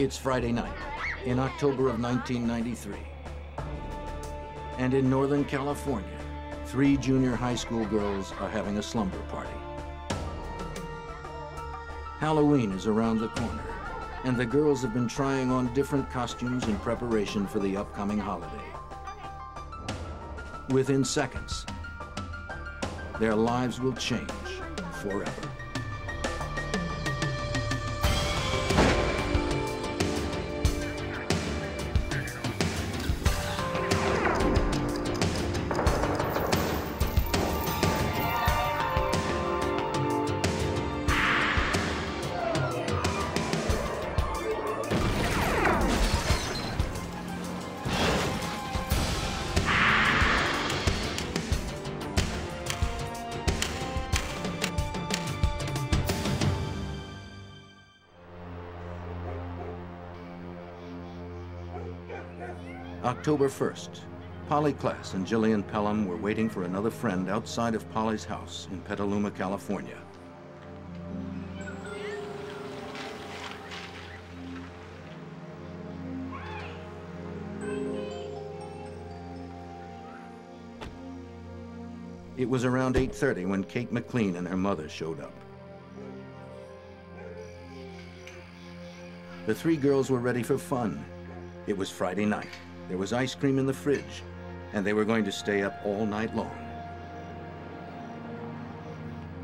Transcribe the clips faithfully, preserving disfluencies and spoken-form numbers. It's Friday night in October of nineteen ninety-three. And in Northern California, three junior high school girls are having a slumber party. Halloween is around the corner, and the girls have been trying on different costumes in preparation for the upcoming holiday. Within seconds, their lives will change forever. October first, Polly Klaas and Jillian Pelham were waiting for another friend outside of Polly's house in Petaluma, California. It was around eight thirty when Kate McLean and her mother showed up. The three girls were ready for fun. It was Friday night. There was ice cream in the fridge, and they were going to stay up all night long.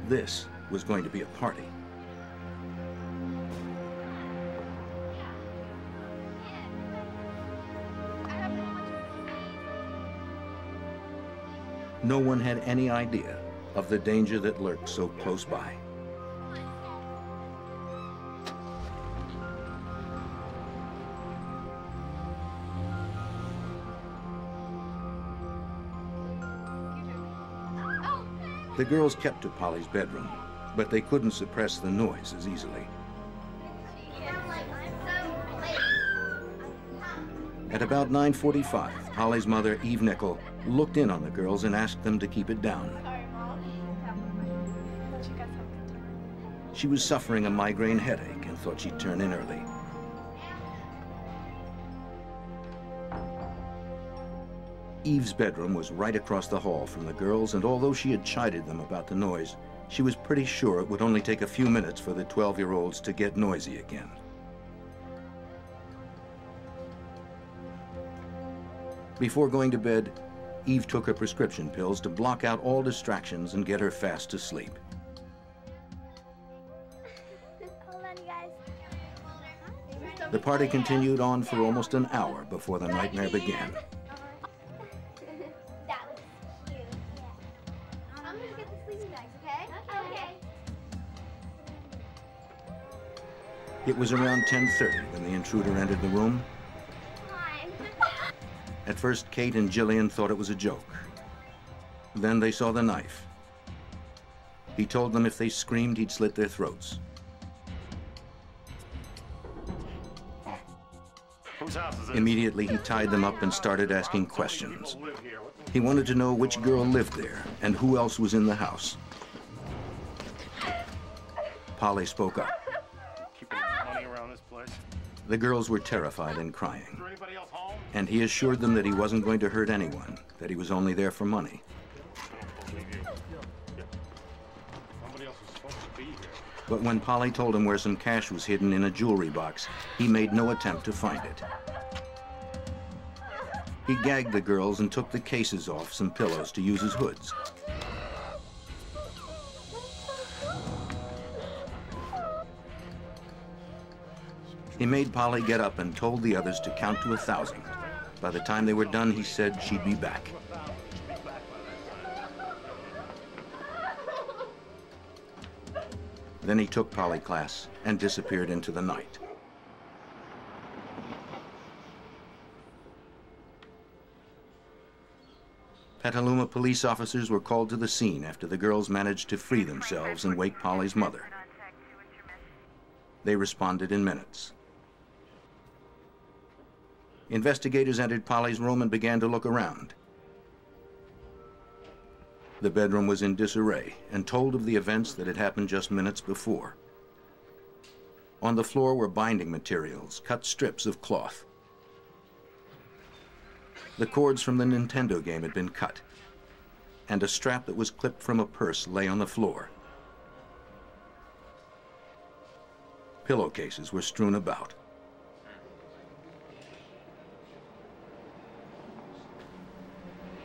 This was going to be a party. No one had any idea of the danger that lurked so close by. The girls kept to Polly's bedroom, but they couldn't suppress the noise as easily. At about nine forty-five, Polly's mother, Eve Nichol, looked in on the girls and asked them to keep it down. She was suffering a migraine headache and thought she'd turn in early. Eve's bedroom was right across the hall from the girls, and although she had chided them about the noise, she was pretty sure it would only take a few minutes for the twelve-year-olds to get noisy again. Before going to bed, Eve took her prescription pills to block out all distractions and get her fast to sleep. The party continued on for almost an hour before the nightmare began. It was around ten thirty when the intruder entered the room. At first, Kate and Jillian thought it was a joke. Then they saw the knife. He told them if they screamed, he'd slit their throats. Immediately, he tied them up and started asking questions. He wanted to know which girl lived there and who else was in the house. Polly spoke up. The girls were terrified and crying, and he assured them that he wasn't going to hurt anyone, that he was only there for money. But when Polly told him where some cash was hidden in a jewelry box, he made no attempt to find it. He gagged the girls and took the cases off some pillows to use as hoods. He made Polly get up and told the others to count to a thousand. By the time they were done, he said she'd be back. Then he took Polly Klaas and disappeared into the night. Petaluma police officers were called to the scene after the girls managed to free themselves and wake Polly's mother. They responded in minutes. Investigators entered Polly's room and began to look around. The bedroom was in disarray and told of the events that had happened just minutes before. On the floor were binding materials, cut strips of cloth. The cords from the Nintendo game had been cut, and a strap that was clipped from a purse lay on the floor. Pillowcases were strewn about.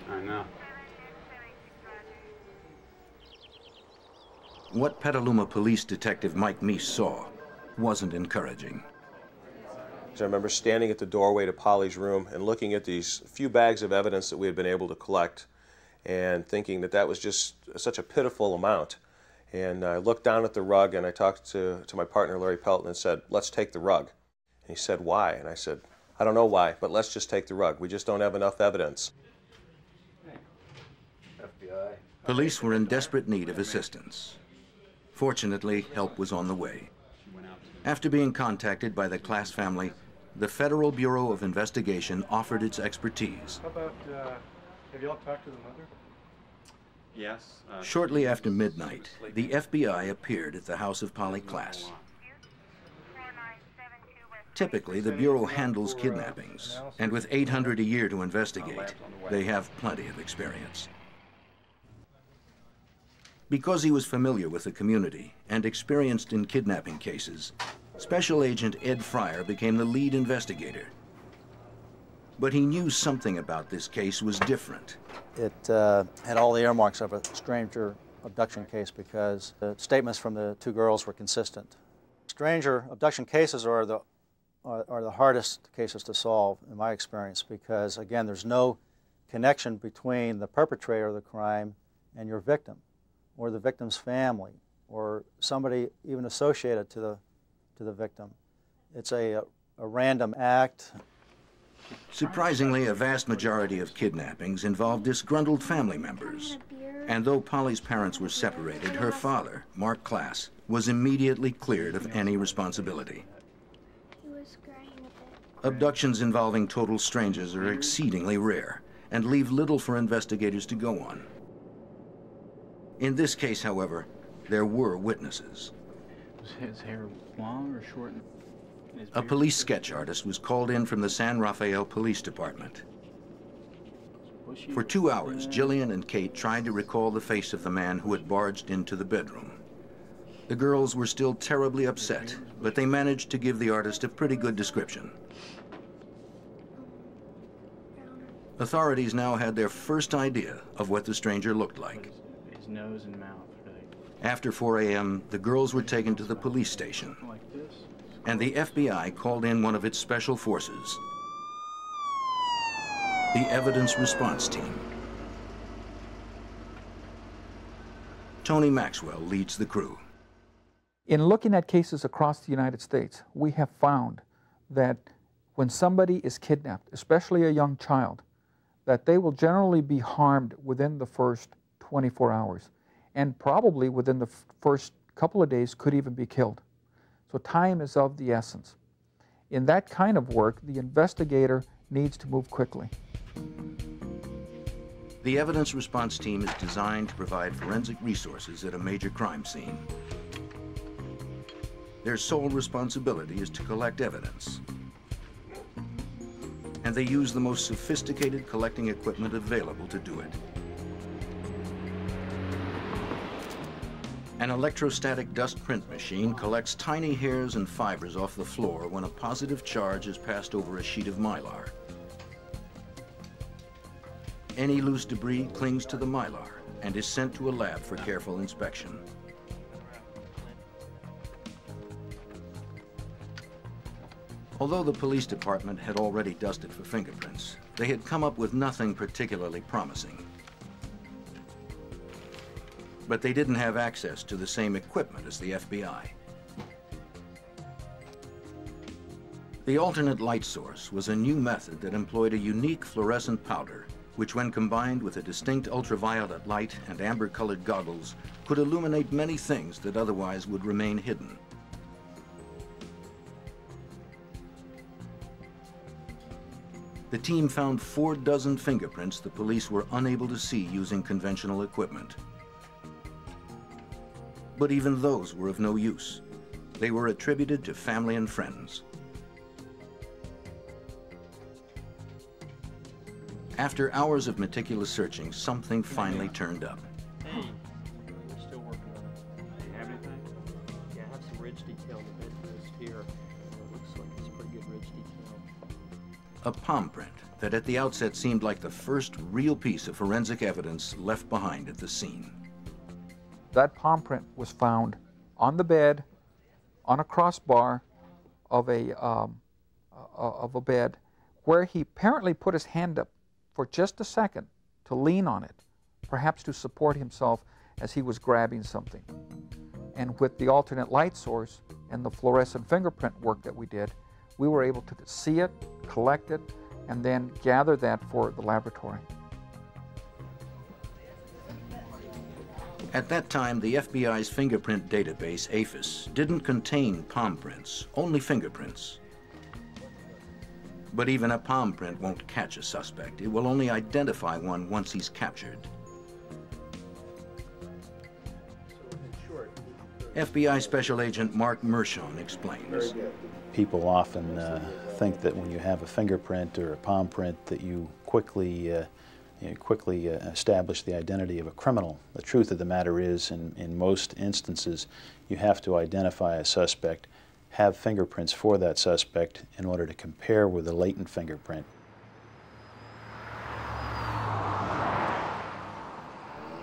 I know. What Petaluma Police Detective Mike Meese saw wasn't encouraging. I remember standing at the doorway to Polly's room and looking at these few bags of evidence that we had been able to collect and thinking that that was just such a pitiful amount. And I looked down at the rug and I talked to, to my partner, Larry Pelton, and said, let's take the rug. And he said, why? And I said, I don't know why, but let's just take the rug. We just don't have enough evidence. F B I. Police were in desperate need of assistance. Fortunately, help was on the way. After being contacted by the Klaas family, the Federal Bureau of Investigation offered its expertise. How about, uh, have you all talked to the mother? Yes. Uh, Shortly after midnight, the F B I appeared at the house of Polly Klaas. Typically, the Bureau handles kidnappings, and with eight hundred a year to investigate, they have plenty of experience. Because he was familiar with the community and experienced in kidnapping cases, Special Agent Ed Fryer became the lead investigator. But he knew something about this case was different. It uh, had all the earmarks of a stranger abduction case because the statements from the two girls were consistent. Stranger abduction cases are the, are, are the hardest cases to solve, in my experience, because, again, there's no connection between the perpetrator of the crime and your victim, or the victim's family, or somebody even associated to the, to the victim. It's a, a random act. Surprisingly, a vast majority of kidnappings involved disgruntled family members. And though Polly's parents were separated, her father, Mark Klaas, was immediately cleared of any responsibility. Abductions involving total strangers are exceedingly rare and leave little for investigators to go on. In this case, however, there were witnesses. Was his hair long or short? A police sketch artist was called in from the San Rafael Police Department. For two hours, Jillian and Kate tried to recall the face of the man who had barged into the bedroom. The girls were still terribly upset, but they managed to give the artist a pretty good description. Authorities now had their first idea of what the stranger looked like. Nose and mouth. After four A M, the girls were taken to the police station, and the F B I called in one of its special forces, the Evidence Response Team. Tony Maxwell leads the crew. In looking at cases across the United States, we have found that when somebody is kidnapped, especially a young child, that they will generally be harmed within the first twenty-four hours, and probably within the first couple of days could even be killed. So time is of the essence. In that kind of work, the investigator needs to move quickly. The Evidence Response Team is designed to provide forensic resources at a major crime scene. Their sole responsibility is to collect evidence, and they use the most sophisticated collecting equipment available to do it. An electrostatic dust print machine collects tiny hairs and fibers off the floor when a positive charge is passed over a sheet of mylar. Any loose debris clings to the mylar and is sent to a lab for careful inspection. Although the police department had already dusted for fingerprints, they had come up with nothing particularly promising. But they didn't have access to the same equipment as the F B I. The alternate light source was a new method that employed a unique fluorescent powder, which when combined with a distinct ultraviolet light and amber-colored goggles, could illuminate many things that otherwise would remain hidden. The team found four dozen fingerprints the police were unable to see using conventional equipment. But even those were of no use. They were attributed to family and friends. After hours of meticulous searching, something finally turned up. Hey, we're still working on it. Do you have anything? Yeah, I have some ridge detail in the business here. It looks like it's pretty good ridge detail. A palm print that at the outset seemed like the first real piece of forensic evidence left behind at the scene. That palm print was found on the bed, on a crossbar of a, um, of a bed, where he apparently put his hand up for just a second to lean on it, perhaps to support himself as he was grabbing something. And with the alternate light source and the fluorescent fingerprint work that we did, we were able to see it, collect it, and then gather that for the laboratory. At that time, the F B I's fingerprint database, APHIS, didn't contain palm prints, only fingerprints. But even a palm print won't catch a suspect. It will only identify one once he's captured. F B I Special Agent Mark Mershon explains. People often uh, think that when you have a fingerprint or a palm print that you quickly, uh, you know, quickly uh, establish the identity of a criminal. The truth of the matter is, in, in most instances, you have to identify a suspect, have fingerprints for that suspect in order to compare with a latent fingerprint.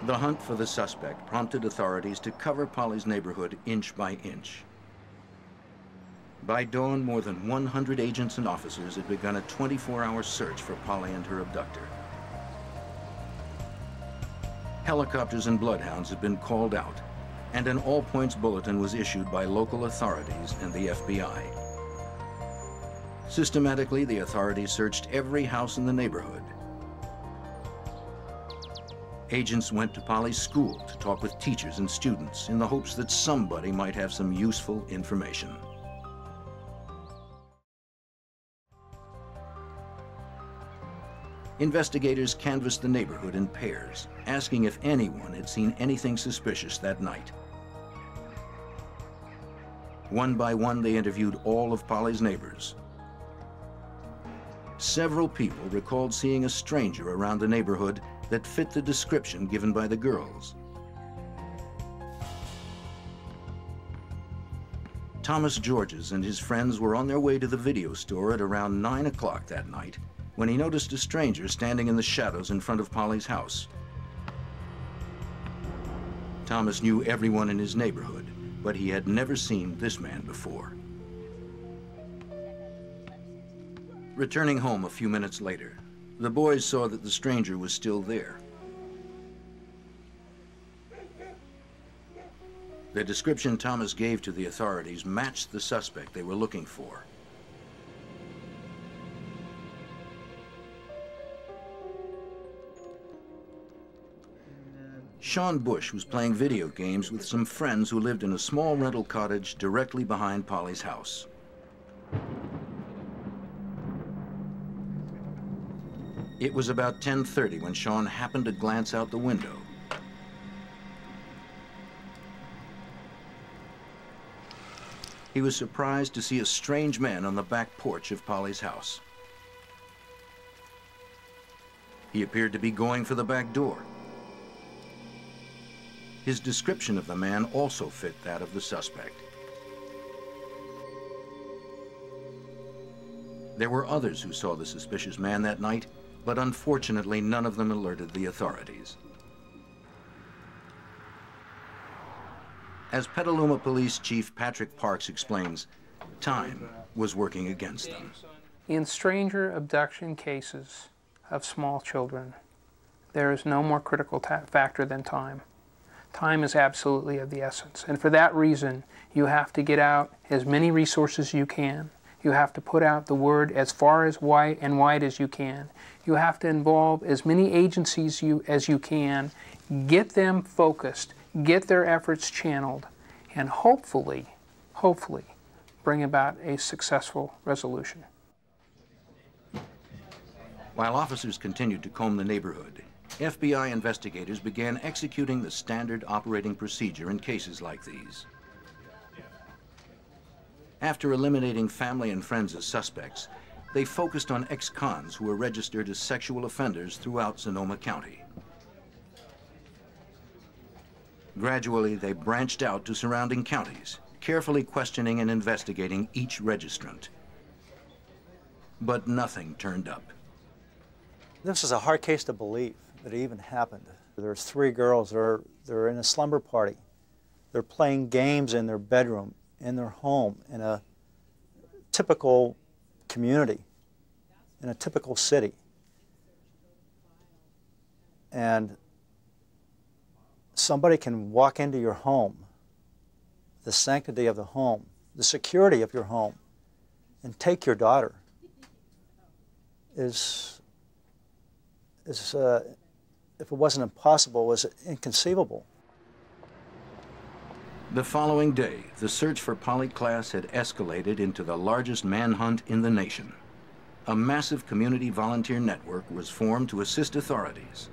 The hunt for the suspect prompted authorities to cover Polly's neighborhood inch by inch. By dawn, more than one hundred agents and officers had begun a twenty-four hour search for Polly and her abductor. Helicopters and bloodhounds had been called out, and an all-points bulletin was issued by local authorities and the F B I. Systematically, the authorities searched every house in the neighborhood. Agents went to Polly's school to talk with teachers and students in the hopes that somebody might have some useful information. Investigators canvassed the neighborhood in pairs, asking if anyone had seen anything suspicious that night. One by one, they interviewed all of Polly's neighbors. Several people recalled seeing a stranger around the neighborhood that fit the description given by the girls. Thomas Georges and his friends were on their way to the video store at around nine o'clock that night when he noticed a stranger standing in the shadows in front of Polly's house. Thomas knew everyone in his neighborhood, but he had never seen this man before. Returning home a few minutes later, the boys saw that the stranger was still there. The description Thomas gave to the authorities matched the suspect they were looking for. Sean Bush was playing video games with some friends who lived in a small rental cottage directly behind Polly's house. It was about ten thirty when Sean happened to glance out the window. He was surprised to see a strange man on the back porch of Polly's house. He appeared to be going for the back door. His description of the man also fit that of the suspect. There were others who saw the suspicious man that night, but unfortunately, none of them alerted the authorities. As Petaluma Police Chief Patrick Parks explains, time was working against them. In stranger abduction cases of small children, there is no more critical factor than time. Time is absolutely of the essence, and for that reason, you have to get out as many resources as you can. You have to put out the word as far as wide and wide as you can. You have to involve as many agencies you, as you can, get them focused, get their efforts channeled, and hopefully, hopefully, bring about a successful resolution. While officers continued to comb the neighborhood, F B I investigators began executing the standard operating procedure in cases like these. After eliminating family and friends as suspects, they focused on ex-cons who were registered as sexual offenders throughout Sonoma County. Gradually, they branched out to surrounding counties, carefully questioning and investigating each registrant. But nothing turned up. This is a hard case to believe that it even happened. There's three girls that are they're in a slumber party. They're playing games in their bedroom, in their home, in a typical community, in a typical city. And somebody can walk into your home, the sanctity of the home, the security of your home, and take your daughter. Is, is uh, if it wasn't impossible, was inconceivable. The following day, the search for Polly Klaas had escalated into the largest manhunt in the nation. A massive community volunteer network was formed to assist authorities.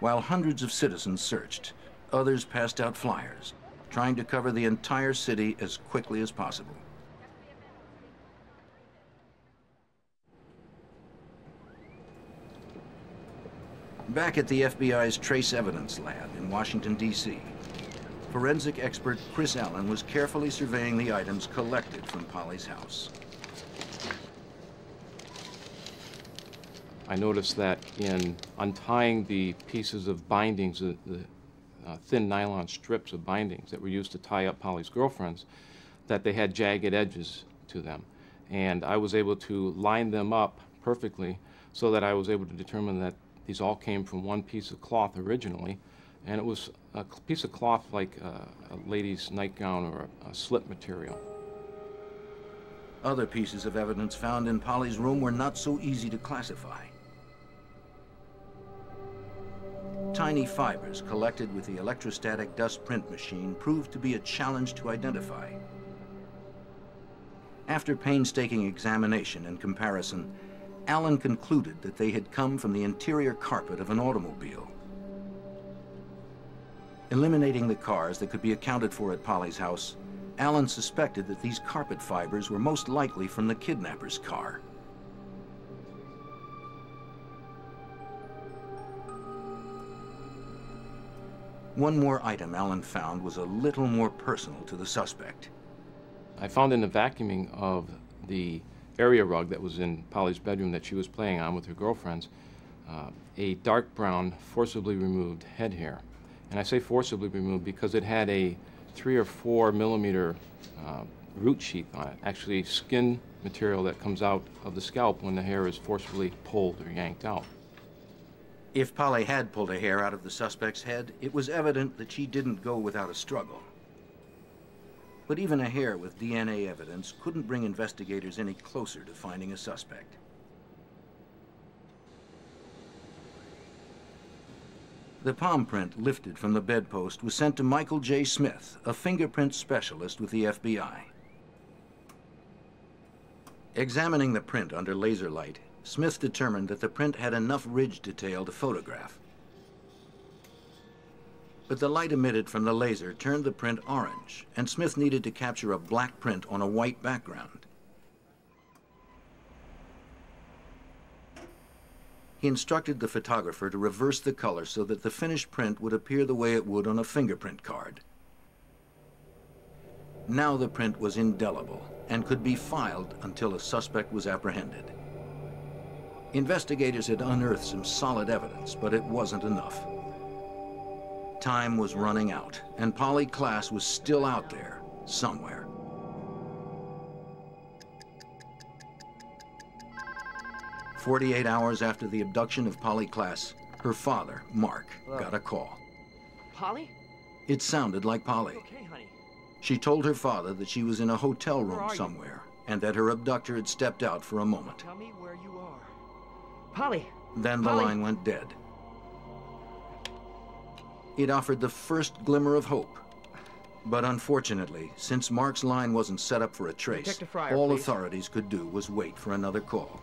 While hundreds of citizens searched, others passed out flyers, trying to cover the entire city as quickly as possible. Back at the F B I's Trace Evidence Lab in Washington, D C, forensic expert Chris Allen was carefully surveying the items collected from Polly's house. I noticed that in untying the pieces of bindings, the, the uh, thin nylon strips of bindings that were used to tie up Polly's girlfriends, that they had jagged edges to them. And I was able to line them up perfectly so that I was able to determine that these all came from one piece of cloth originally, and it was a piece of cloth like a, a lady's nightgown or a, a slip material. Other pieces of evidence found in Polly's room were not so easy to classify. Tiny fibers collected with the electrostatic dust print machine proved to be a challenge to identify. After painstaking examination and comparison, Allen concluded that they had come from the interior carpet of an automobile. Eliminating the cars that could be accounted for at Polly's house, Allen suspected that these carpet fibers were most likely from the kidnapper's car. One more item Allen found was a little more personal to the suspect. I found in the vacuuming of the area rug that was in Polly's bedroom that she was playing on with her girlfriends, uh, a dark brown, forcibly removed head hair. And I say forcibly removed because it had a three or four millimeter uh, root sheath on it, actually skin material that comes out of the scalp when the hair is forcibly pulled or yanked out. If Polly had pulled a hair out of the suspect's head, it was evident that she didn't go without a struggle. But even a hair with D N A evidence couldn't bring investigators any closer to finding a suspect. The palm print lifted from the bedpost was sent to Michael J. Smith, a fingerprint specialist with the F B I. Examining the print under laser light, Smith determined that the print had enough ridge detail to photograph. But the light emitted from the laser turned the print orange, and Smith needed to capture a black print on a white background. He instructed the photographer to reverse the color so that the finished print would appear the way it would on a fingerprint card. Now the print was indelible and could be filed until a suspect was apprehended. Investigators had unearthed some solid evidence, but it wasn't enough. Time was running out, and Polly Klaas was still out there, somewhere. forty-eight hours after the abduction of Polly Klaas, her father, Mark, Hello. got a call. Polly? It sounded like Polly. Okay, honey. She told her father that she was in a hotel room somewhere, and that her abductor had stepped out for a moment. Tell me where you are. Polly! Then the Polly. line went dead. It offered the first glimmer of hope. But unfortunately, since Mark's line wasn't set up for a trace, Fryer, all please. authorities could do was wait for another call.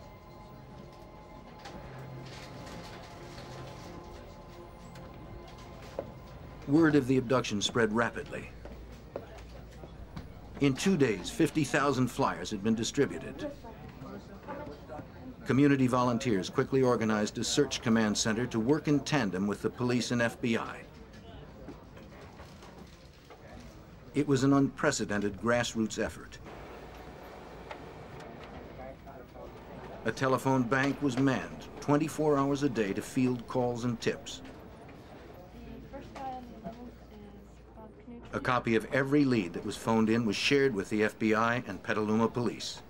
Word of the abduction spread rapidly. In two days, fifty thousand flyers had been distributed. Community volunteers quickly organized a search command center to work in tandem with the police and F B I. It was an unprecedented grassroots effort. A telephone bank was manned twenty-four hours a day to field calls and tips. A copy of every lead that was phoned in was shared with the F B I and Petaluma police.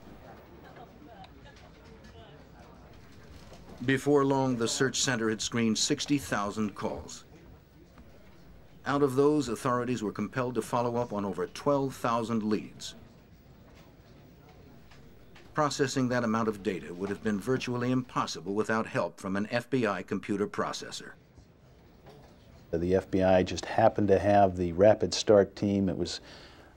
Before long, the search center had screened sixty thousand calls. Out of those, authorities were compelled to follow up on over twelve thousand leads. Processing that amount of data would have been virtually impossible without help from an F B I computer processor. The F B I just happened to have the Rapid Start team. It was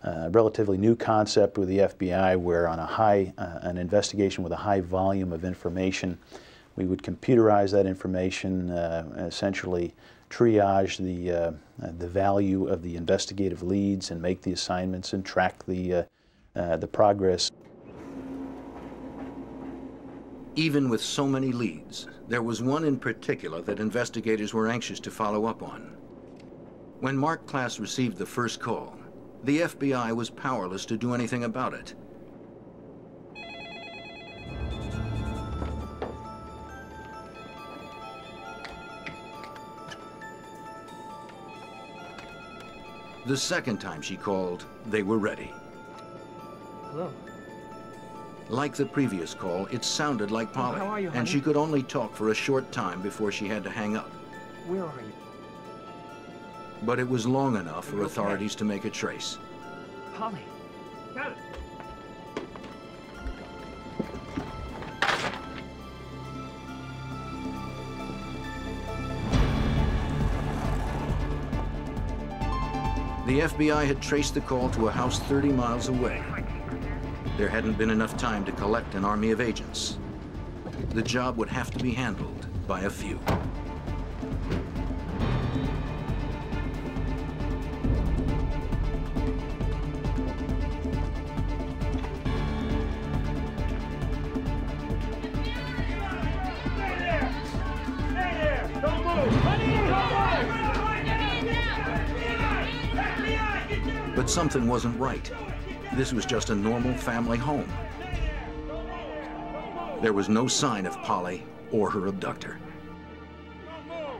a relatively new concept with the F B I where on a high, uh, an investigation with a high volume of information, we would computerize that information, uh, essentially triage the, uh, the value of the investigative leads and make the assignments and track the, uh, uh, the progress. Even with so many leads, there was one in particular that investigators were anxious to follow up on. When Mark Klaas received the first call, the F B I was powerless to do anything about it. The second time she called, they were ready. Hello. Like the previous call, it sounded like Polly. How are you, honey? And she could only talk for a short time before she had to hang up. Where are you? But it was long enough for authorities to make a trace. Polly. Got it. The F B I had traced the call to a house thirty miles away. There hadn't been enough time to collect an army of agents. The job would have to be handled by a few. But something wasn't right. This was just a normal family home. There was no sign of Polly or her abductor. What's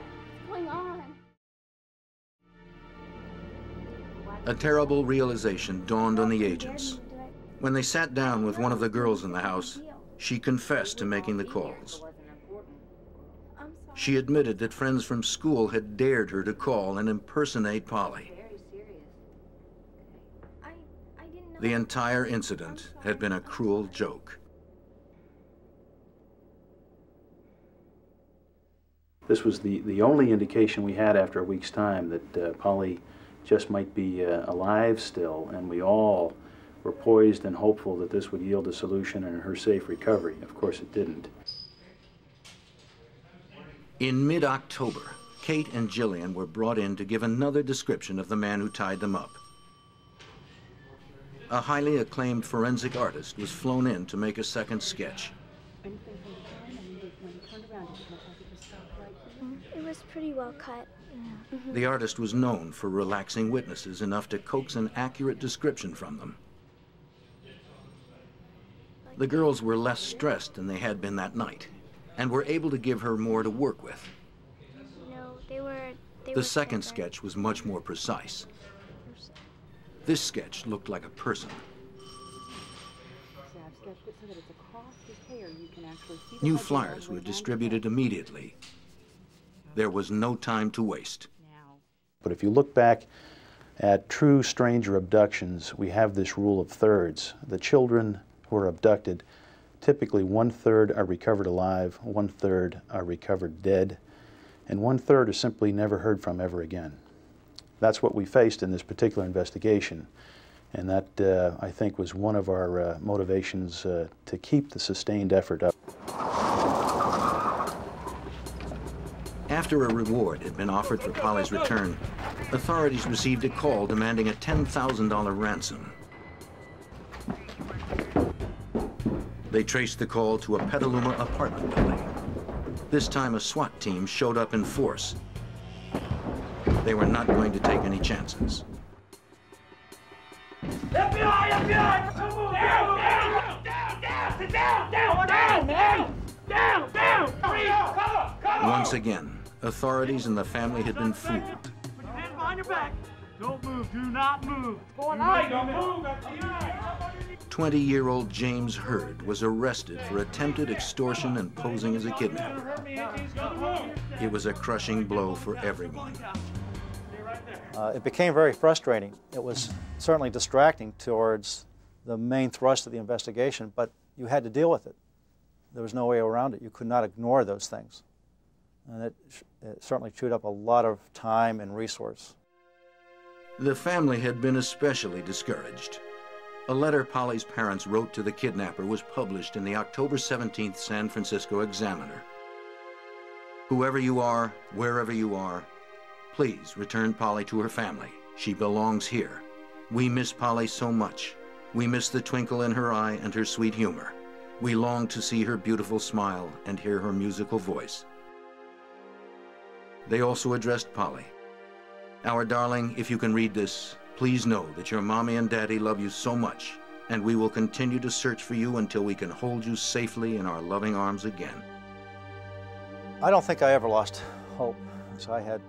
going on? A terrible realization dawned on the agents. When they sat down with one of the girls in the house, she confessed to making the calls. She admitted that friends from school had dared her to call and impersonate Polly. The entire incident had been a cruel joke. This was the, the only indication we had after a week's time that uh, Polly just might be uh, alive still, and we all were poised and hopeful that this would yield a solution and her safe recovery. Of course, it didn't. In mid-October, Kate and Jillian were brought in to give another description of the man who tied them up. A highly acclaimed forensic artist was flown in to make a second sketch. It was pretty well cut. Yeah. Mm-hmm. The artist was known for relaxing witnesses enough to coax an accurate description from them. The girls were less stressed than they had been that night and were able to give her more to work with. No, they were, they the were second better. sketch was much more precise. This sketch looked like a person. New flyers were distributed immediately. There was no time to waste. But if you look back at true stranger abductions, we have this rule of thirds. The children who are abducted, typically one-third are recovered alive, one-third are recovered dead, and one-third are simply never heard from ever again. That's what we faced in this particular investigation, and that, uh, I think, was one of our uh, motivations uh, to keep the sustained effort up. After a reward had been offered for Polly's return, authorities received a call demanding a ten thousand dollar ransom. They traced the call to a Petaluma apartment building. This time, a SWAT team showed up in force. They were not going to take any chances. F B I! F B I! Don't move! Down! Down! Down! Down! Down! Down! Down! Down! Down! Down! Freeze! Cover! Cover! Once again, authorities and the family had been fooled. Put your hand behind your back. Don't move. Do not move. Don't move. twenty-year-old James Hurd was arrested for attempted extortion and posing as a kidnapper. It was a crushing blow for everyone. Uh, it became very frustrating. It was certainly distracting towards the main thrust of the investigation, but you had to deal with it. There was no way around it. You could not ignore those things. And it, it certainly chewed up a lot of time and resource. The family had been especially discouraged. A letter Polly's parents wrote to the kidnapper was published in the October seventeenth San Francisco Examiner. Whoever you are, wherever you are, please return Polly to her family. She belongs here. We miss Polly so much. We miss the twinkle in her eye and her sweet humor. We long to see her beautiful smile and hear her musical voice. They also addressed Polly. Our darling, if you can read this, please know that your mommy and daddy love you so much, and we will continue to search for you until we can hold you safely in our loving arms again. I don't think I ever lost hope. So I had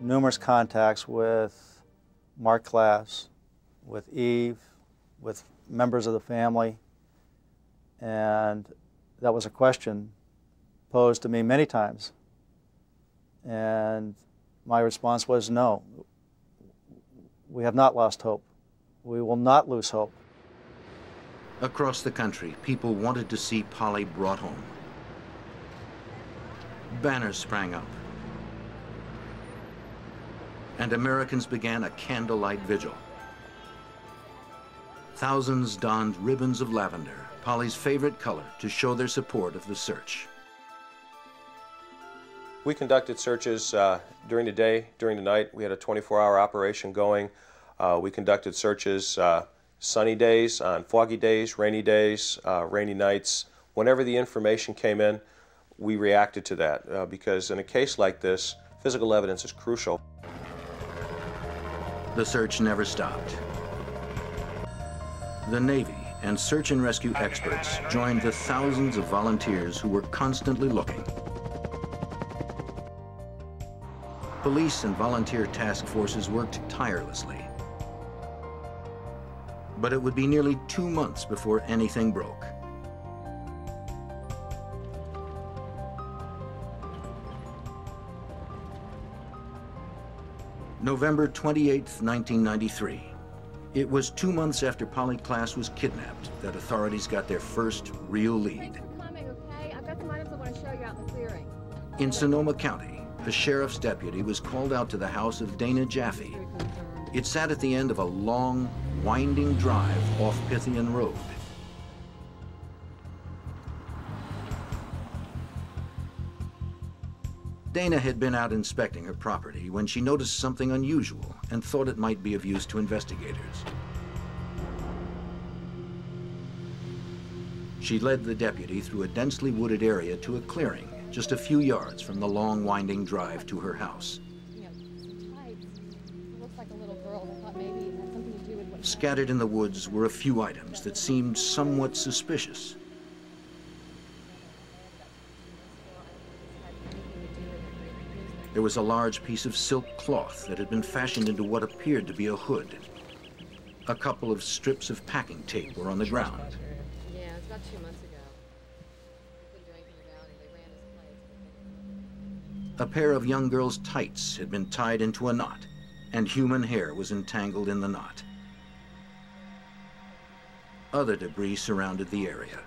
numerous contacts with Mark Klaas, with Eve, with members of the family, and that was a question posed to me many times. And my response was, no, we have not lost hope. We will not lose hope. Across the country, people wanted to see Polly brought home. Banners sprang up, and Americans began a candlelight vigil. Thousands donned ribbons of lavender, Polly's favorite color, to show their support of the search. We conducted searches uh, during the day, during the night. We had a twenty-four hour operation going. Uh, we conducted searches uh, sunny days, on foggy days, rainy days, uh, rainy nights. Whenever the information came in, we reacted to that uh, because in a case like this, physical evidence is crucial. The search never stopped. The Navy and search and rescue experts joined the thousands of volunteers who were constantly looking. Police and volunteer task forces worked tirelessly. But it would be nearly two months before anything broke. November twenty-eighth, nineteen ninety-three. It was two months after Polly Klaas was kidnapped that authorities got their first real lead. Thanks for coming, okay? I've got some items I want to show you out in the clearing. In Sonoma County, a sheriff's deputy was called out to the house of Dana Jaffe. It sat at the end of a long, winding drive off Pythian Road. Dana had been out inspecting her property when she noticed something unusual and thought it might be of use to investigators. She led the deputy through a densely wooded area to a clearing just a few yards from the long, winding drive to her house. Scattered in the woods were a few items that seemed somewhat suspicious. There was a large piece of silk cloth that had been fashioned into what appeared to be a hood. A couple of strips of packing tape were on the ground. Yeah, it's about two months ago. A pair of young girls' tights had been tied into a knot, and human hair was entangled in the knot. Other debris surrounded the area.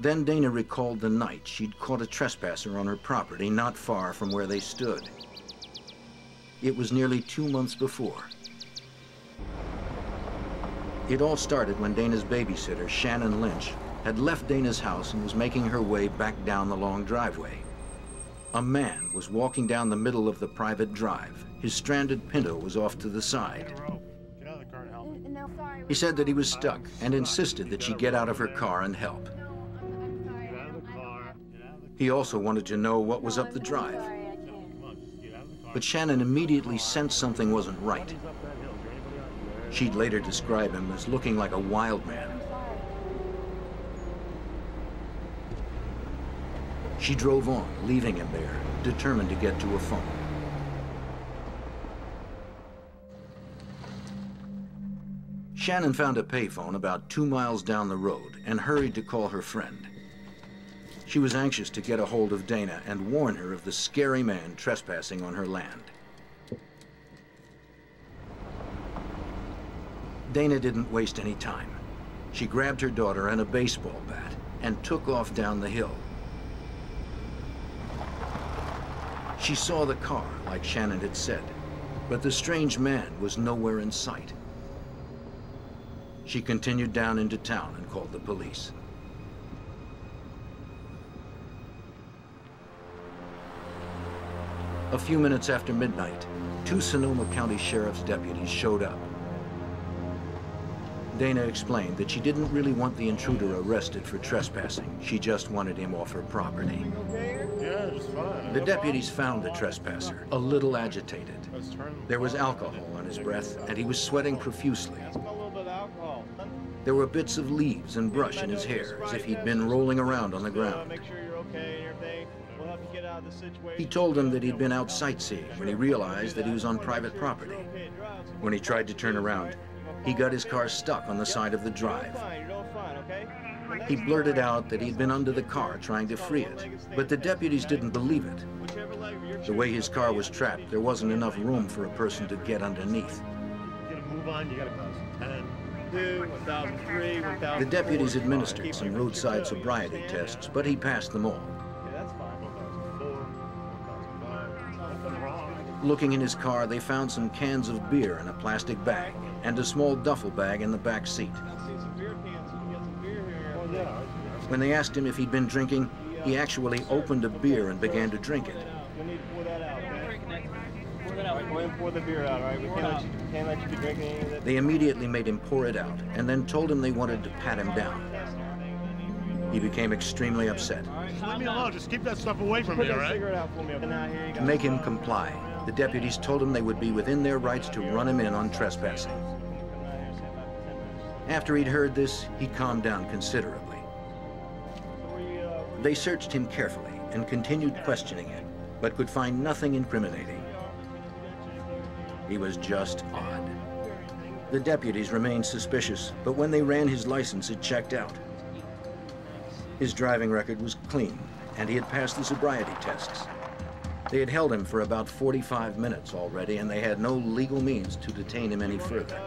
Then Dana recalled the night she'd caught a trespasser on her property not far from where they stood. It was nearly two months before. It all started when Dana's babysitter, Shannon Lynch, had left Dana's house and was making her way back down the long driveway. A man was walking down the middle of the private drive. His stranded Pinto was off to the side. Get out of the car and help me. He said that he was stuck and insisted that she get out of her car and help. He also wanted to know what was up the drive. But Shannon immediately sensed something wasn't right. She'd later describe him as looking like a wild man. She drove on, leaving him there, determined to get to a phone. Shannon found a payphone about two miles down the road and hurried to call her friend. She was anxious to get a hold of Dana and warn her of the scary man trespassing on her land. Dana didn't waste any time. She grabbed her daughter and a baseball bat and took off down the hill. She saw the car, like Shannon had said, but the strange man was nowhere in sight. She continued down into town and called the police. A few minutes after midnight, two Sonoma County Sheriff's deputies showed up. Dana explained that she didn't really want the intruder arrested for trespassing. She just wanted him off her property. Yeah, it's fine. The deputies found the trespasser, a little agitated. There was alcohol on his breath, and he was sweating profusely. There were bits of leaves and brush in his hair, as if he'd been rolling around on the ground. He told them that he'd been out sightseeing when he realized that he was on private property. When he tried to turn around, he got his car stuck on the side of the drive. He blurted out that he'd been under the car trying to free it, but the deputies didn't believe it. The way his car was trapped, there wasn't enough room for a person to get underneath. The deputies administered some roadside sobriety tests, but he passed them all. Looking in his car, they found some cans of beer in a plastic bag and a small duffel bag in the back seat. When they asked him if he'd been drinking, he actually opened a beer and began to drink it. We need to pour that out, man. Pour that out. Go ahead and pour the beer out, all right? We can't let you be drinking any of that. They immediately made him pour it out and then told him they wanted to pat him down. He became extremely upset. Just leave me alone. Just keep that stuff away from me, all right? To make him comply, the deputies told him they would be within their rights to run him in on trespassing. After he'd heard this, he calmed down considerably. They searched him carefully and continued questioning him, but could find nothing incriminating. He was just odd. The deputies remained suspicious, but when they ran his license, it checked out. His driving record was clean, and he had passed the sobriety tests. They had held him for about forty-five minutes already, and they had no legal means to detain him any further.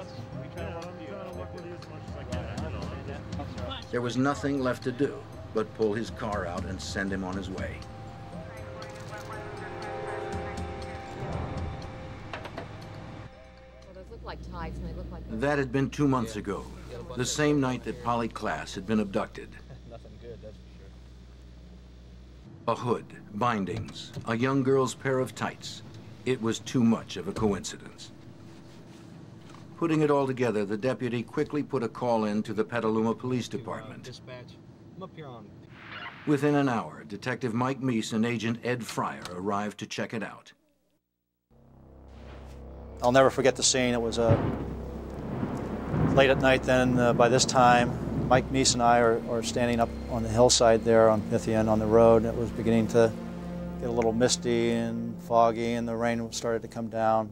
There was nothing left to do but pull his car out and send him on his way. That had been two months ago, the same night that Polly Klaas had been abducted. A hood, bindings, a young girl's pair of tights. It was too much of a coincidence. Putting it all together, the deputy quickly put a call in to the Petaluma Police Department. Within an hour, Detective Mike Meese and Agent Ed Fryer arrived to check it out. I'll never forget the scene. It was uh, late at night then. Uh, by this time, Mike Meese and I are, are standing up on the hillside there on Pythian on the road. It was beginning to get a little misty and foggy, and the rain started to come down.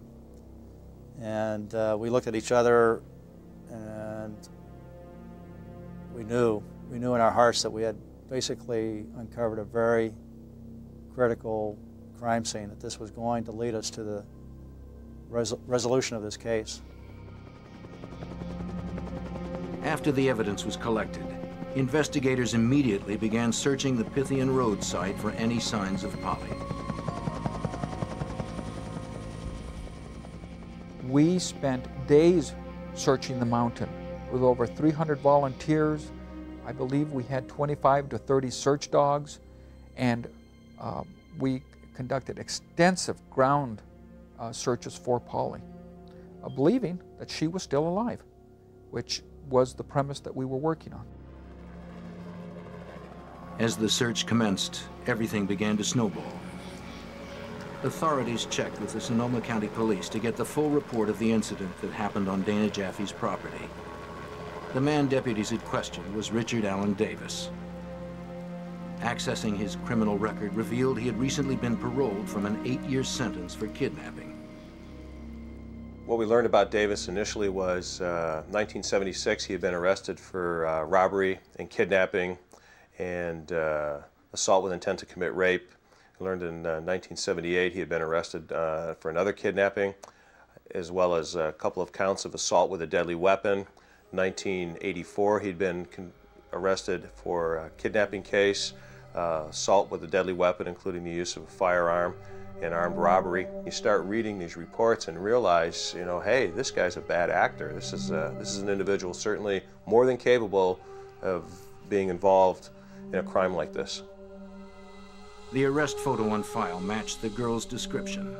And uh, we looked at each other, and we knew, we knew in our hearts that we had basically uncovered a very critical crime scene, that this was going to lead us to the res resolution of this case. After the evidence was collected, investigators immediately began searching the Pythian Road site for any signs of Polly. We spent days searching the mountain with over three hundred volunteers. I believe we had twenty-five to thirty search dogs, and uh, we conducted extensive ground uh, searches for Polly, uh, believing that she was still alive. which was the premise that we were working on. As the search commenced, everything began to snowball. Authorities checked with the Sonoma County Police to get the full report of the incident that happened on Dana Jaffe's property. The man deputies had questioned was Richard Allen Davis. Accessing his criminal record revealed he had recently been paroled from an eight-year sentence for kidnapping. What we learned about Davis initially was uh, nineteen seventy-six, he had been arrested for uh, robbery and kidnapping and uh, assault with intent to commit rape. We learned in uh, nineteen seventy-eight he had been arrested uh, for another kidnapping, as well as a couple of counts of assault with a deadly weapon. nineteen eighty-four he'd been con arrested for a kidnapping case, uh, assault with a deadly weapon, including the use of a firearm and armed robbery. You start reading these reports and realize, you know, hey, this guy's a bad actor. This is a, this is an individual certainly more than capable of being involved in a crime like this. The arrest photo on file matched the girl's description.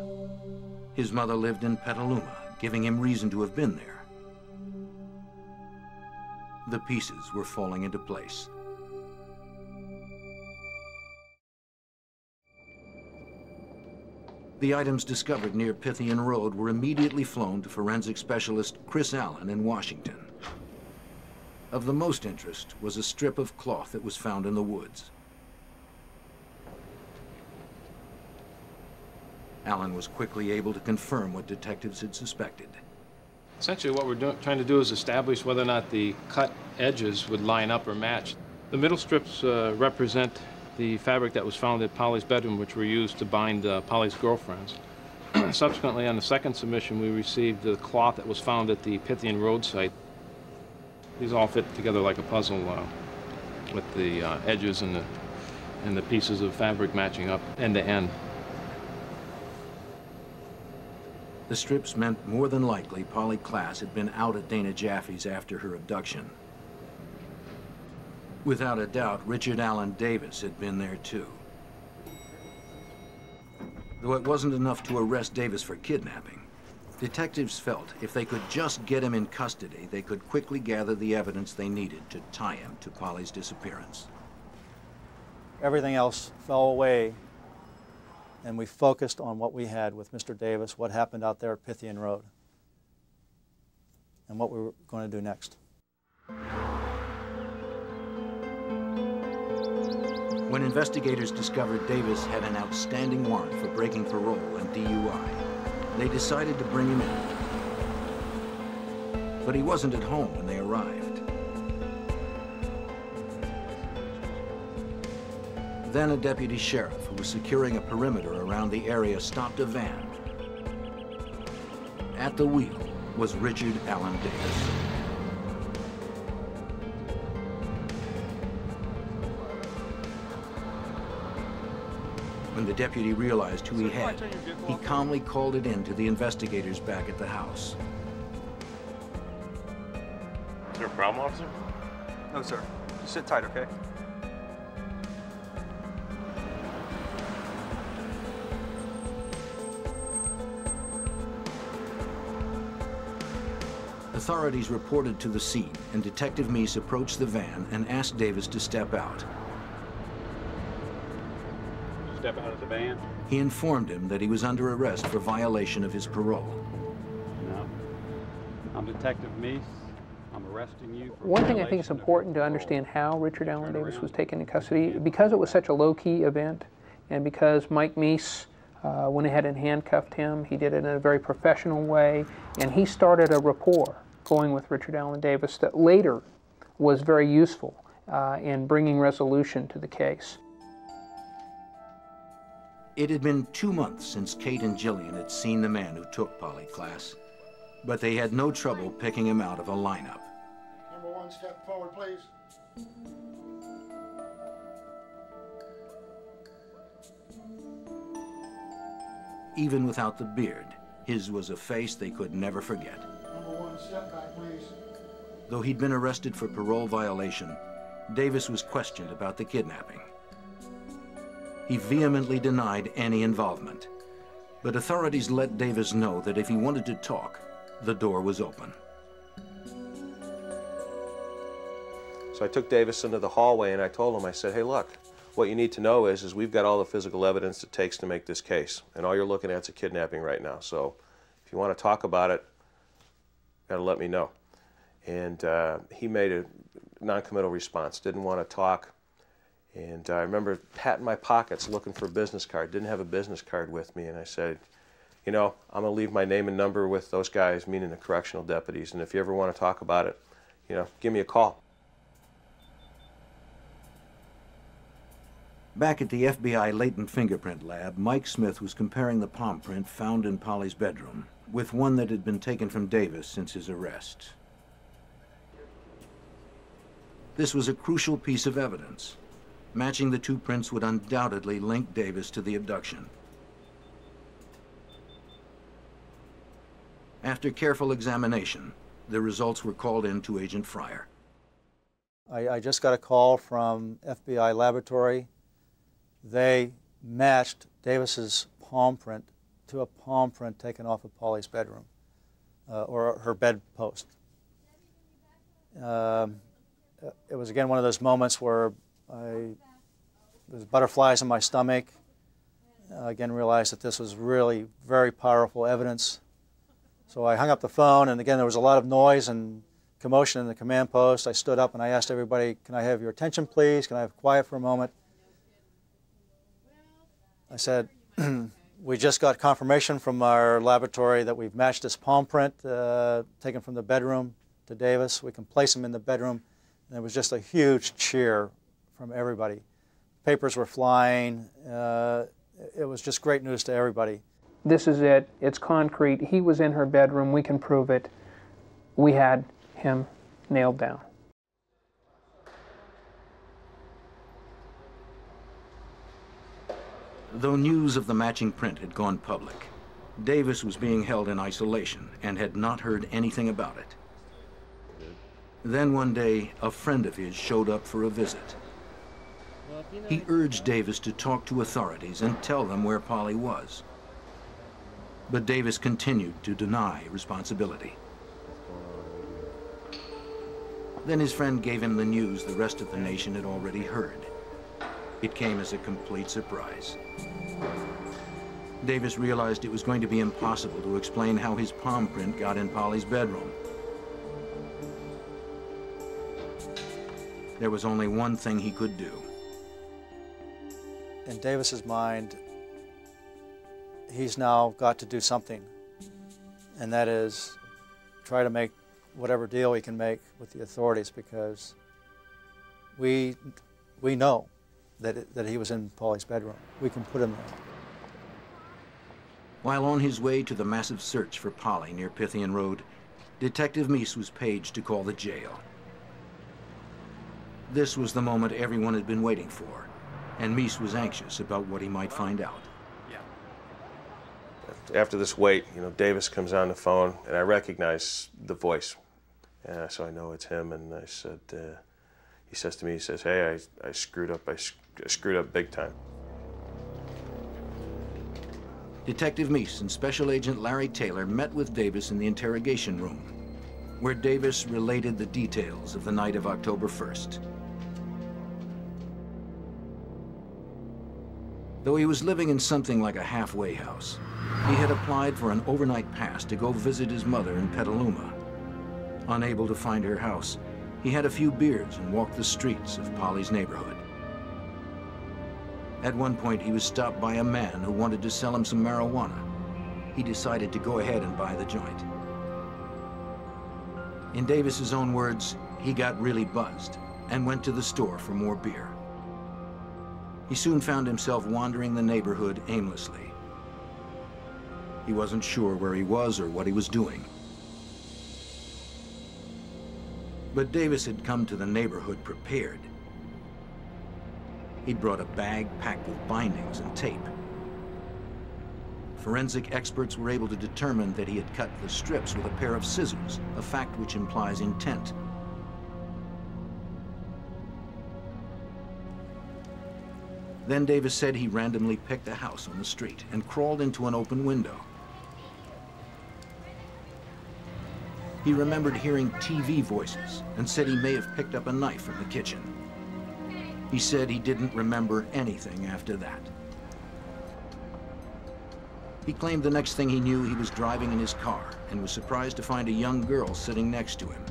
His mother lived in Petaluma, giving him reason to have been there. The pieces were falling into place. The items discovered near Pythian Road were immediately flown to forensic specialist Chris Allen in Washington. Of the most interest was a strip of cloth that was found in the woods. Allen was quickly able to confirm what detectives had suspected. Essentially what we're do trying to do is establish whether or not the cut edges would line up or match. The middle strips uh, represent the fabric that was found at Polly's bedroom, which were used to bind uh, Polly's girlfriends. Subsequently, on the second submission, we received the cloth that was found at the Pythian Road site. These all fit together like a puzzle uh, with the uh, edges and the, and the pieces of fabric matching up end to end. The strips meant more than likely Polly Klaas had been out at Dana Jaffe's after her abduction. Without a doubt, Richard Allen Davis had been there too. Though it wasn't enough to arrest Davis for kidnapping, detectives felt if they could just get him in custody, they could quickly gather the evidence they needed to tie him to Polly's disappearance. Everything else fell away, and we focused on what we had with Mister Davis, what happened out there at Pythian Road, and what we were going to do next. When investigators discovered Davis had an outstanding warrant for breaking parole and D U I, they decided to bring him in. But he wasn't at home when they arrived. Then a deputy sheriff who was securing a perimeter around the area stopped a van. At the wheel was Richard Allen Davis. When the deputy realized who he had, he calmly called it in to the investigators back at the house. Is there a problem, officer? No, sir. Just sit tight, okay? Authorities reported to the scene, and Detective Meese approached the van and asked Davis to step out. Step out of the van? He informed him that he was under arrest for violation of his parole. No. I'm Detective Meese. I'm arresting you for One thing I think is important to understand how Richard Allen Davis was taken into custody, because it was such a low-key event, and because Mike Meese uh, went ahead and handcuffed him. He did it in a very professional way, and he started a rapport going with Richard Allen Davis that later was very useful uh, in bringing resolution to the case. It had been two months since Kate and Jillian had seen the man who took Polly Klaas, but they had no trouble picking him out of a lineup. Number one, step forward, please. Even without the beard, his was a face they could never forget. Number one, step back, please. Though he'd been arrested for parole violation, Davis was questioned about the kidnapping. He vehemently denied any involvement, but authorities let Davis know that if he wanted to talk, the door was open. So I took Davis into the hallway and I told him, I said, hey, look, what you need to know is, is we've got all the physical evidence it takes to make this case. And all you're looking at is a kidnapping right now. So if you want to talk about it, you got to let me know. And uh, he made a noncommittal response, didn't want to talk. And I remember patting my pockets looking for a business card. Didn't have a business card with me. And I said, you know, I'm going to leave my name and number with those guys, meaning the correctional deputies. And if you ever want to talk about it, you know, give me a call. Back at the F B I latent fingerprint lab, Mike Smith was comparing the palm print found in Polly's bedroom with one that had been taken from Davis since his arrest. This was a crucial piece of evidence. Matching the two prints would undoubtedly link Davis to the abduction. After careful examination, the results were called in to Agent Fryer. I, I just got a call from F B I laboratory. They matched Davis's palm print to a palm print taken off of Polly's bedroom, uh, or her bedpost. Um, it was again one of those moments where I, there's butterflies in my stomach. I again realized that this was really very powerful evidence. So I hung up the phone, and again there was a lot of noise and commotion in the command post. I stood up and I asked everybody, can I have your attention please? Can I have quiet for a moment? I said, we just got confirmation from our laboratory that we've matched this palm print uh, taken from the bedroom to Davis. We can place him in the bedroom. And there was just a huge cheer from everybody. Papers were flying. Uh, it was just great news to everybody. This is it. It's concrete. He was in her bedroom. We can prove it. We had him nailed down. Though news of the matching print had gone public, Davis was being held in isolation and had not heard anything about it. Then one day, a friend of his showed up for a visit. He urged Davis to talk to authorities and tell them where Polly was. But Davis continued to deny responsibility. Then his friend gave him the news the rest of the nation had already heard. It came as a complete surprise. Davis realized it was going to be impossible to explain how his palm print got in Polly's bedroom. There was only one thing he could do. In Davis's mind, he's now got to do something, and that is try to make whatever deal he can make with the authorities, because we, we know That, that he was in Polly's bedroom. We can put him there. While on his way to the massive search for Polly near Pythian Road, Detective Meese was paged to call the jail. This was the moment everyone had been waiting for, and Meese was anxious about what he might find out. Yeah. After this wait, you know, Davis comes on the phone, and I recognize the voice. Uh, so I know it's him, and I said, uh, he says to me, he says, hey, I, I screwed up, I screwed up. I screwed up big time. Detective Meese and Special Agent Larry Taylor met with Davis in the interrogation room, where Davis related the details of the night of October first. Though he was living in something like a halfway house, he had applied for an overnight pass to go visit his mother in Petaluma. Unable to find her house, he had a few beers and walked the streets of Polly's neighborhood. At one point, he was stopped by a man who wanted to sell him some marijuana. He decided to go ahead and buy the joint. In Davis's own words, he got really buzzed and went to the store for more beer. He soon found himself wandering the neighborhood aimlessly. He wasn't sure where he was or what he was doing. But Davis had come to the neighborhood prepared. He'd brought a bag packed with bindings and tape. Forensic experts were able to determine that he had cut the strips with a pair of scissors, a fact which implies intent. Then Davis said he randomly picked a house on the street and crawled into an open window. He remembered hearing T V voices and said he may have picked up a knife from the kitchen. He said he didn't remember anything after that. He claimed the next thing he knew, he was driving in his car and was surprised to find a young girl sitting next to him.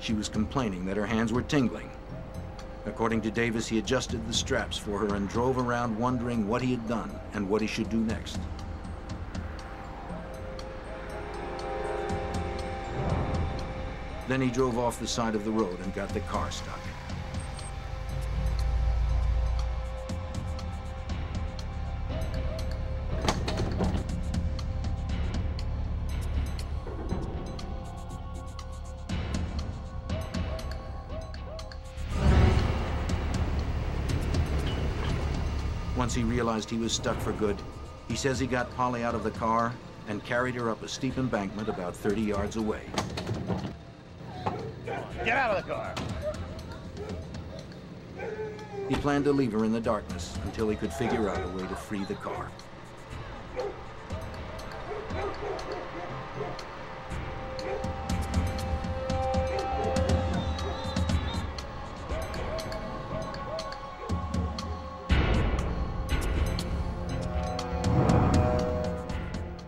She was complaining that her hands were tingling. According to Davis, he adjusted the straps for her and drove around wondering what he had done and what he should do next. Then he drove off the side of the road and got the car stuck. Once he realized he was stuck for good, he says he got Polly out of the car and carried her up a steep embankment about thirty yards away. Get out of the car! He planned to leave her in the darkness until he could figure out a way to free the car.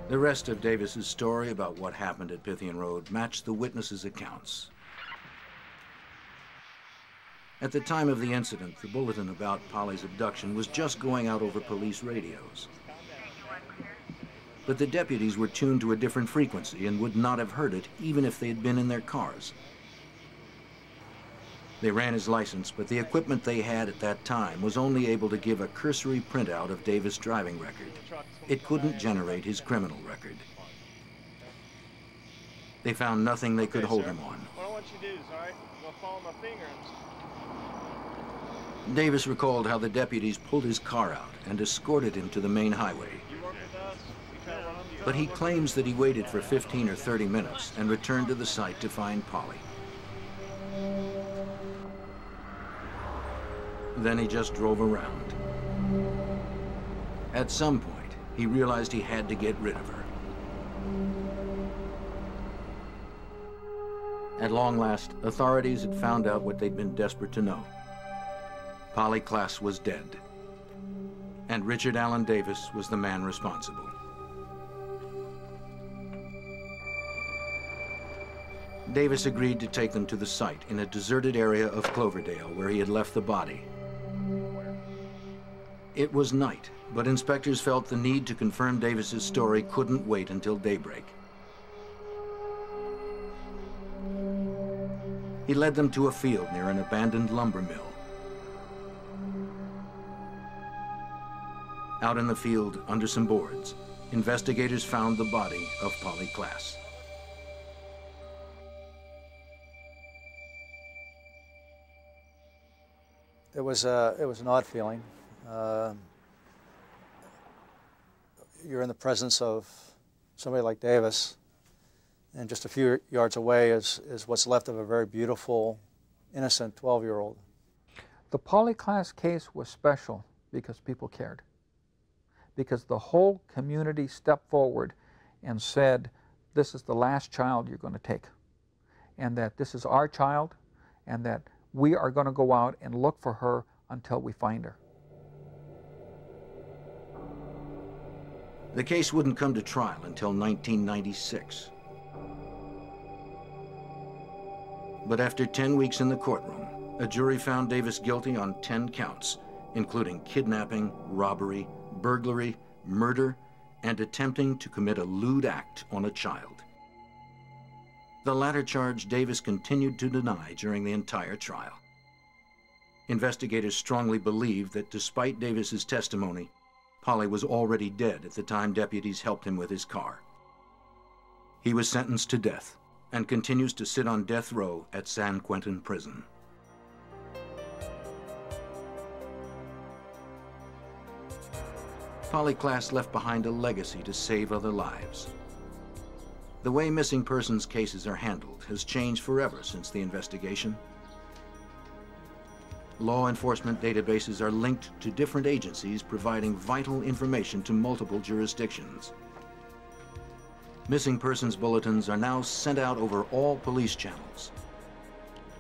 The rest of Davis's story about what happened at Pythian Road matched the witnesses' accounts. At the time of the incident, the bulletin about Polly's abduction was just going out over police radios. But the deputies were tuned to a different frequency and would not have heard it even if they had been in their cars. They ran his license, but the equipment they had at that time was only able to give a cursory printout of Davis' driving record. It couldn't generate his criminal record. They found nothing they could hold him on. What I want you to do is, all right, I'm gonna follow my fingers. Davis recalled how the deputies pulled his car out and escorted him to the main highway. But he claims that he waited for fifteen or thirty minutes and returned to the site to find Polly. Then he just drove around. At some point, he realized he had to get rid of her. At long last, authorities had found out what they'd been desperate to know. Polly Klaas was dead, and Richard Allen Davis was the man responsible. Davis agreed to take them to the site in a deserted area of Cloverdale where he had left the body. It was night, but inspectors felt the need to confirm Davis's story couldn't wait until daybreak. He led them to a field near an abandoned lumber mill. Out in the field, under some boards, investigators found the body of Polly Klaas. It was, uh, it was an odd feeling. Uh, you're in the presence of somebody like Davis, and just a few yards away is, is what's left of a very beautiful, innocent twelve-year-old. The Polly Klaas case was special because people cared, because the whole community stepped forward and said, this is the last child you're going to take, and that this is our child, and that we are going to go out and look for her until we find her. The case wouldn't come to trial until nineteen ninety-six. But after ten weeks in the courtroom, a jury found Davis guilty on ten counts, including kidnapping, robbery, burglary, murder, and attempting to commit a lewd act on a child. The latter charge Davis continued to deny during the entire trial. Investigators strongly believed that despite Davis's testimony, Polly was already dead at the time deputies helped him with his car. He was sentenced to death and continues to sit on death row at San Quentin Prison. Polly Klaas left behind a legacy to save other lives. The way missing persons cases are handled has changed forever since the investigation. Law enforcement databases are linked to different agencies providing vital information to multiple jurisdictions. Missing persons bulletins are now sent out over all police channels.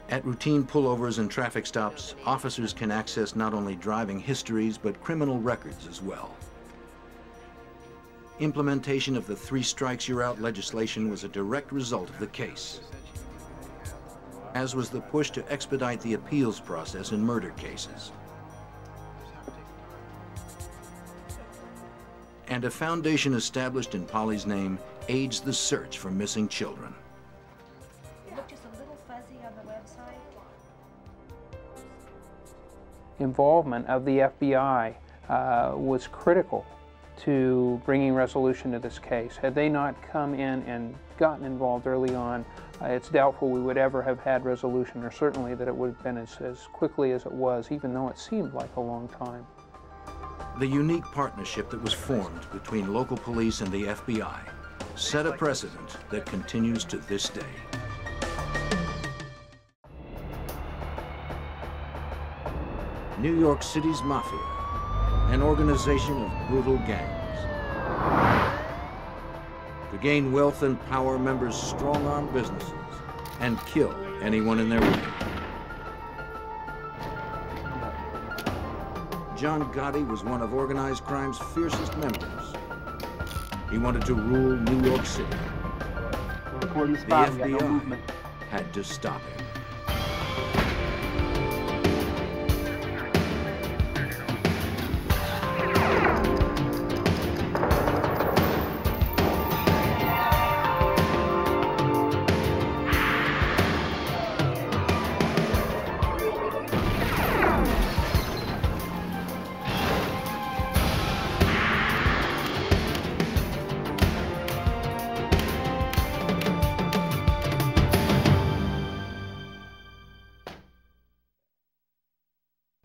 At routine pullovers and traffic stops, officers can access not only driving histories, but criminal records as well. Implementation of the three strikes you're out legislation was a direct result of the case, as was the push to expedite the appeals process in murder cases. And a foundation established in Polly's name aids the search for missing children. It looked just a little fuzzy on the website. Involvement of the F B I uh, was critical to bringing resolution to this case. Had they not come in and gotten involved early on, uh, it's doubtful we would ever have had resolution, or certainly that it would have been as, as quickly as it was, even though it seemed like a long time. The unique partnership that was formed between local police and the F B I set a precedent that continues to this day. New York City's Mafia, an organization of brutal gangs. To gain wealth and power, members strong-arm businesses and kill anyone in their way. John Gotti was one of organized crime's fiercest members. He wanted to rule New York City. The F B I had to stop him.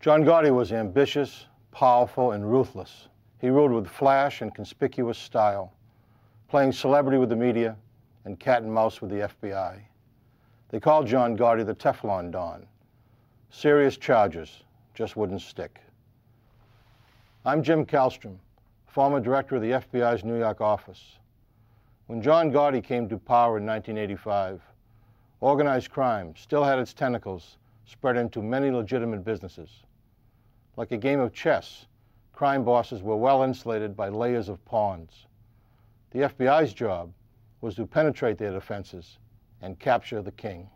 John Gotti was ambitious, powerful, and ruthless. He ruled with flash and conspicuous style, playing celebrity with the media and cat and mouse with the F B I. They called John Gotti the Teflon Don. Serious charges just wouldn't stick. I'm Jim Kalstrom, former director of the F B I's New York office. When John Gotti came to power in nineteen eighty-five, organized crime still had its tentacles spread into many legitimate businesses. Like a game of chess, crime bosses were well insulated by layers of pawns. The F B I's job was to penetrate their defenses and capture the king.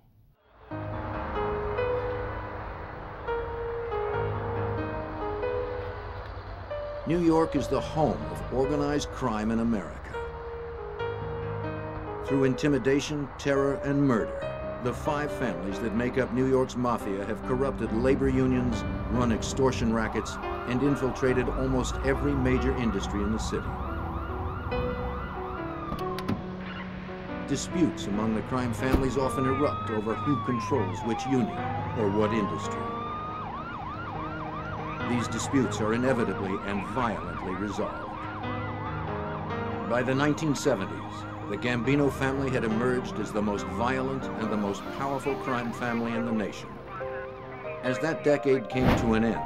New York is the home of organized crime in America. Through intimidation, terror, and murder, the five families that make up New York's mafia have corrupted labor unions, run extortion rackets, and infiltrated almost every major industry in the city. Disputes among the crime families often erupt over who controls which union or what industry. These disputes are inevitably and violently resolved. By the nineteen seventies, the Gambino family had emerged as the most violent and the most powerful crime family in the nation. As that decade came to an end,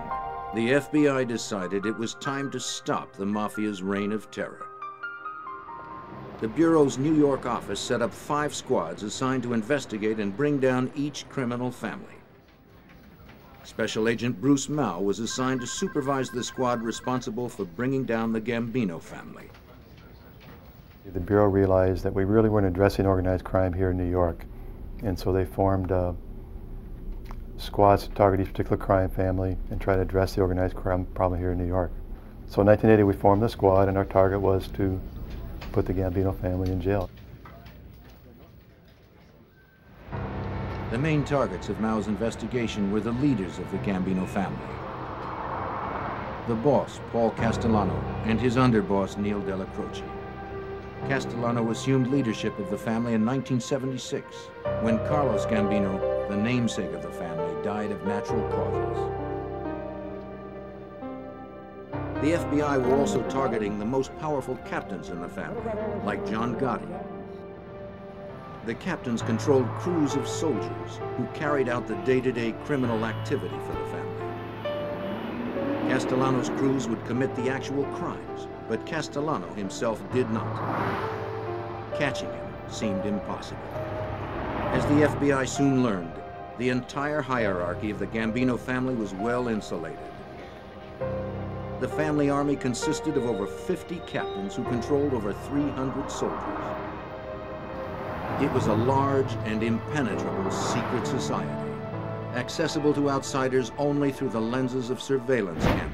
the F B I decided it was time to stop the Mafia's reign of terror. The Bureau's New York office set up five squads assigned to investigate and bring down each criminal family. Special Agent Bruce Mouw was assigned to supervise the squad responsible for bringing down the Gambino family. The Bureau realized that we really weren't addressing organized crime here in New York, and so they formed uh, squads to target each particular crime family and try to address the organized crime problem here in New York. So in nineteen eighty we formed the squad, and our target was to put the Gambino family in jail. The main targets of Mouw's investigation were the leaders of the Gambino family. The boss, Paul Castellano, and his underboss, Neil Dellacroce. Castellano assumed leadership of the family in nineteen seventy-six, when Carlos Gambino, the namesake of the family, died of natural causes. The F B I were also targeting the most powerful captains in the family, like John Gotti. The captains controlled crews of soldiers who carried out the day-to-day criminal activity for the family. Castellano's crews would commit the actual crimes, but Castellano himself did not. catching him seemed impossible. As the F B I soon learned, the entire hierarchy of the Gambino family was well insulated. The family army consisted of over fifty captains who controlled over three hundred soldiers. It was a large and impenetrable secret society, accessible to outsiders only through the lenses of surveillance cameras.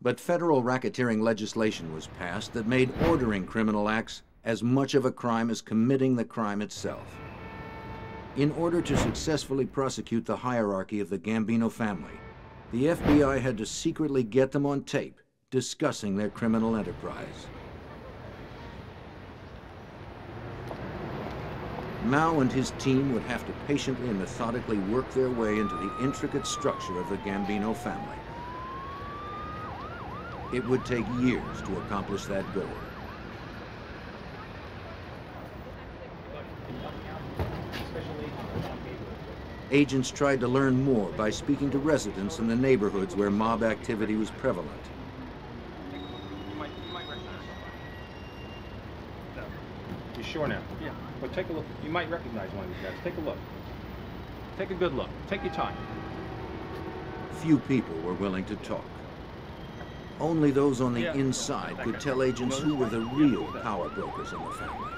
But federal racketeering legislation was passed that made ordering criminal acts as much of a crime as committing the crime itself. In order to successfully prosecute the hierarchy of the Gambino family, the F B I had to secretly get them on tape discussing their criminal enterprise. Mouw and his team would have to patiently and methodically work their way into the intricate structure of the Gambino family. It would take years to accomplish that goal. Agents tried to learn more by speaking to residents in the neighborhoods where mob activity was prevalent. You might, you might recognize somebody. No. You sure now? Yeah. Well, take a look. You might recognize one of these guys. Take a look. Take a good look. Take your time. Few people were willing to talk. Only those on the yeah, inside could tell agents who were the real power brokers in the family.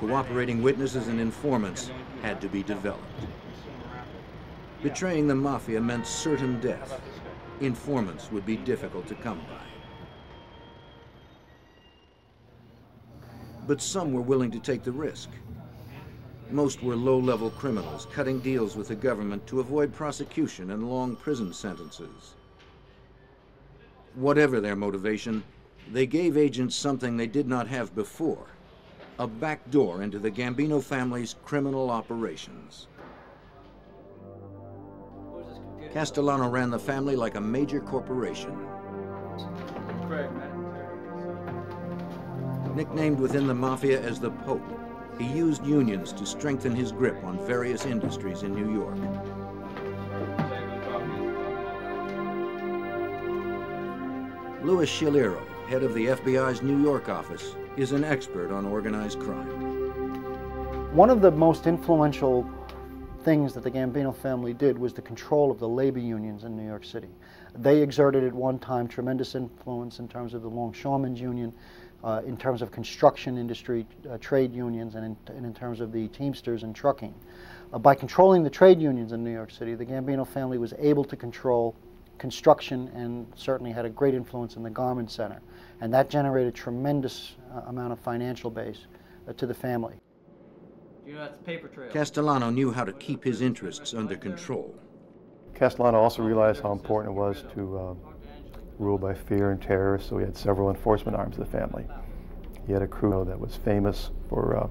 Cooperating witnesses and informants had to be developed. Betraying the mafia meant certain death. Informants would be difficult to come by. But some were willing to take the risk. Most were low-level criminals cutting deals with the government to avoid prosecution and long prison sentences. Whatever their motivation, they gave agents something they did not have before: a back door into the Gambino family's criminal operations. Castellano ran the family like a major corporation. Nicknamed within the mafia as the Pope, he used unions to strengthen his grip on various industries in New York. Louis Chilero, head of the F B I's New York office, is an expert on organized crime. One of the most influential things that the Gambino family did was the control of the labor unions in New York City. They exerted at one time tremendous influence in terms of the Longshoremen's Union, uh, in terms of construction industry, uh, trade unions, and in, and in terms of the Teamsters and trucking. Uh, by controlling the trade unions in New York City, the Gambino family was able to control construction and certainly had a great influence in the garment center. And that generated tremendous uh, amount of financial base uh, to the family. You know, that's paper trail. Castellano knew how to keep his interests under control. Castellano also realized how important it was to um, rule by fear and terror, so he had several enforcement arms of the family. He had a crew that was famous for uh,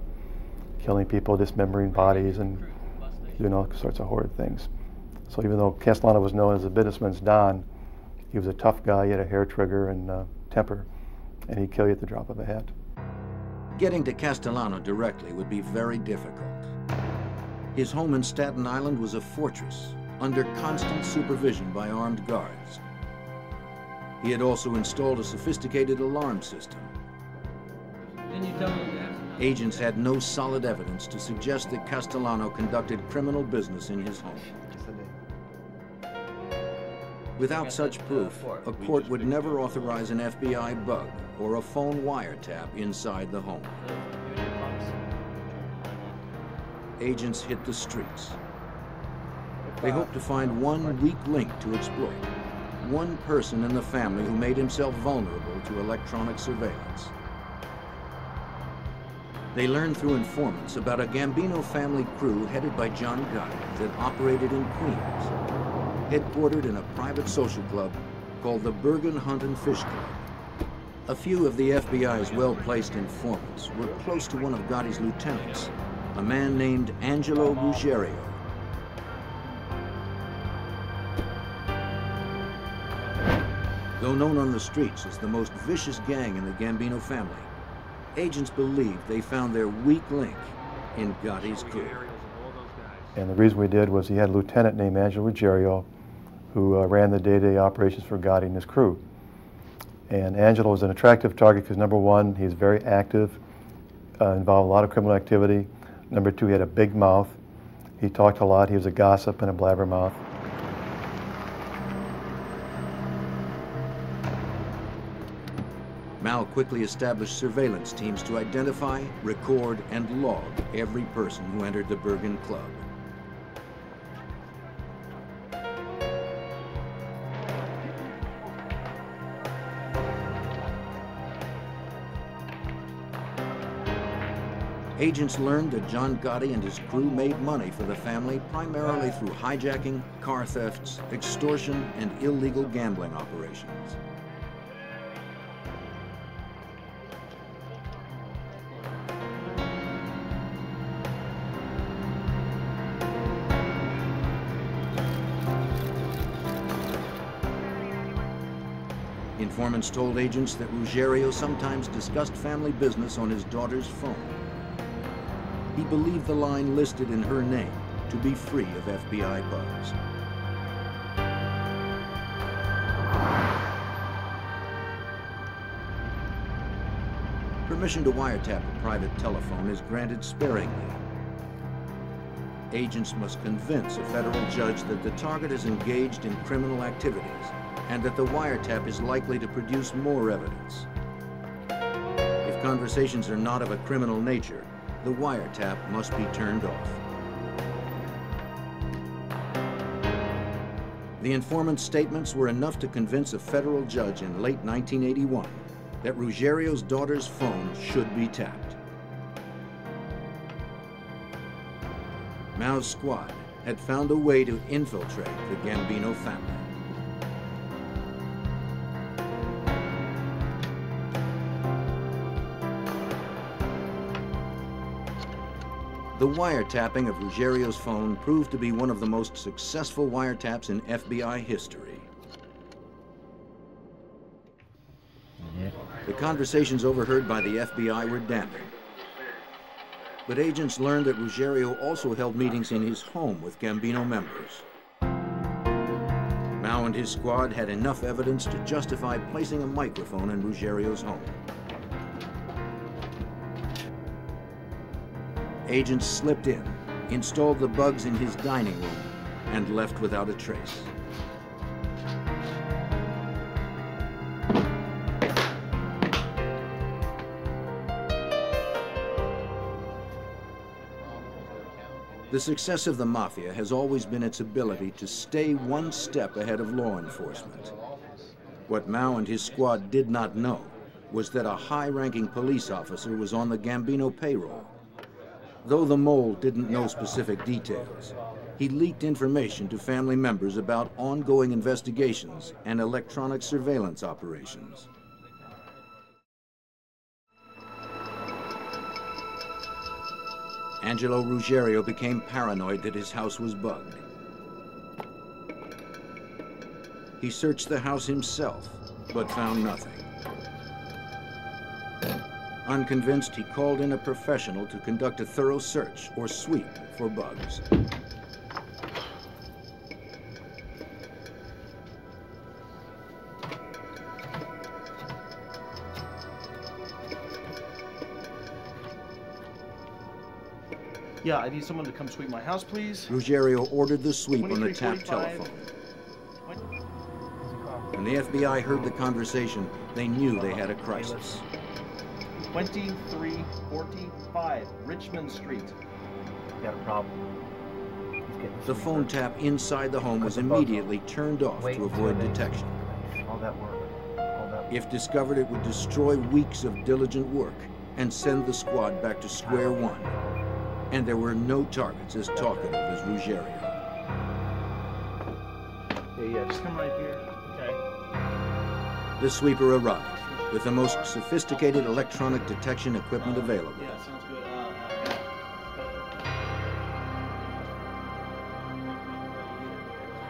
killing people, dismembering bodies, and doing all sorts of horrid things. So even though Castellano was known as a businessman's don, he was a tough guy. He had a hair trigger and uh, temper, and he'd kill you at the drop of a hat. Getting to Castellano directly would be very difficult. His home in Staten Island was a fortress, under constant supervision by armed guards. He had also installed a sophisticated alarm system. Didn't you tell me that? Agents had no solid evidence to suggest that Castellano conducted criminal business in his home. Without such proof, a court would never authorize an F B I bug or a phone wiretap inside the home. Agents hit the streets. They hoped to find one weak link to exploit, one person in the family who made himself vulnerable to electronic surveillance. They learned through informants about a Gambino family crew headed by John Gotti that operated in Queens, headquartered in a private social club called the Bergen Hunt and Fish Club. A few of the F B I's well-placed informants were close to one of Gotti's lieutenants, a man named Angelo Ruggiero. Though known on the streets as the most vicious gang in the Gambino family, agents believed they found their weak link in Gotti's crew. And the reason we did was he had a lieutenant named Angelo Ruggiero, who uh, ran the day-to-day operations for Gotti and his crew. And Angelo is an attractive target because, number one, he's very active, uh, involved in a lot of criminal activity. Number two, he had a big mouth. He talked a lot. He was a gossip and a blabbermouth. Mouw quickly established surveillance teams to identify, record, and log every person who entered the Bergen Club. Agents learned that John Gotti and his crew made money for the family primarily through hijacking, car thefts, extortion, and illegal gambling operations. Informants told agents that Ruggiero sometimes discussed family business on his daughter's phone. He believed the line listed in her name to be free of F B I bugs. Permission to wiretap a private telephone is granted sparingly. Agents must convince a federal judge that the target is engaged in criminal activities and that the wiretap is likely to produce more evidence. If conversations are not of a criminal nature, the wiretap must be turned off. The informant's statements were enough to convince a federal judge in late nineteen eighty-one that Ruggiero's daughter's phone should be tapped. Mouw's squad had found a way to infiltrate the Gambino family. The wiretapping of Ruggiero's phone proved to be one of the most successful wiretaps in F B I history. Yeah. The conversations overheard by the F B I were damning. But agents learned that Ruggiero also held meetings in his home with Gambino members. Mouw and his squad had enough evidence to justify placing a microphone in Ruggiero's home. Agents slipped in, installed the bugs in his dining room, and left without a trace. The success of the mafia has always been its ability to stay one step ahead of law enforcement. What Mouw and his squad did not know was that a high-ranking police officer was on the Gambino payroll. Though the mole didn't know specific details, he leaked information to family members about ongoing investigations and electronic surveillance operations. Angelo Ruggiero became paranoid that his house was bugged. He searched the house himself, but found nothing. Unconvinced, he called in a professional to conduct a thorough search or sweep for bugs. Yeah, I need someone to come sweep my house, please. Ruggiero ordered the sweep on the tapped telephone. When the F B I heard the conversation, they knew they had a crisis. twenty-three forty-five Richmond Street. Got a problem. The phone tap inside the home was immediately turned off to avoid detection. All that work. All that work. If discovered, it would destroy weeks of diligent work and send the squad back to square one. And there were no targets as talkative as Ruggiero. Yeah, yeah, just come right here. Okay. The sweeper arrived with the most sophisticated electronic detection equipment available. Yeah, sounds good. Uh,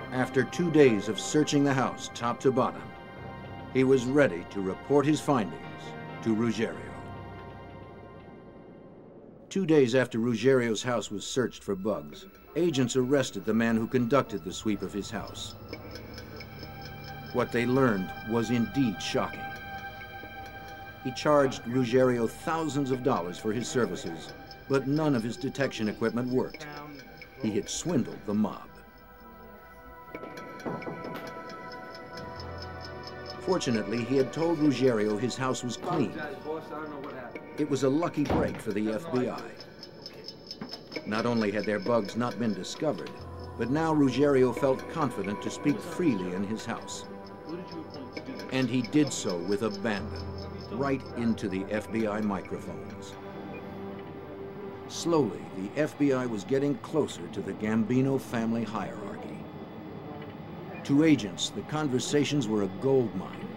yeah. After two days of searching the house top to bottom, he was ready to report his findings to Ruggiero. Two days after Ruggiero's house was searched for bugs, agents arrested the man who conducted the sweep of his house. What they learned was indeed shocking. He charged Ruggiero thousands of dollars for his services, but none of his detection equipment worked. He had swindled the mob. Fortunately, he had told Ruggiero his house was clean. It was a lucky break for the F B I. Not only had their bugs not been discovered, but now Ruggiero felt confident to speak freely in his house. And he did so with abandon, right into the F B I microphones. Slowly, the F B I was getting closer to the Gambino family hierarchy. To agents, the conversations were a gold mine.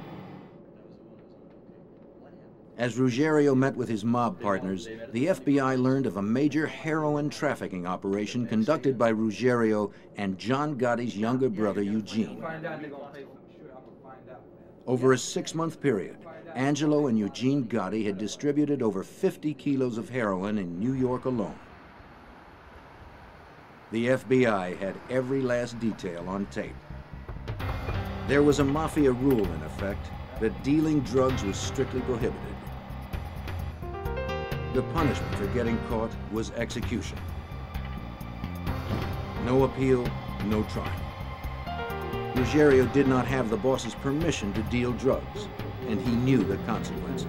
As Ruggiero met with his mob partners, the F B I learned of a major heroin trafficking operation conducted by Ruggiero and John Gotti's younger brother, Eugene. Over a six-month period, Angelo and Eugene Gotti had distributed over fifty kilos of heroin in New York alone. The F B I had every last detail on tape. There was a mafia rule in effect that dealing drugs was strictly prohibited. The punishment for getting caught was execution. No appeal, no trial. Ruggiero did not have the boss's permission to deal drugs, and he knew the consequences.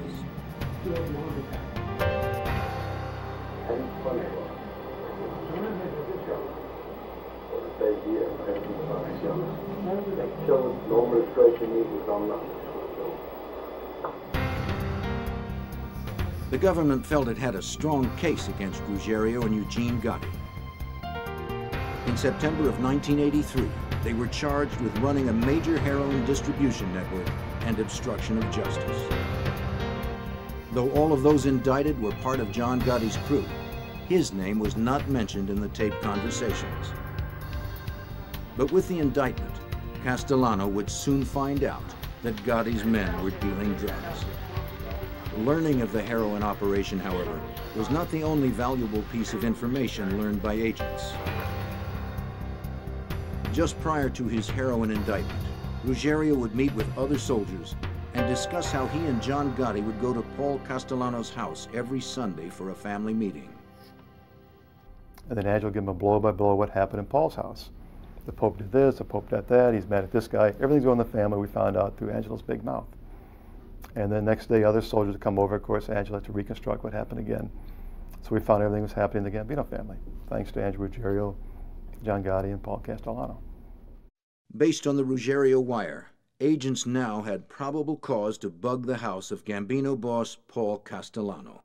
The government felt it had a strong case against Ruggiero and Eugene Gotti. In September of nineteen eighty-three, they were charged with running a major heroin distribution network and obstruction of justice. Though all of those indicted were part of John Gotti's crew, his name was not mentioned in the tape conversations. But with the indictment, Castellano would soon find out that Gotti's men were dealing drugs. Learning of the heroin operation, however, was not the only valuable piece of information learned by agents. Just prior to his heroin indictment, Ruggiero would meet with other soldiers and discuss how he and John Gotti would go to Paul Castellano's house every Sunday for a family meeting. And then Angelo gave him a blow by blow what happened in Paul's house. The Pope did this, the Pope did that, he's mad at this guy. Everything's going in the family, we found out through Angelo's big mouth. And then next day, other soldiers would come over, of course, Angelo had to reconstruct what happened again. So we found everything was happening in the Gambino family, thanks to Angelo Ruggiero, John Gotti and Paul Castellano. Based on the Ruggiero wire, agents now had probable cause to bug the house of Gambino boss Paul Castellano.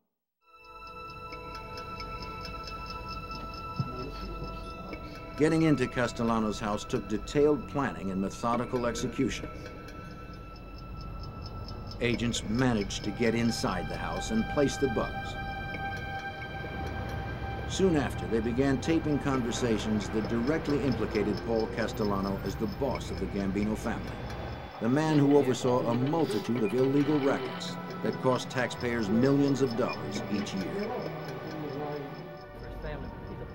Getting into Castellano's house took detailed planning and methodical execution. Agents managed to get inside the house and place the bugs. Soon after, they began taping conversations that directly implicated Paul Castellano as the boss of the Gambino family, the man who oversaw a multitude of illegal rackets that cost taxpayers millions of dollars each year.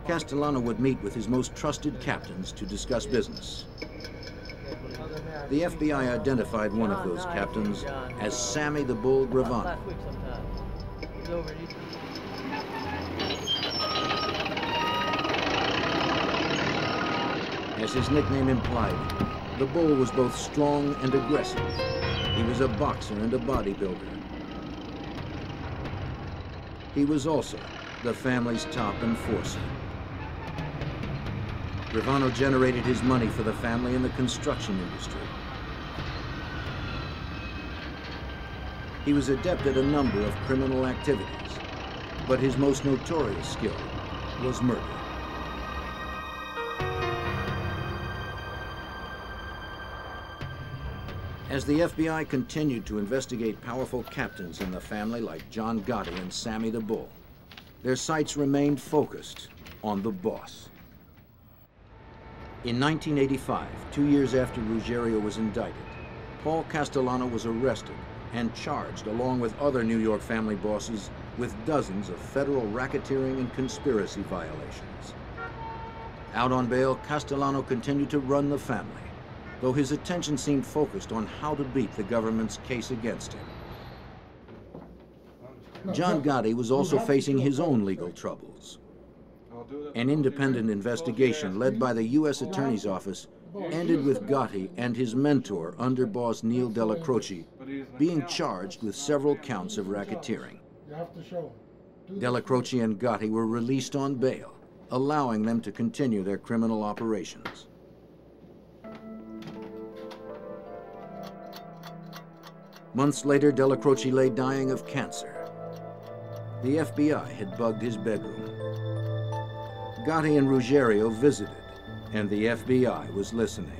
Castellano would meet with his most trusted captains to discuss business. The F B I identified one of those captains as Sammy the Bull Gravano. As his nickname implied, the Bull was both strong and aggressive. He was a boxer and a bodybuilder. He was also the family's top enforcer. Gravano generated his money for the family in the construction industry. He was adept at a number of criminal activities, but his most notorious skill was murder. As the F B I continued to investigate powerful captains in the family like John Gotti and Sammy the Bull, their sights remained focused on the boss. In nineteen eighty-five, two years after Ruggiero was indicted, Paul Castellano was arrested and charged, along with other New York family bosses, with dozens of federal racketeering and conspiracy violations. Out on bail, Castellano continued to run the family, though his attention seemed focused on how to beat the government's case against him. John Gotti was also facing his own legal troubles. An independent investigation led by the U S Attorney's Office ended with Gotti and his mentor, underboss Neil Dellacroce, being charged with several counts of racketeering. Dellacroce and Gotti were released on bail, allowing them to continue their criminal operations. Months later, Dellacroce lay dying of cancer. The F B I had bugged his bedroom. Gotti and Ruggiero visited, and the F B I was listening.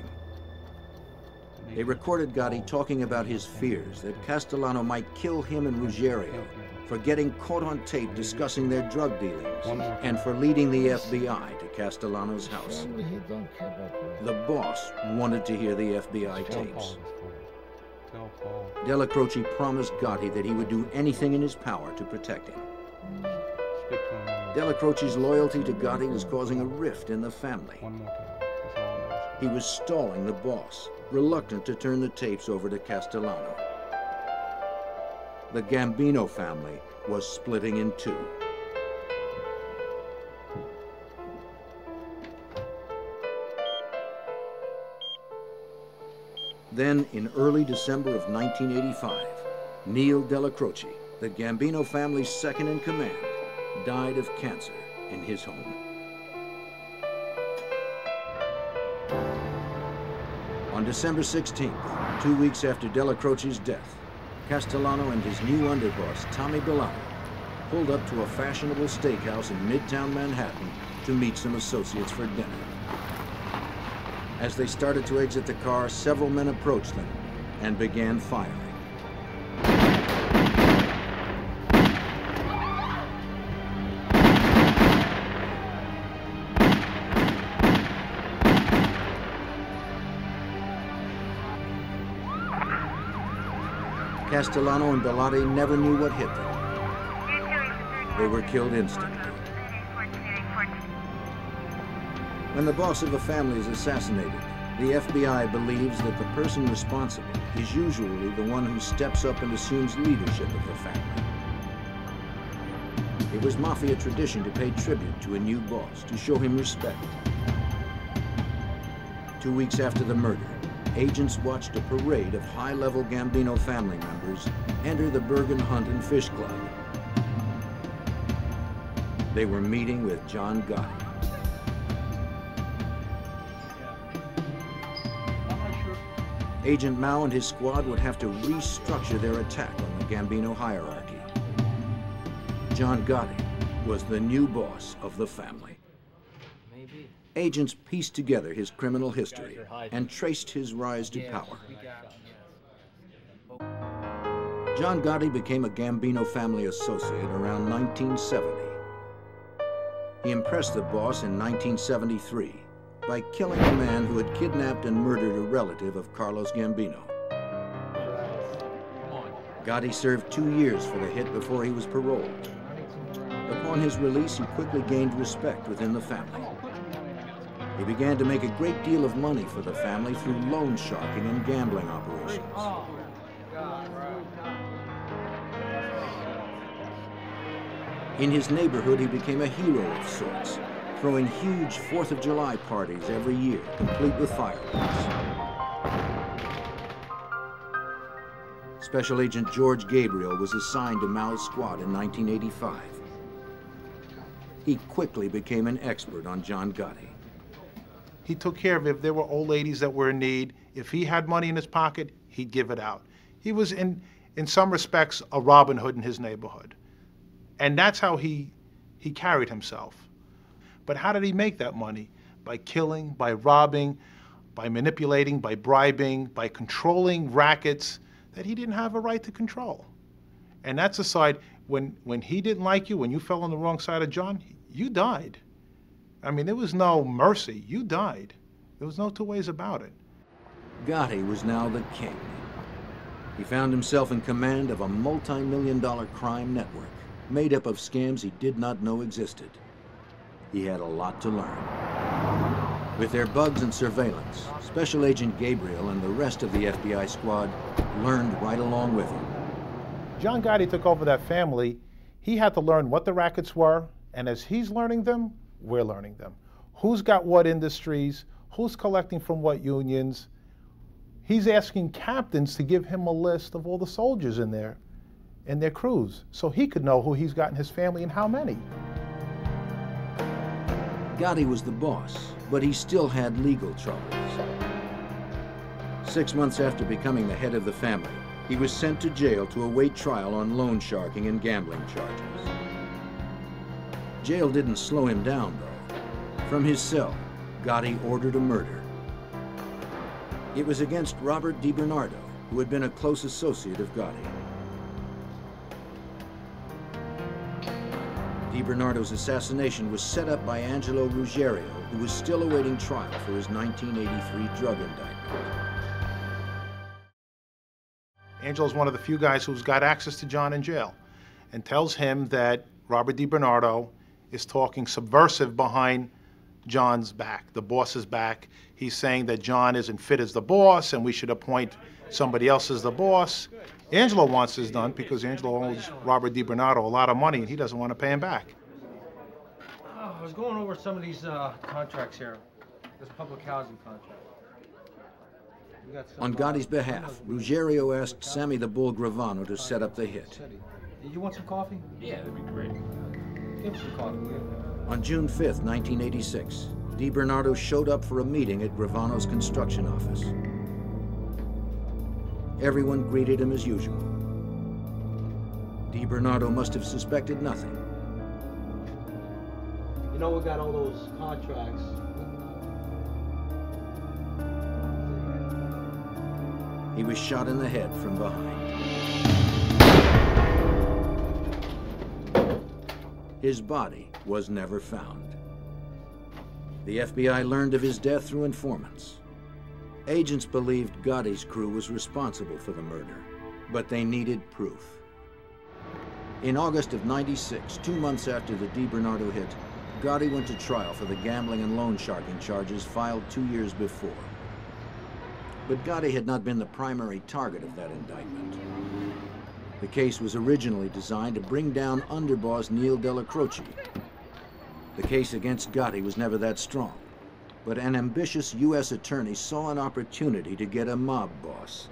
They recorded Gotti talking about his fears that Castellano might kill him and Ruggiero for getting caught on tape discussing their drug dealings and for leading the F B I to Castellano's house. The boss wanted to hear the F B I tapes. Dellacroce promised Gotti that he would do anything in his power to protect him. Dellacroce's loyalty to Gotti was causing a rift in the family. He was stalling the boss, reluctant to turn the tapes over to Castellano. The Gambino family was splitting in two. Then, in early December of nineteen eighty-five, Neil Dellacroce, the Gambino family's second in command, died of cancer in his home. On December sixteenth, two weeks after Dellacroce's death, Castellano and his new underboss, Tommy Bilotti, pulled up to a fashionable steakhouse in Midtown Manhattan to meet some associates for dinner. As they started to exit the car, several men approached them and began firing. Castellano and Bilotti never knew what hit them. They were killed instantly. When the boss of a family is assassinated, the F B I believes that the person responsible is usually the one who steps up and assumes leadership of the family. It was mafia tradition to pay tribute to a new boss, to show him respect. Two weeks after the murder, agents watched a parade of high-level Gambino family members enter the Bergen Hunt and Fish Club. They were meeting with John Gotti. Agent Mouw and his squad would have to restructure their attack on the Gambino hierarchy. John Gotti was the new boss of the family. Agents pieced together his criminal history and traced his rise to power. John Gotti became a Gambino family associate around nineteen seventy. He impressed the boss in nineteen seventy-three by killing a man who had kidnapped and murdered a relative of Carlos Gambino. Gotti served two years for the hit before he was paroled. Upon his release, he quickly gained respect within the family. He began to make a great deal of money for the family through loan sharking and gambling operations. In his neighborhood, he became a hero of sorts, throwing huge fourth of July parties every year, complete with fireworks. Special Agent George Gabriel was assigned to Mouw's squad in nineteen eighty-five. He quickly became an expert on John Gotti. He took care of it. If there were old ladies that were in need, if he had money in his pocket, he'd give it out. He was, in, in some respects, a Robin Hood in his neighborhood. And that's how he, he carried himself. But how did he make that money? By killing, by robbing, by manipulating, by bribing, by controlling rackets that he didn't have a right to control. And that's the side, when, when he didn't like you, when you fell on the wrong side of John, you died. I mean, there was no mercy. You died. There was no two ways about it. Gotti was now the king. He found himself in command of a multi-million dollar crime network made up of scams he did not know existed. He had a lot to learn. With their bugs and surveillance, Special Agent Gabriel and the rest of the F B I squad learned right along with him. John Gotti took over that family he had to learn what the rackets were, and as he's learning them, we're learning them. Who's got what industries? Who's collecting from what unions? He's asking captains to give him a list of all the soldiers in there and their crews, so he could know who he's got in his family and how many. Gotti was the boss, but he still had legal troubles. Six months after becoming the head of the family, he was sent to jail to await trial on loan sharking and gambling charges. Jail didn't slow him down, though. From his cell, Gotti ordered a murder. It was against Robert DiBernardo, who had been a close associate of Gotti. DiBernardo's assassination was set up by Angelo Ruggiero, who was still awaiting trial for his nineteen eighty-three drug indictment. Angelo's one of the few guys who's got access to John in jail and tells him that Robert DiBernardo is talking subversive behind John's back, the boss's back. He's saying that John isn't fit as the boss and we should appoint somebody else as the boss. Angelo wants this done because Angelo owes Robert DiBernardo a lot of money and he doesn't want to pay him back. Oh, I was going over some of these uh, contracts here, this public housing contract. On Gotti's behalf, Ruggiero asked Sammy the Bull Gravano to set up the hit. You want some coffee? Yeah, that'd be great. Give us some coffee. On June fifth, nineteen eighty-six, DiBernardo showed up for a meeting at Gravano's construction office. Everyone greeted him as usual. DiBernardo must have suspected nothing. You know, we got all those contracts. He was shot in the head from behind. His body was never found. The F B I learned of his death through informants. Agents believed Gotti's crew was responsible for the murder, but they needed proof. In August of ninety-six, two months after the DiBernardo hit, Gotti went to trial for the gambling and loan sharking charges filed two years before. But Gotti had not been the primary target of that indictment. The case was originally designed to bring down underboss Neil Dellacroce. The case against Gotti was never that strong, but an ambitious U S attorney saw an opportunity to get a mob boss.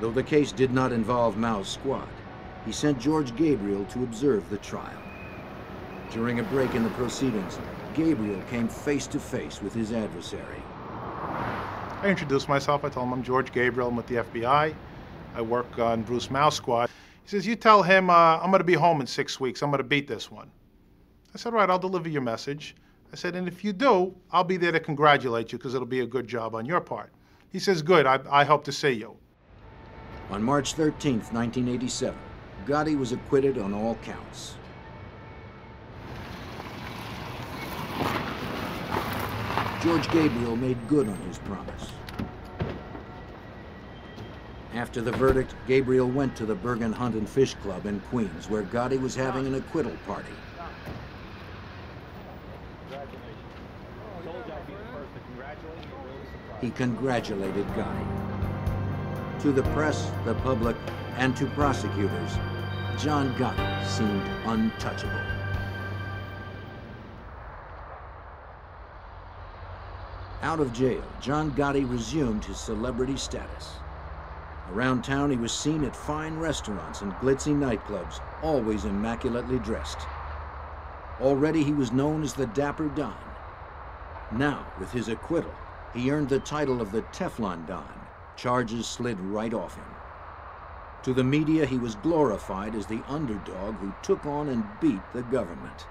Though the case did not involve Mouw's squad, he sent George Gabriel to observe the trial. During a break in the proceedings, Gabriel came face to face with his adversary. I introduced myself. I told him I'm George Gabriel. I'm with the F B I. I work on Bruce Mouw's squad. He says, you tell him uh, I'm going to be home in six weeks. I'm going to beat this one. I said, all right, I'll deliver your message. I said, and if you do, I'll be there to congratulate you because it'll be a good job on your part. He says, good, I, I hope to see you. On March thirteenth, nineteen eighty-seven, Gotti was acquitted on all counts. George Gabriel made good on his promise. After the verdict, Gabriel went to the Bergen Hunt and Fish Club in Queens, where Gotti was having an acquittal party. He congratulated Gotti. To the press, the public, and to prosecutors, John Gotti seemed untouchable. Out of jail, John Gotti resumed his celebrity status. Around town, he was seen at fine restaurants and glitzy nightclubs, always immaculately dressed. Already, he was known as the Dapper Don. Now, with his acquittal, he earned the title of the Teflon Don. Charges slid right off him. To the media, he was glorified as the underdog who took on and beat the government.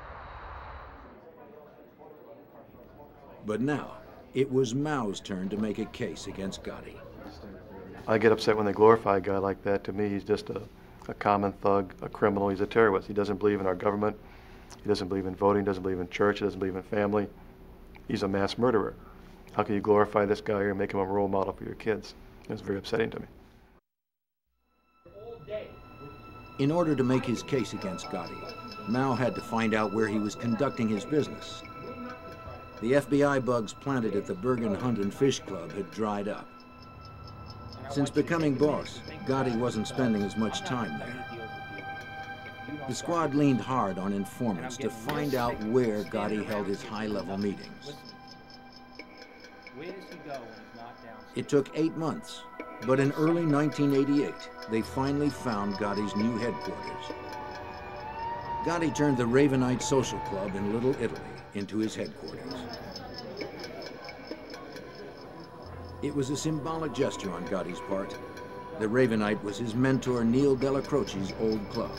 But now, it was Mouw's turn to make a case against Gotti. I get upset when they glorify a guy like that. To me, he's just a, a common thug, a criminal. He's a terrorist. He doesn't believe in our government. He doesn't believe in voting. He doesn't believe in church. He doesn't believe in family. He's a mass murderer. How can you glorify this guy here and make him a role model for your kids? It was very upsetting to me. In order to make his case against Gotti, Mouw had to find out where he was conducting his business. The F B I bugs planted at the Bergen Hunt and Fish Club had dried up. Since becoming boss, Gotti wasn't spending as much time there. The squad leaned hard on informants to find out where Gotti held his high-level meetings. It took eight months, but in early nineteen eighty-eight, they finally found Gotti's new headquarters. Gotti turned the Ravenite Social Club in Little Italy into his headquarters. It was a symbolic gesture on Gotti's part. The Ravenite was his mentor, Neil Dellacroce's old club.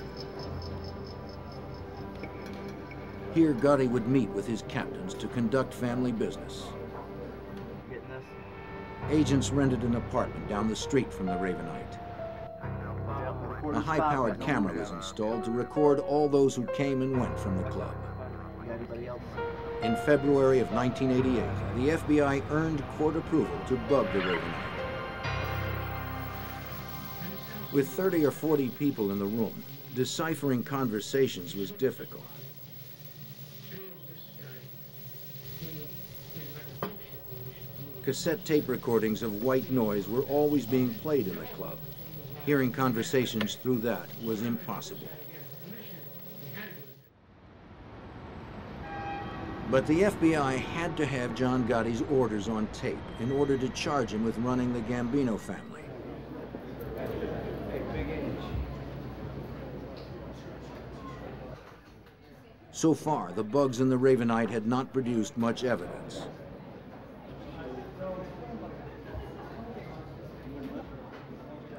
Here, Gotti would meet with his captains to conduct family business. Agents rented an apartment down the street from the Ravenite. A high-powered camera was installed to record all those who came and went from the club. In February of nineteen eighty-eight, the F B I earned court approval to bug the Ravenite. With thirty or forty people in the room, deciphering conversations was difficult. Cassette tape recordings of white noise were always being played in the club. Hearing conversations through that was impossible. But the F B I had to have John Gotti's orders on tape in order to charge him with running the Gambino family. So far, the bugs in the Ravenite had not produced much evidence.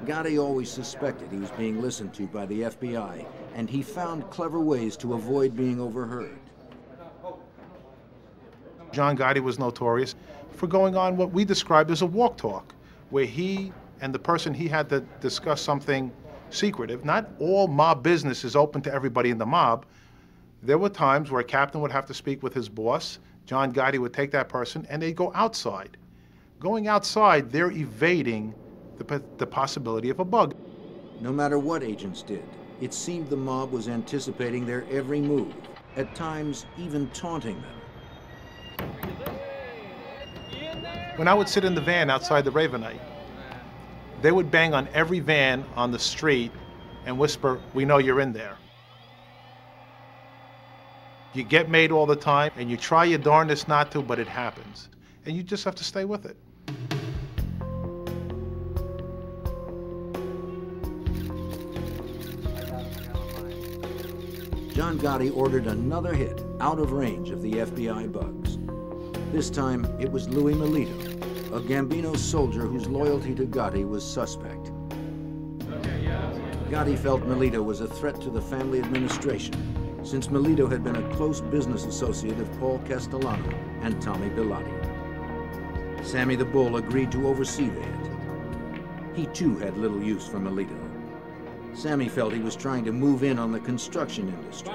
Gotti always suspected he was being listened to by the F B I, and he found clever ways to avoid being overheard. John Gotti was notorious for going on what we described as a walk talk, where he and the person he had to discuss something secretive. Not all mob business is open to everybody in the mob. There were times where a captain would have to speak with his boss. John Gotti would take that person, and they'd go outside. Going outside, they're evading The, the possibility of a bug. No matter what agents did, it seemed the mob was anticipating their every move, at times even taunting them. When I would sit in the van outside the Ravenite, they would bang on every van on the street and whisper, "We know you're in there." You get made all the time, and you try your darndest not to, but it happens. And you just have to stay with it. John Gotti ordered another hit out of range of the F B I bugs. This time, it was Louie Milito, a Gambino soldier whose loyalty to Gotti was suspect. Okay, yeah. Gotti felt Milito was a threat to the family administration, since Milito had been a close business associate of Paul Castellano and Tommy Bilotti. Sammy the Bull agreed to oversee the hit. He too had little use for Milito. Sammy felt he was trying to move in on the construction industry.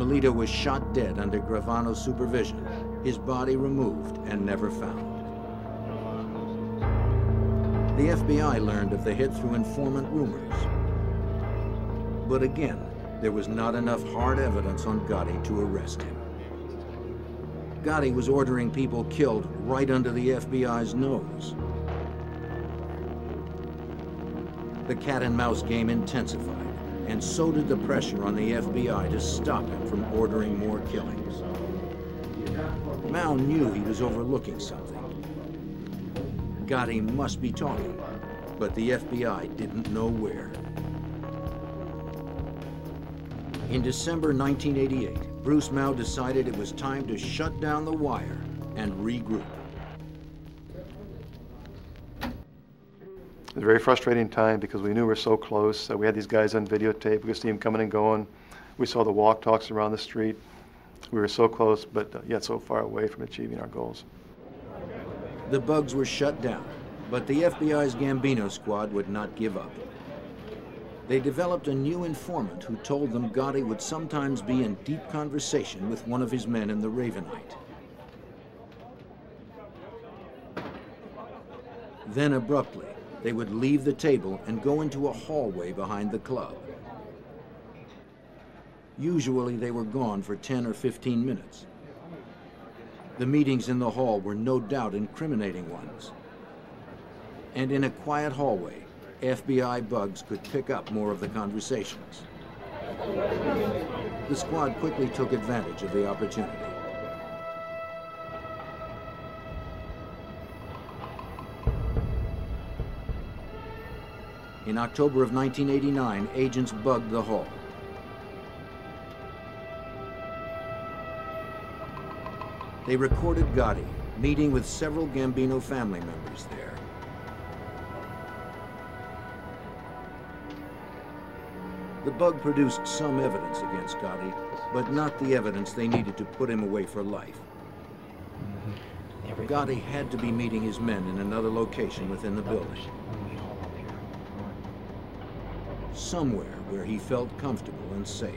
Milito was shot dead under Gravano's supervision, his body removed and never found. The F B I learned of the hit through informant rumors. But again, there was not enough hard evidence on Gotti to arrest him. Gotti was ordering people killed right under the F B I's nose. The cat-and-mouse game intensified, and so did the pressure on the F B I to stop him from ordering more killings. Mouw knew he was overlooking something. Gotti must be talking, but the F B I didn't know where. In December nineteen eighty-eight, Bruce Mouw decided it was time to shut down the wire and regroup. It was a very frustrating time because we knew we were so close. Uh, we had these guys on videotape. We could see them coming and going. We saw the walk talks around the street. We were so close, but uh, yet so far away from achieving our goals. The bugs were shut down, but the F B I's Gambino squad would not give up. They developed a new informant who told them Gotti would sometimes be in deep conversation with one of his men in the Ravenite. Then abruptly, they would leave the table and go into a hallway behind the club. Usually they were gone for ten or fifteen minutes. The meetings in the hall were no doubt incriminating ones. And in a quiet hallway, F B I bugs could pick up more of the conversations. The squad quickly took advantage of the opportunity. In October of nineteen eighty-nine, agents bugged the hall. They recorded Gotti meeting with several Gambino family members there. The bug produced some evidence against Gotti, but not the evidence they needed to put him away for life. Mm-hmm. Gotti had to be meeting his men in another location within the building. Somewhere where he felt comfortable and safe.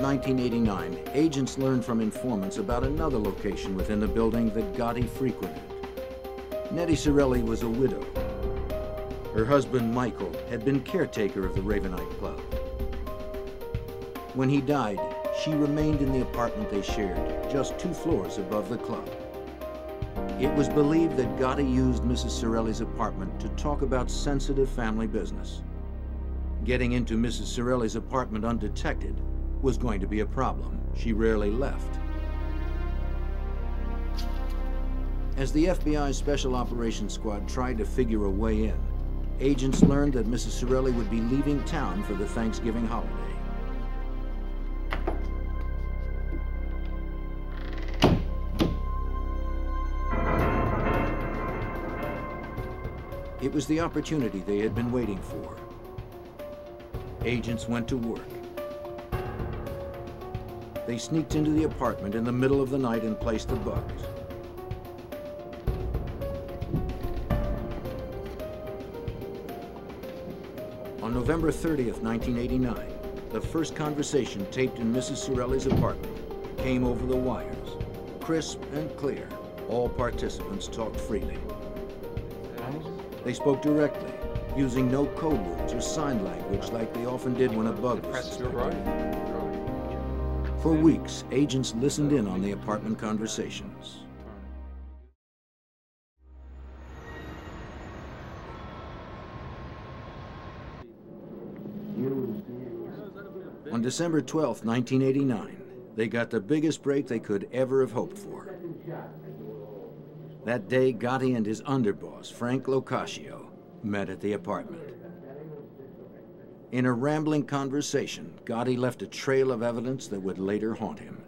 nineteen eighty-nine, agents learned from informants about another location within the building that Gotti frequented. Nettie Sorelli was a widow. Her husband, Michael, had been caretaker of the Ravenite Club. When he died, she remained in the apartment they shared, just two floors above the club. It was believed that Gotti used Missus Sorelli's apartment to talk about sensitive family business. Getting into Missus Sorelli's apartment undetected was going to be a problem. She rarely left. As the F B I Special Operations Squad tried to figure a way in, agents learned that Missus Sorelli would be leaving town for the Thanksgiving holiday. It was the opportunity they had been waiting for. Agents went to work. They sneaked into the apartment in the middle of the night and placed the bugs. On November thirtieth, nineteen eighty-nine, the first conversation taped in Missus Sorelli's apartment came over the wires. Crisp and clear, all participants talked freely. They spoke directly, using no code words or sign language like they often did when a bug was suspected. For weeks, agents listened in on the apartment conversations. On December twelfth, nineteen eighty-nine, they got the biggest break they could ever have hoped for. That day, Gotti and his underboss, Frank Locascio, met at the apartment. In a rambling conversation, Gotti left a trail of evidence that would later haunt him.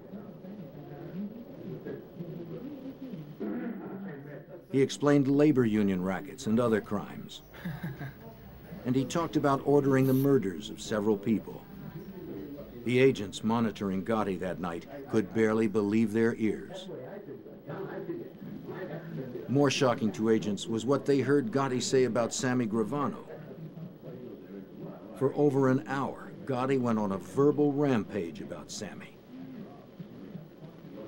He explained labor union rackets and other crimes. And he talked about ordering the murders of several people. The agents monitoring Gotti that night could barely believe their ears. More shocking to agents was what they heard Gotti say about Sammy Gravano. For over an hour, Gotti went on a verbal rampage about Sammy.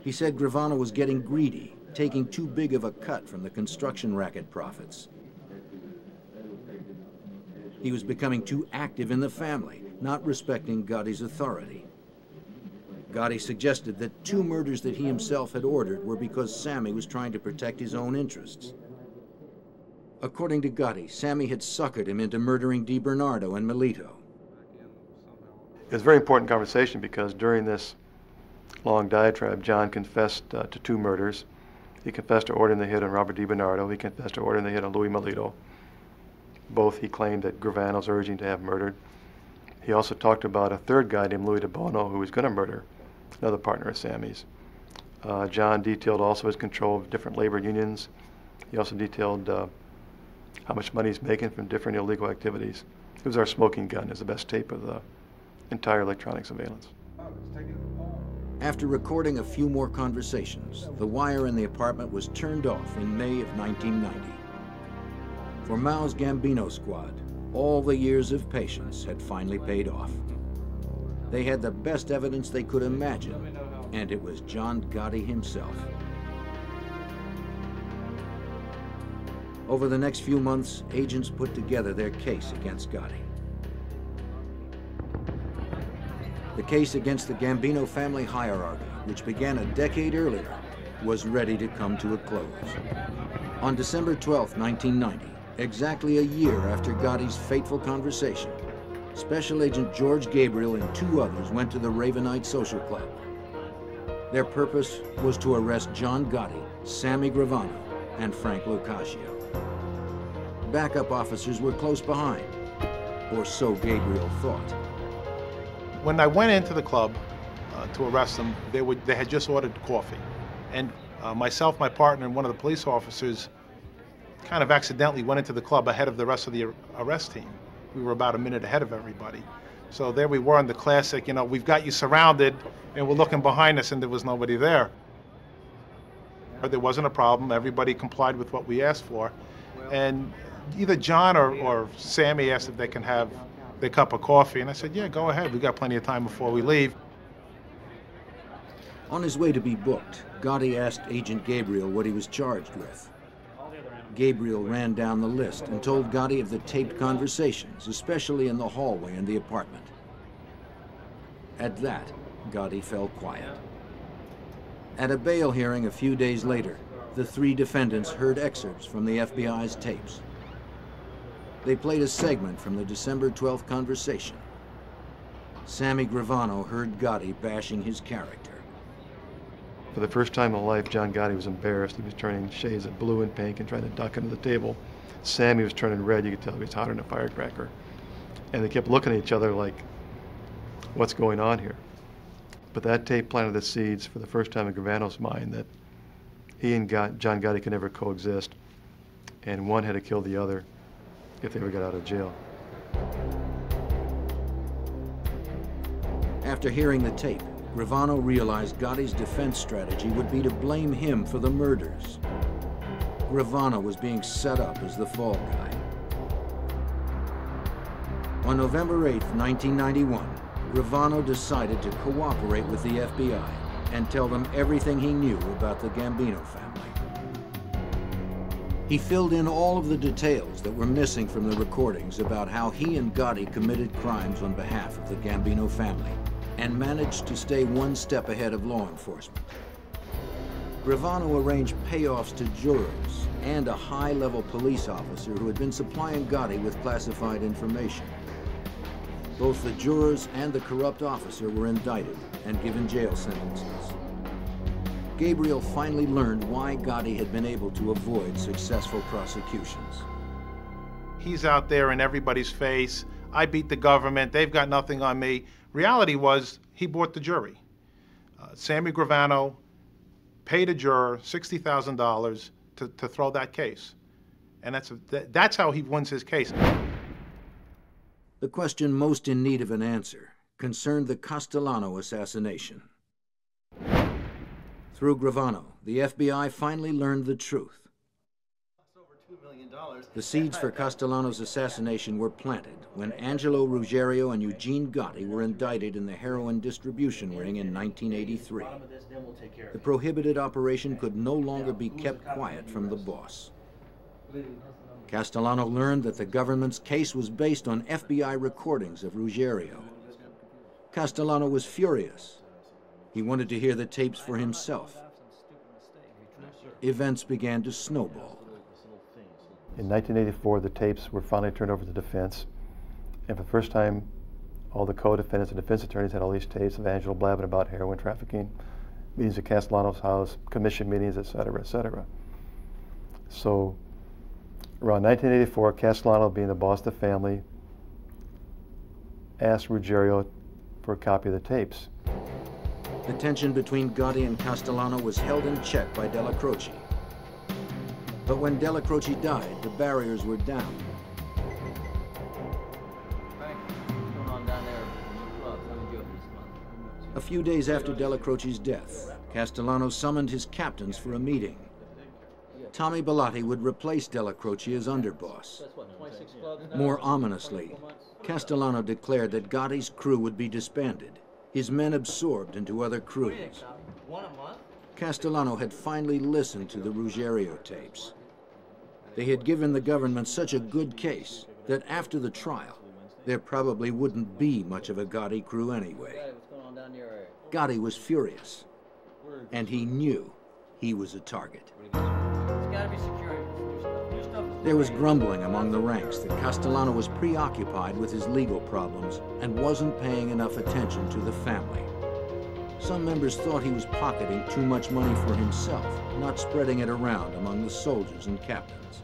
He said Gravano was getting greedy, taking too big of a cut from the construction racket profits. He was becoming too active in the family, not respecting Gotti's authority. Gotti suggested that two murders that he himself had ordered were because Sammy was trying to protect his own interests. According to Gotti, Sammy had suckered him into murdering DiBernardo and Milito. It's a very important conversation because during this long diatribe, John confessed uh, to two murders. He confessed to ordering the hit on Robert DiBernardo. He confessed to ordering the hit on Louie Milito. Both he claimed that Gravano's urging to have murdered. He also talked about a third guy named Louis DeBono who was going to murder, another partner of Sammy's. Uh, John detailed also his control of different labor unions. He also detailed uh, how much money he's making from different illegal activities. It was our smoking gun. It was the best tape of the entire electronic surveillance. After recording a few more conversations, the wire in the apartment was turned off in May of nineteen ninety. For Mouw's Gambino squad, all the years of patience had finally paid off. They had the best evidence they could imagine, and it was John Gotti himself. Over the next few months, agents put together their case against Gotti. The case against the Gambino family hierarchy, which began a decade earlier, was ready to come to a close. On December twelfth, nineteen ninety, exactly a year after Gotti's fateful conversation, Special Agent George Gabriel and two others went to the Ravenite Social Club. Their purpose was to arrest John Gotti, Sammy Gravano, and Frank Lucascio. Backup officers were close behind, or so Gabriel thought. When I went into the club uh, to arrest them, they, would, they had just ordered coffee. And uh, myself, my partner, and one of the police officers kind of accidentally went into the club ahead of the rest of the arrest team. We were about a minute ahead of everybody. So there we were in the classic, you know, we've got you surrounded, and we're looking behind us, and there was nobody there. There wasn't a problem. Everybody complied with what we asked for. And either John or, or Sammy asked if they can have their cup of coffee, and I said, yeah, go ahead. We've got plenty of time before we leave. On his way to be booked, Gotti asked Agent Gabriel what he was charged with. Gabriel ran down the list and told Gotti of the taped conversations, especially in the hallway and the apartment. At that, Gotti fell quiet. At a bail hearing a few days later, the three defendants heard excerpts from the F B I's tapes. They played a segment from the December twelfth conversation. Sammy Gravano heard Gotti bashing his character. For the first time in his life, John Gotti was embarrassed. He was turning shades of blue and pink and trying to duck under the table. Sammy was turning red. You could tell he was hotter than a firecracker. And they kept looking at each other like, what's going on here? But that tape planted the seeds for the first time in Gravano's mind that he and God, John Gotti could never coexist, and one had to kill the other if they ever got out of jail. After hearing the tape, Gravano realized Gotti's defense strategy would be to blame him for the murders. Gravano was being set up as the fall guy. On November eighth, nineteen ninety-one, Gravano decided to cooperate with the F B I and tell them everything he knew about the Gambino family. He filled in all of the details that were missing from the recordings about how he and Gotti committed crimes on behalf of the Gambino family, and managed to stay one step ahead of law enforcement. Gravano arranged payoffs to jurors and a high-level police officer who had been supplying Gotti with classified information. Both the jurors and the corrupt officer were indicted and given jail sentences. Gabriel finally learned why Gotti had been able to avoid successful prosecutions. He's out there in everybody's face. I beat the government. They've got nothing on me. Reality was he bought the jury. Uh, Sammy Gravano paid a juror sixty thousand dollars to, to throw that case. And that's, a, th that's how he wins his case. The question most in need of an answer concerned the Castellano assassination. Through Gravano, the F B I finally learned the truth. The seeds for Castellano's assassination were planted when Angelo Ruggiero and Eugene Gotti were indicted in the heroin distribution ring in nineteen eighty-three. The prohibited operation could no longer be kept quiet from the boss. Castellano learned that the government's case was based on F B I recordings of Ruggiero. Castellano was furious. He wanted to hear the tapes for himself. Events began to snowball. In nineteen eighty-four, the tapes were finally turned over to the defense, and for the first time, all the co-defendants and defense attorneys had all these tapes of Angelo blabbing about heroin trafficking, meetings at Castellano's house, commission meetings, et cetera, et cetera. So around nineteen eighty-four, Castellano, being the boss of the family, asked Ruggiero for a copy of the tapes. The tension between Gotti and Castellano was held in check by Dellacroce. But when Dellacroce died, the barriers were down. A few days after Dellacroce's death, Castellano summoned his captains for a meeting. Tommy Bilotti would replace Dellacroce as underboss. More ominously, Castellano declared that Gotti's crew would be disbanded, his men absorbed into other crews. Castellano had finally listened to the Ruggiero tapes. They had given the government such a good case that after the trial, there probably wouldn't be much of a Gotti crew anyway. Gotti was furious, and he knew he was a target. There was grumbling among the ranks that Castellano was preoccupied with his legal problems and wasn't paying enough attention to the family. Some members thought he was pocketing too much money for himself, not spreading it around among the soldiers and captains.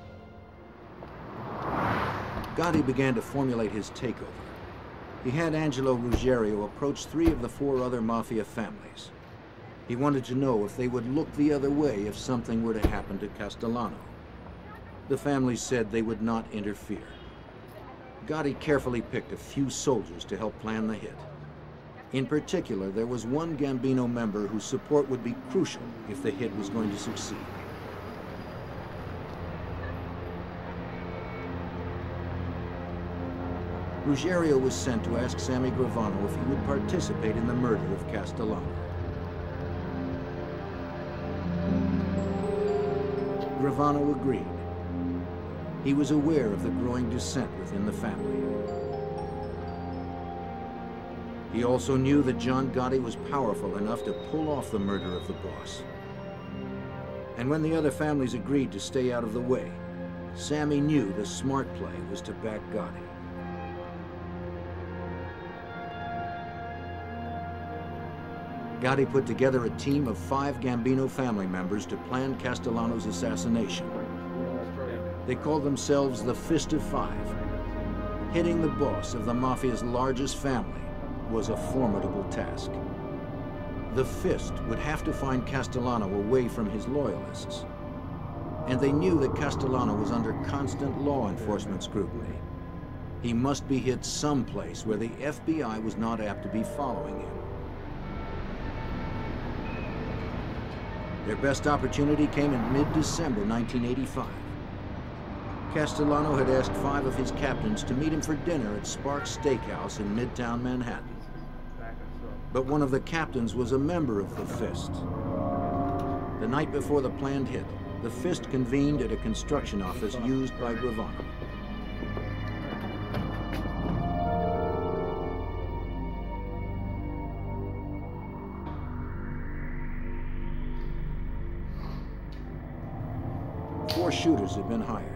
Gotti began to formulate his takeover. He had Angelo Ruggiero approach three of the four other mafia families. He wanted to know if they would look the other way if something were to happen to Castellano. The family said they would not interfere. Gotti carefully picked a few soldiers to help plan the hit. In particular, there was one Gambino member whose support would be crucial if the hit was going to succeed. Ruggiero was sent to ask Sammy Gravano if he would participate in the murder of Castellano. Gravano agreed. He was aware of the growing dissent within the family. He also knew that John Gotti was powerful enough to pull off the murder of the boss. And when the other families agreed to stay out of the way, Sammy knew the smart play was to back Gotti. Gotti put together a team of five Gambino family members to plan Castellano's assassination. They called themselves the Fist of Five. Hitting the boss of the mafia's largest family was a formidable task. The Fist would have to find Castellano away from his loyalists. And they knew that Castellano was under constant law enforcement scrutiny. He must be hit someplace where the F B I was not apt to be following him. Their best opportunity came in mid-December nineteen eighty-five. Castellano had asked five of his captains to meet him for dinner at Sparks Steakhouse in Midtown Manhattan. But one of the captains was a member of the Fist. The night before the planned hit, the Fist convened at a construction office used by Gravano. Four shooters had been hired,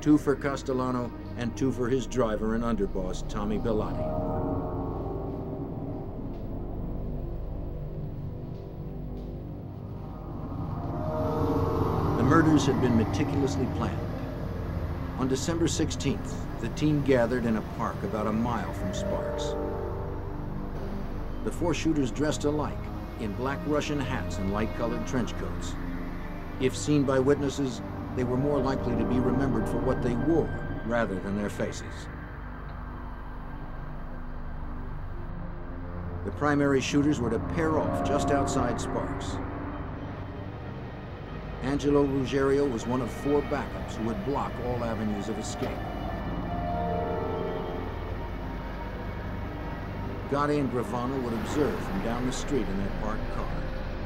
two for Castellano and two for his driver and underboss, Tommy Bilotti. The murders had been meticulously planned. On December sixteenth, the team gathered in a park about a mile from Sparks. The four shooters dressed alike in black Russian hats and light-colored trench coats. If seen by witnesses, they were more likely to be remembered for what they wore rather than their faces. The primary shooters were to pair off just outside Sparks. Angelo Ruggiero was one of four backups who would block all avenues of escape. Gotti and Gravano would observe from down the street in their parked car,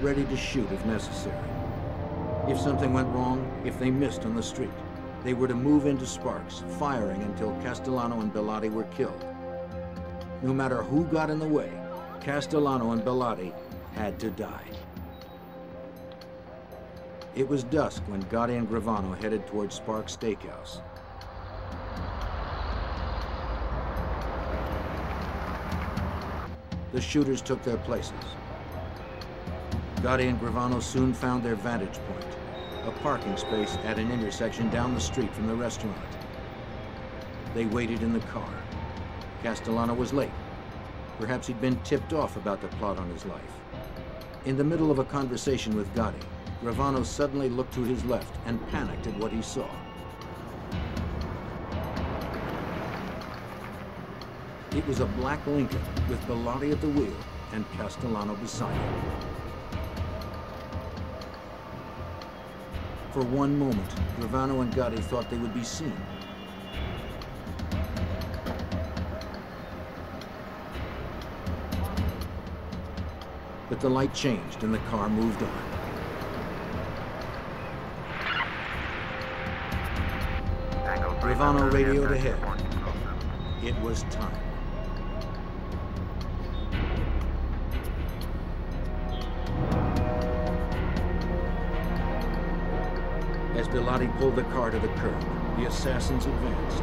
ready to shoot if necessary. If something went wrong, if they missed on the street, they were to move into Sparks, firing until Castellano and Bilotti were killed. No matter who got in the way, Castellano and Bilotti had to die. It was dusk when Gotti and Gravano headed toward Sparks Steakhouse. The shooters took their places. Gotti and Gravano soon found their vantage point, a parking space at an intersection down the street from the restaurant. They waited in the car. Castellano was late. Perhaps he'd been tipped off about the plot on his life. In the middle of a conversation with Gotti, Gravano suddenly looked to his left and panicked at what he saw. It was a black Lincoln with Bilotti at the wheel and Castellano beside him. For one moment, Gravano and Gotti thought they would be seen. But the light changed and the car moved on. Gravano radioed ahead. It was time. As Bilotti pulled the car to the curb, the assassins advanced.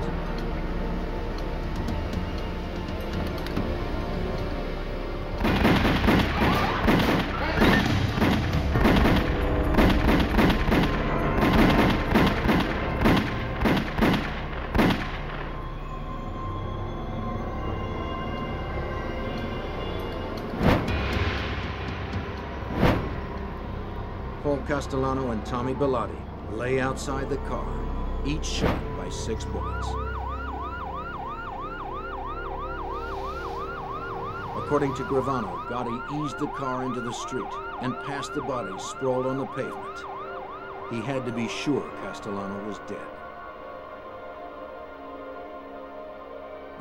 Paul Castellano and Tommy Bilotti lay outside the car, each shot by six bullets. According to Gravano, Gotti eased the car into the street and passed the bodies sprawled on the pavement. He had to be sure Castellano was dead.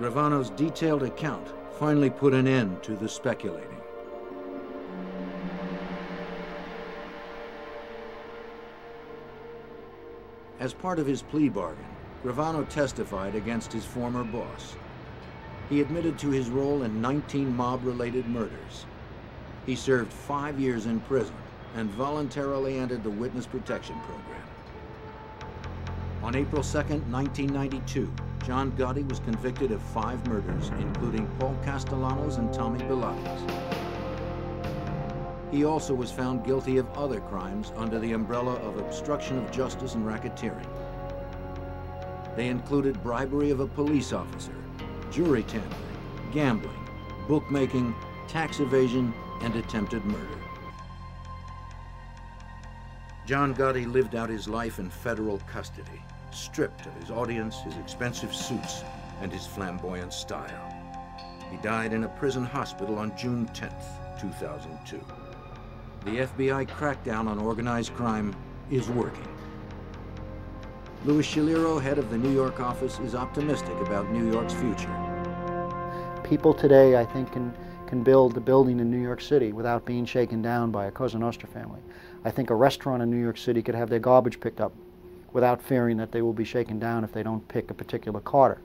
Gravano's detailed account finally put an end to the speculating. As part of his plea bargain, Gravano testified against his former boss. He admitted to his role in nineteen mob-related murders. He served five years in prison and voluntarily entered the Witness Protection Program. On April second, nineteen ninety-two, John Gotti was convicted of five murders, including Paul Castellano's and Tommy Bilotti's. He also was found guilty of other crimes under the umbrella of obstruction of justice and racketeering. They included bribery of a police officer, jury tampering, gambling, bookmaking, tax evasion, and attempted murder. John Gotti lived out his life in federal custody, stripped of his audience, his expensive suits, and his flamboyant style. He died in a prison hospital on June tenth, two thousand two. The F B I crackdown on organized crime is working. Louis Chilero, head of the New York office, is optimistic about New York's future. People today, I think, can, can build the building in New York City without being shaken down by a Cosa Nostra family. I think a restaurant in New York City could have their garbage picked up without fearing that they will be shaken down if they don't pick a particular Carter.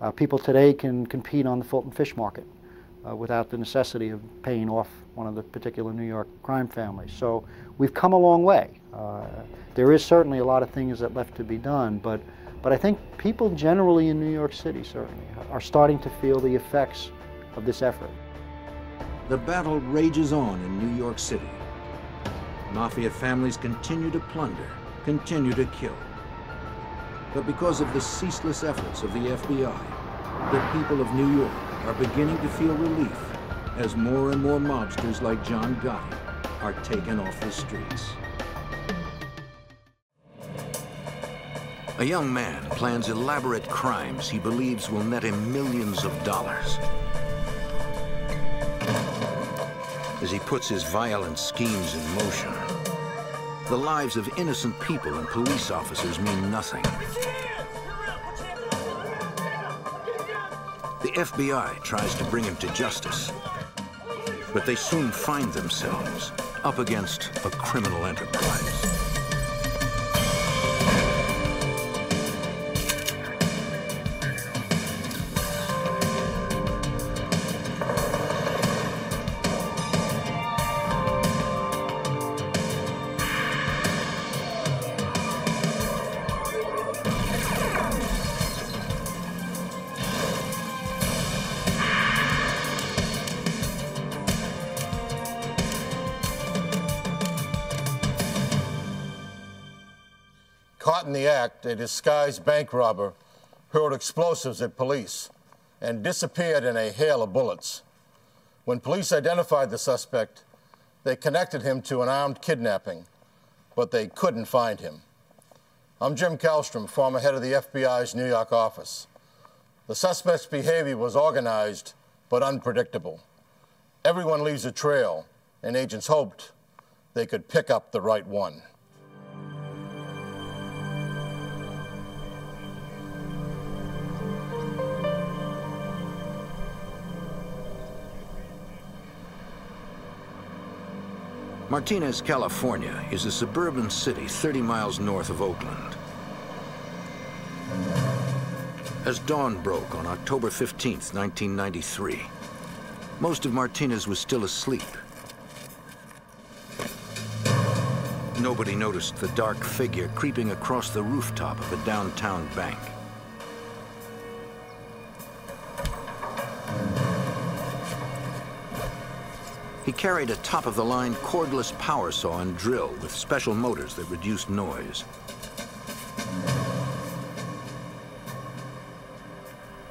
Uh, people today can compete on the Fulton Fish Market Uh, without the necessity of paying off one of the particular New York crime families. So we've come a long way. Uh, there is certainly a lot of things that left to be done, but, but I think people generally in New York City certainly are starting to feel the effects of this effort. The battle rages on in New York City. Mafia families continue to plunder, continue to kill. But because of the ceaseless efforts of the F B I, the people of New York are beginning to feel relief as more and more mobsters like John Gotti are taken off the streets. A young man plans elaborate crimes he believes will net him millions of dollars. As he puts his violent schemes in motion, the lives of innocent people and police officers mean nothing. The F B I tries to bring him to justice, but they soon find themselves up against a criminal enterprise. A disguised bank robber hurled explosives at police and disappeared in a hail of bullets. When police identified the suspect, they connected him to an armed kidnapping, but they couldn't find him. I'm Jim Kalstrom, former head of the F B I's New York office. The suspect's behavior was organized but unpredictable. Everyone leaves a trail, and agents hoped they could pick up the right one. Martinez, California is a suburban city thirty miles north of Oakland. As dawn broke on October fifteenth, nineteen ninety-three, most of Martinez was still asleep. Nobody noticed the dark figure creeping across the rooftop of a downtown bank. He carried a top-of-the-line cordless power saw and drill with special motors that reduced noise.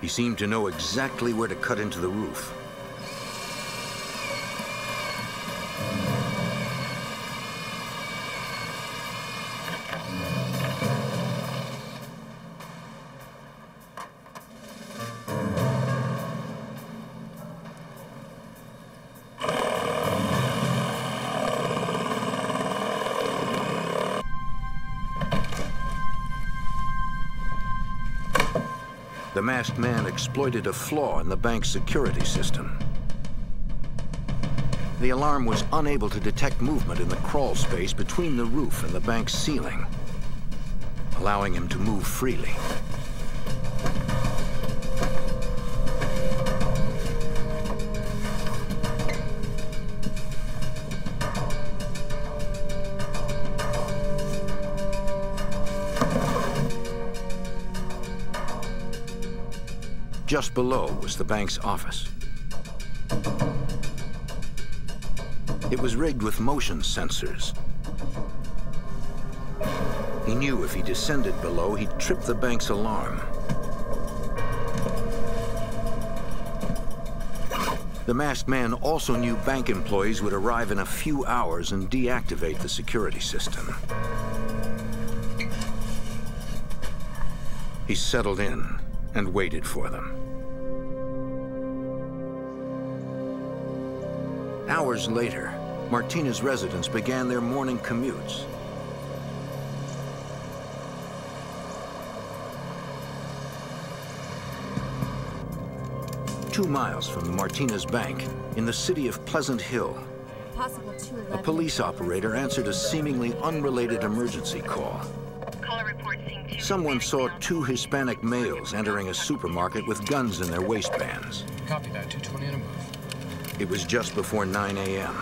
He seemed to know exactly where to cut into the roof. The masked man exploited a flaw in the bank's security system. The alarm was unable to detect movement in the crawl space between the roof and the bank's ceiling, allowing him to move freely. Just below was the bank's office. It was rigged with motion sensors. He knew if he descended below, he'd trip the bank's alarm. The masked man also knew bank employees would arrive in a few hours and deactivate the security system. He settled in and waited for them. Hours later, Martinez residents began their morning commutes. Two miles from the Martinez Bank, in the city of Pleasant Hill, a police operator answered a seemingly unrelated emergency call. Someone saw two Hispanic males entering a supermarket with guns in their waistbands. Copy that, two twenty and a move. It was just before nine A M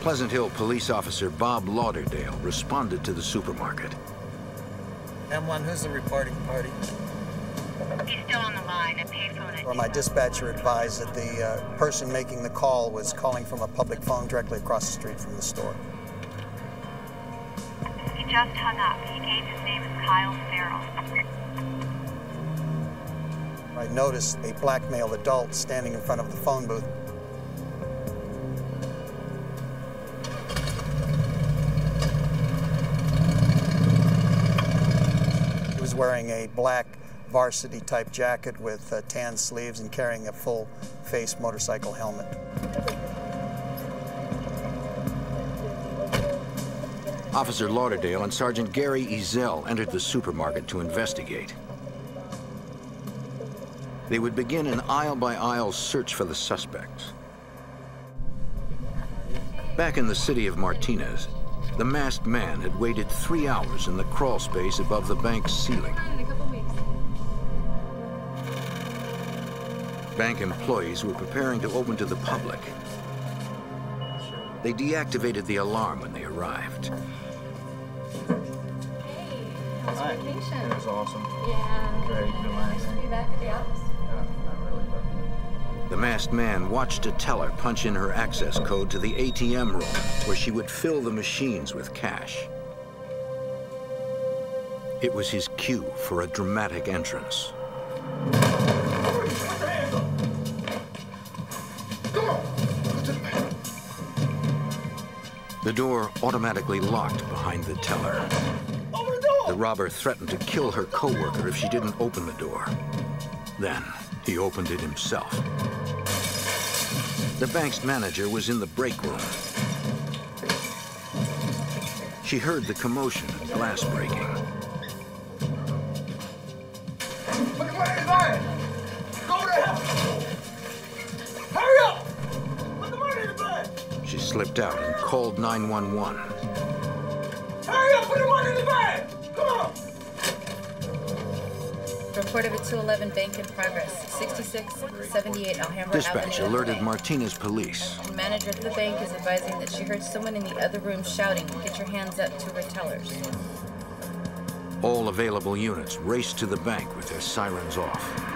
Pleasant Hill police officer Bob Lauderdale responded to the supermarket. M one, who's the reporting party? He's still on the line. I paid phone it. Well, my dispatcher advised that the uh, person making the call was calling from a public phone directly across the street from the store. He just hung up. He gave his name as Kyle Farrell. I noticed a black male adult standing in front of the phone booth. He was wearing a black varsity-type jacket with uh, tan sleeves and carrying a full-face motorcycle helmet. Officer Lauderdale and Sergeant Gary Ezell entered the supermarket to investigate. They would begin an aisle-by-aisle search for the suspects. Back in the city of Martinez, the masked man had waited three hours in the crawl space above the bank's ceiling. Bank employees were preparing to open to the public. They deactivated the alarm when they arrived. Hi. That was awesome. Yeah. Great. Nice to be back at the office. Yeah, not really, but... The masked man watched a teller punch in her access code to the A T M room, where she would fill the machines with cash. It was his cue for a dramatic entrance. The door automatically locked behind the teller. The robber threatened to kill her co-worker if she didn't open the door. Then he opened it himself. The bank's manager was in the break room. She heard the commotion and glass breaking. She slipped out and called nine one one. Hurry up, put the money in the bag! Come on! Report of a two eleven bank in progress, sixty-six seventy-eight Alhambra Dispatch Avenue alerted Martinez police. The manager of the bank is advising that she heard someone in the other room shouting, "Get your hands up," to her tellers. All available units raced to the bank with their sirens off.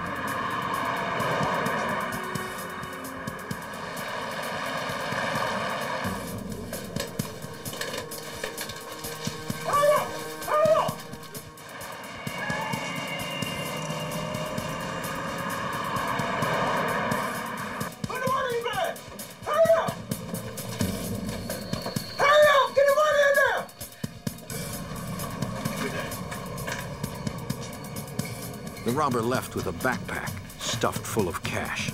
The robber left with a backpack stuffed full of cash.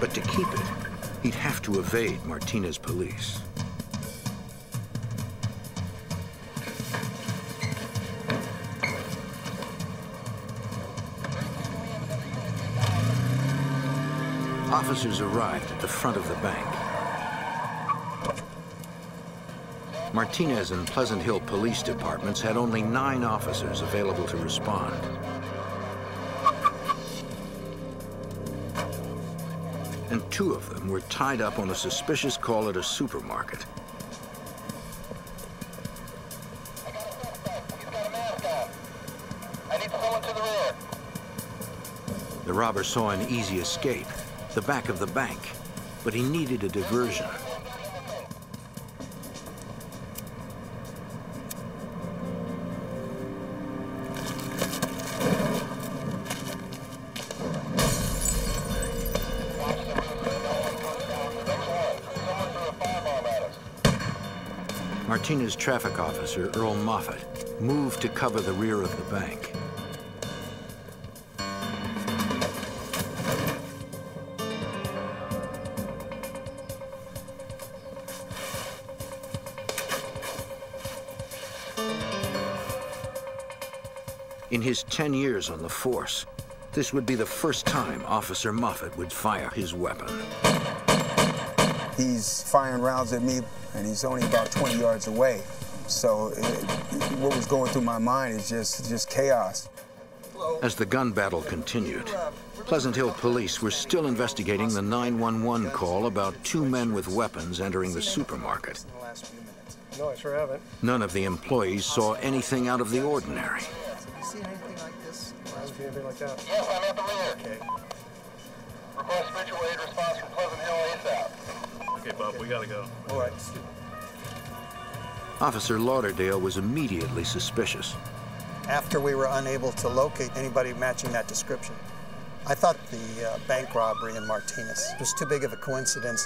But to keep it, he'd have to evade Martinez police. Officers arrived at the front of the bank. Martinez and Pleasant Hill police departments had only nine officers available to respond. And two of them were tied up on a suspicious call at a supermarket. I got a suspect. He's got a mask on. I need someone to the rear. The robber saw an easy escape, the back of the bank, but he needed a diversion. Martinez traffic officer, Earl Moffat, moved to cover the rear of the bank. In his ten years on the force, this would be the first time Officer Moffat would fire his weapon. He's firing rounds at me, and he's only about twenty yards away. So it, what was going through my mind is just, just chaos. As the gun battle continued, Pleasant Hill police were still investigating the nine one one call about two men with weapons entering the supermarket. No, I sure haven't. None of the employees saw anything out of the ordinary. Have you seen anything like this? Anything like that? Yes, I'm at the rear. Okay. Request mutual aid response from Pleasant Hill ASAP. Okay, Bob, we gotta go. All right. Officer Lauderdale was immediately suspicious. After we were unable to locate anybody matching that description, I thought the uh, bank robbery in Martinez was too big of a coincidence.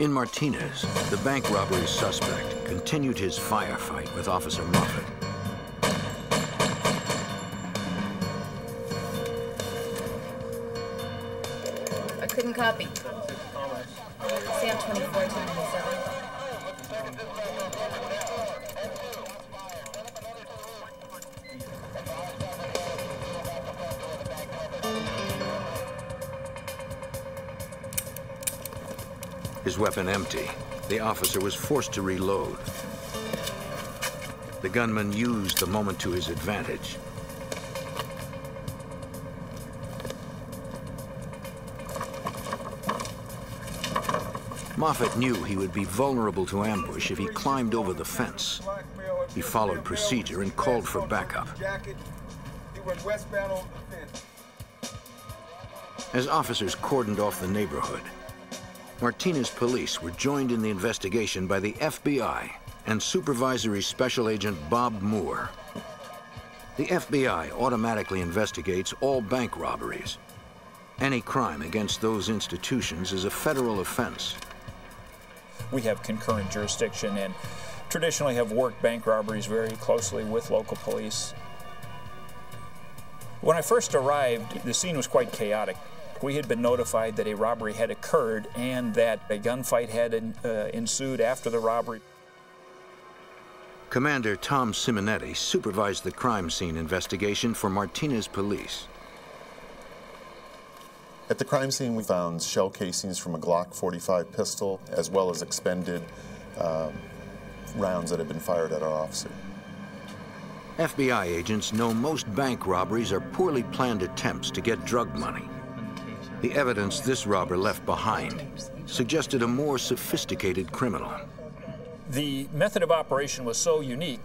In Martinez, the bank robbery suspect continued his firefight with Officer Moffat. I couldn't copy. Sam twenty-four, ten ninety-seven. His weapon empty, the officer was forced to reload. The gunman used the moment to his advantage. Moffat knew he would be vulnerable to ambush if he climbed over the fence. He followed procedure and called for backup. As officers cordoned off the neighborhood, Martinez police were joined in the investigation by the F B I and Supervisory Special Agent Bob Moore. The F B I automatically investigates all bank robberies. Any crime against those institutions is a federal offense. We have concurrent jurisdiction and traditionally have worked bank robberies very closely with local police. When I first arrived, the scene was quite chaotic. We had been notified that a robbery had occurred and that a gunfight had uh, ensued after the robbery. Commander Tom Simonetti supervised the crime scene investigation for Martinez police. At the crime scene, we found shell casings from a Glock forty-five pistol, as well as expended um, rounds that had been fired at our officer. F B I agents know most bank robberies are poorly planned attempts to get drug money. The evidence this robber left behind suggested a more sophisticated criminal. The method of operation was so unique,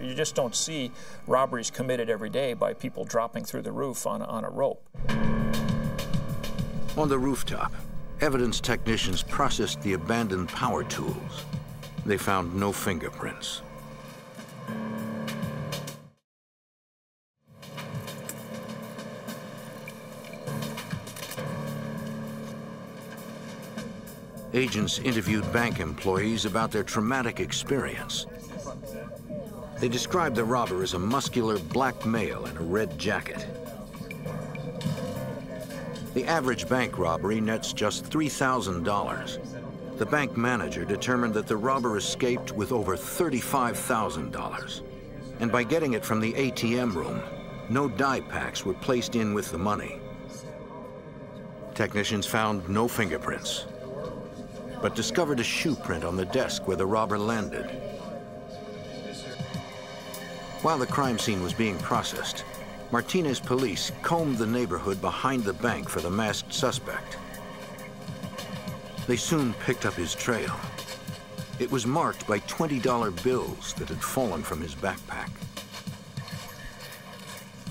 you just don't see robberies committed every day by people dropping through the roof on, on a rope. On the rooftop, evidence technicians processed the abandoned power tools. They found no fingerprints. Agents interviewed bank employees about their traumatic experience. They described the robber as a muscular black male in a red jacket. The average bank robbery nets just three thousand dollars. The bank manager determined that the robber escaped with over thirty-five thousand dollars. And by getting it from the A T M room, no dye packs were placed in with the money. Technicians found no fingerprints, but discovered a shoe print on the desk where the robber landed. While the crime scene was being processed, Martinez police combed the neighborhood behind the bank for the masked suspect. They soon picked up his trail. It was marked by twenty dollar bills that had fallen from his backpack.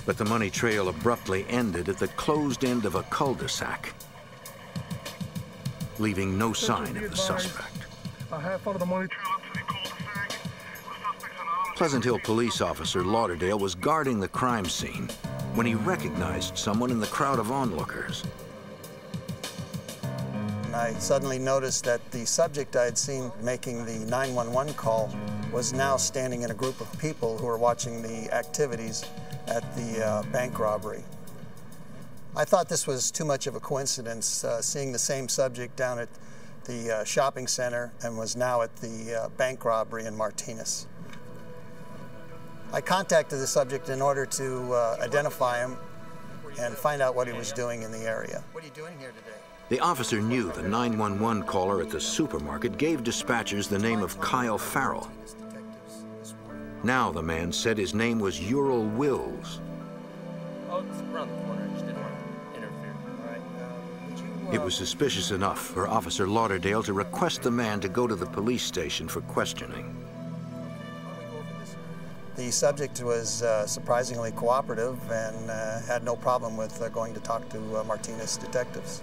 But the money trail abruptly ended at the closed end of a cul-de-sac, leaving no sign of the suspect. Pleasant Hill police officer Lauderdale was guarding the crime scene when he recognized someone in the crowd of onlookers. And I suddenly noticed that the subject I had seen making the nine one one call was now standing in a group of people who were watching the activities at the uh, bank robbery. I thought this was too much of a coincidence, uh, seeing the same subject down at the uh, shopping center and was now at the uh, bank robbery in Martinez. I contacted the subject in order to uh, identify him and find out what he was doing in the area. What are you doing here today? The officer knew the nine one one caller at the supermarket gave dispatchers the name of Kyle Farrell. Now the man said his name was Ural Wills. Oh, it's around the corner. It was suspicious enough for Officer Lauderdale to request the man to go to the police station for questioning. The subject was uh, surprisingly cooperative and uh, had no problem with uh, going to talk to uh, Martinez detectives.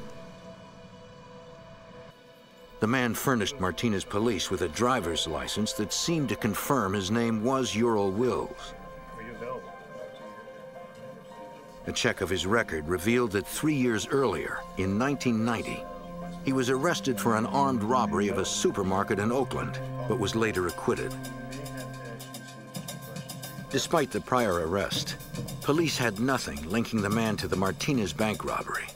The man furnished Martinez police with a driver's license that seemed to confirm his name was Ural Wills. A check of his record revealed that three years earlier, in nineteen ninety, he was arrested for an armed robbery of a supermarket in Oakland, but was later acquitted. Despite the prior arrest, police had nothing linking the man to the Martinez bank robbery.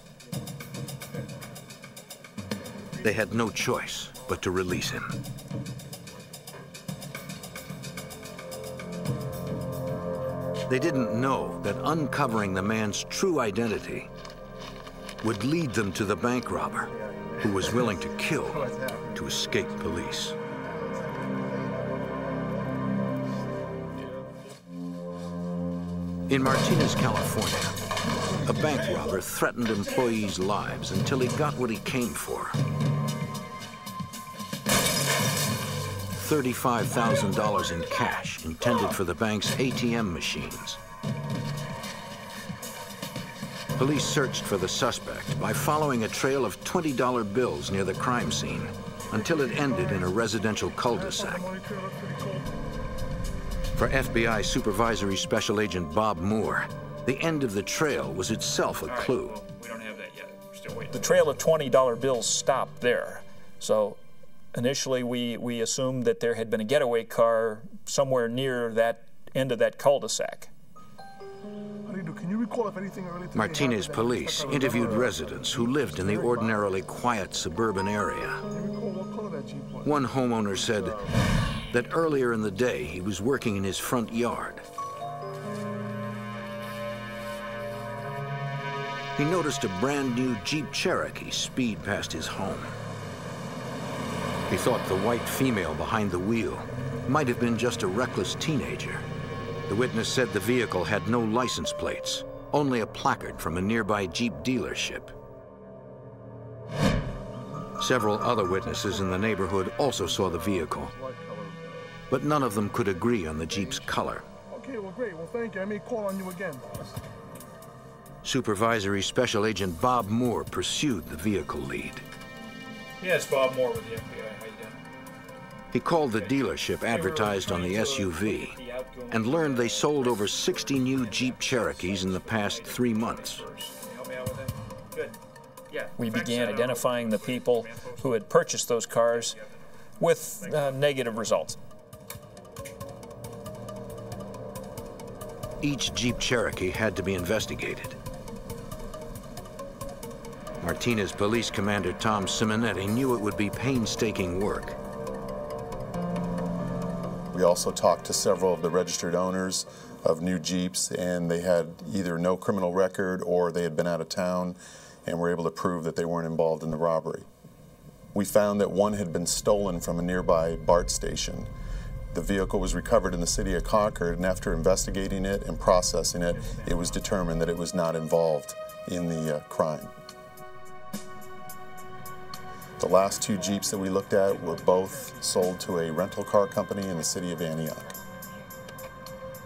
They had no choice but to release him. They didn't know that uncovering the man's true identity would lead them to the bank robber, who was willing to kill to escape police. In Martinez, California, a bank robber threatened employees' lives until he got what he came for: thirty-five thousand dollars in cash intended for the bank's A T M machines. Police searched for the suspect by following a trail of twenty dollar bills near the crime scene until it ended in a residential cul-de-sac. For F B I Supervisory Special Agent Bob Moore, the end of the trail was itself a clue. All right, well, we don't have that yet. We're still waiting. The trail of twenty dollar bills stopped there. So initially, we, we assumed that there had been a getaway car somewhere near that end of that cul-de-sac. Martinez police interviewed residents who lived in the ordinarily quiet suburban area. One homeowner said that earlier in the day, he was working in his front yard. He noticed a brand new Jeep Cherokee speed past his home. He thought the white female behind the wheel might have been just a reckless teenager The witness said the vehicle had no license plates, only a placard from a nearby Jeep dealership. Several other witnesses in the neighborhood also saw the vehicle, but none of them could agree on the Jeep's color. Okay, well, great. Well, thank you. I may call on you again. Supervisory Special Agent Bob Moore pursued the vehicle lead. Yes, Bob Moore with the F B I. How you doing? He called the dealership advertised on the S U V and learned they sold over sixty new Jeep Cherokees in the past three months. We began identifying the people who had purchased those cars with uh, negative results. Each Jeep Cherokee had to be investigated. Martinez Police Commander Tom Simonetti knew it would be painstaking work. We also talked to several of the registered owners of new Jeeps, and they had either no criminal record or they had been out of town and were able to prove that they weren't involved in the robbery. We found that one had been stolen from a nearby BART station. The vehicle was recovered in the city of Concord, and after investigating it and processing it, it was determined that it was not involved in the uh, crime. The last two Jeeps that we looked at were both sold to a rental car company in the city of Antioch.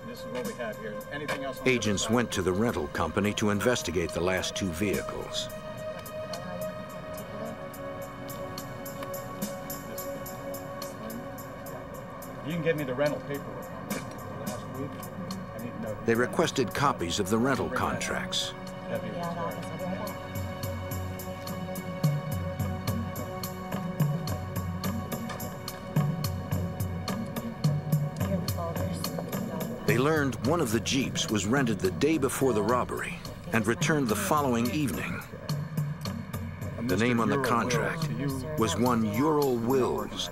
This is what we have here. Anything else? Agents went to the rental company to investigate the last two vehicles. You can give me the rental paperwork. Last week, I need to know. They requested copies of the rental contracts. They learned one of the Jeeps was rented the day before the robbery and returned the following evening. The name on the contract was one Ural Wills,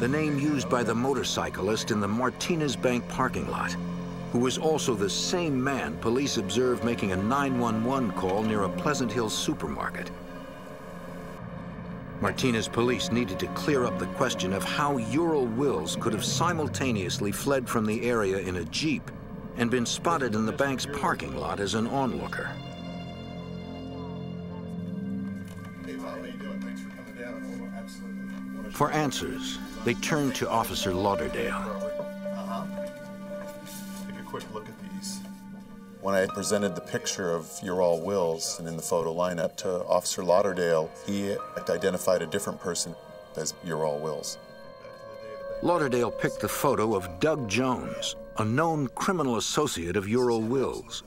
the name used by the motorcyclist in the Martinez Bank parking lot, who was also the same man police observed making a nine one one call near a Pleasant Hill supermarket. Martinez Police needed to clear up the question of how Ural Wills could have simultaneously fled from the area in a Jeep and been spotted in the bank's parking lot as an onlooker. Hey, Bob, how you doing? Thanks for coming down. Absolutely. For answers, they turned to Officer Lauderdale. Uh-huh. Take a quick look at these. When I presented the picture of Ural Wills and in the photo lineup to Officer Lauderdale, he identified a different person as Ural Wills. Lauderdale picked the photo of Doug Jones, a known criminal associate of Ural Wills.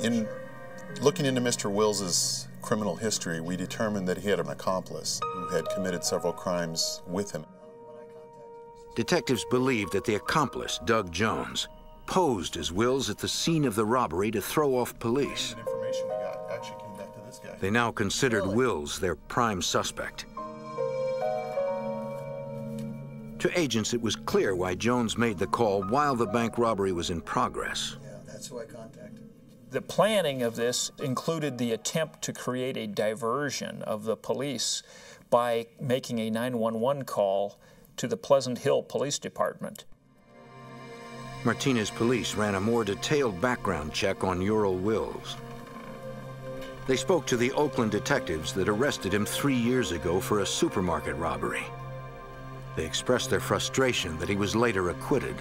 In looking into Mister Wills's criminal history, we determined that he had an accomplice who had committed several crimes with him. Detectives believed that the accomplice, Doug Jones, posed as Wills at the scene of the robbery to throw off police. They now considered Wills their prime suspect. To agents, it was clear why Jones made the call while the bank robbery was in progress. Yeah, that's who I contacted. The planning of this included the attempt to create a diversion of the police by making a nine one one call to the Pleasant Hill Police Department. Martinez Police ran a more detailed background check on Ural Wills. They spoke to the Oakland detectives that arrested him three years ago for a supermarket robbery. They expressed their frustration that he was later acquitted.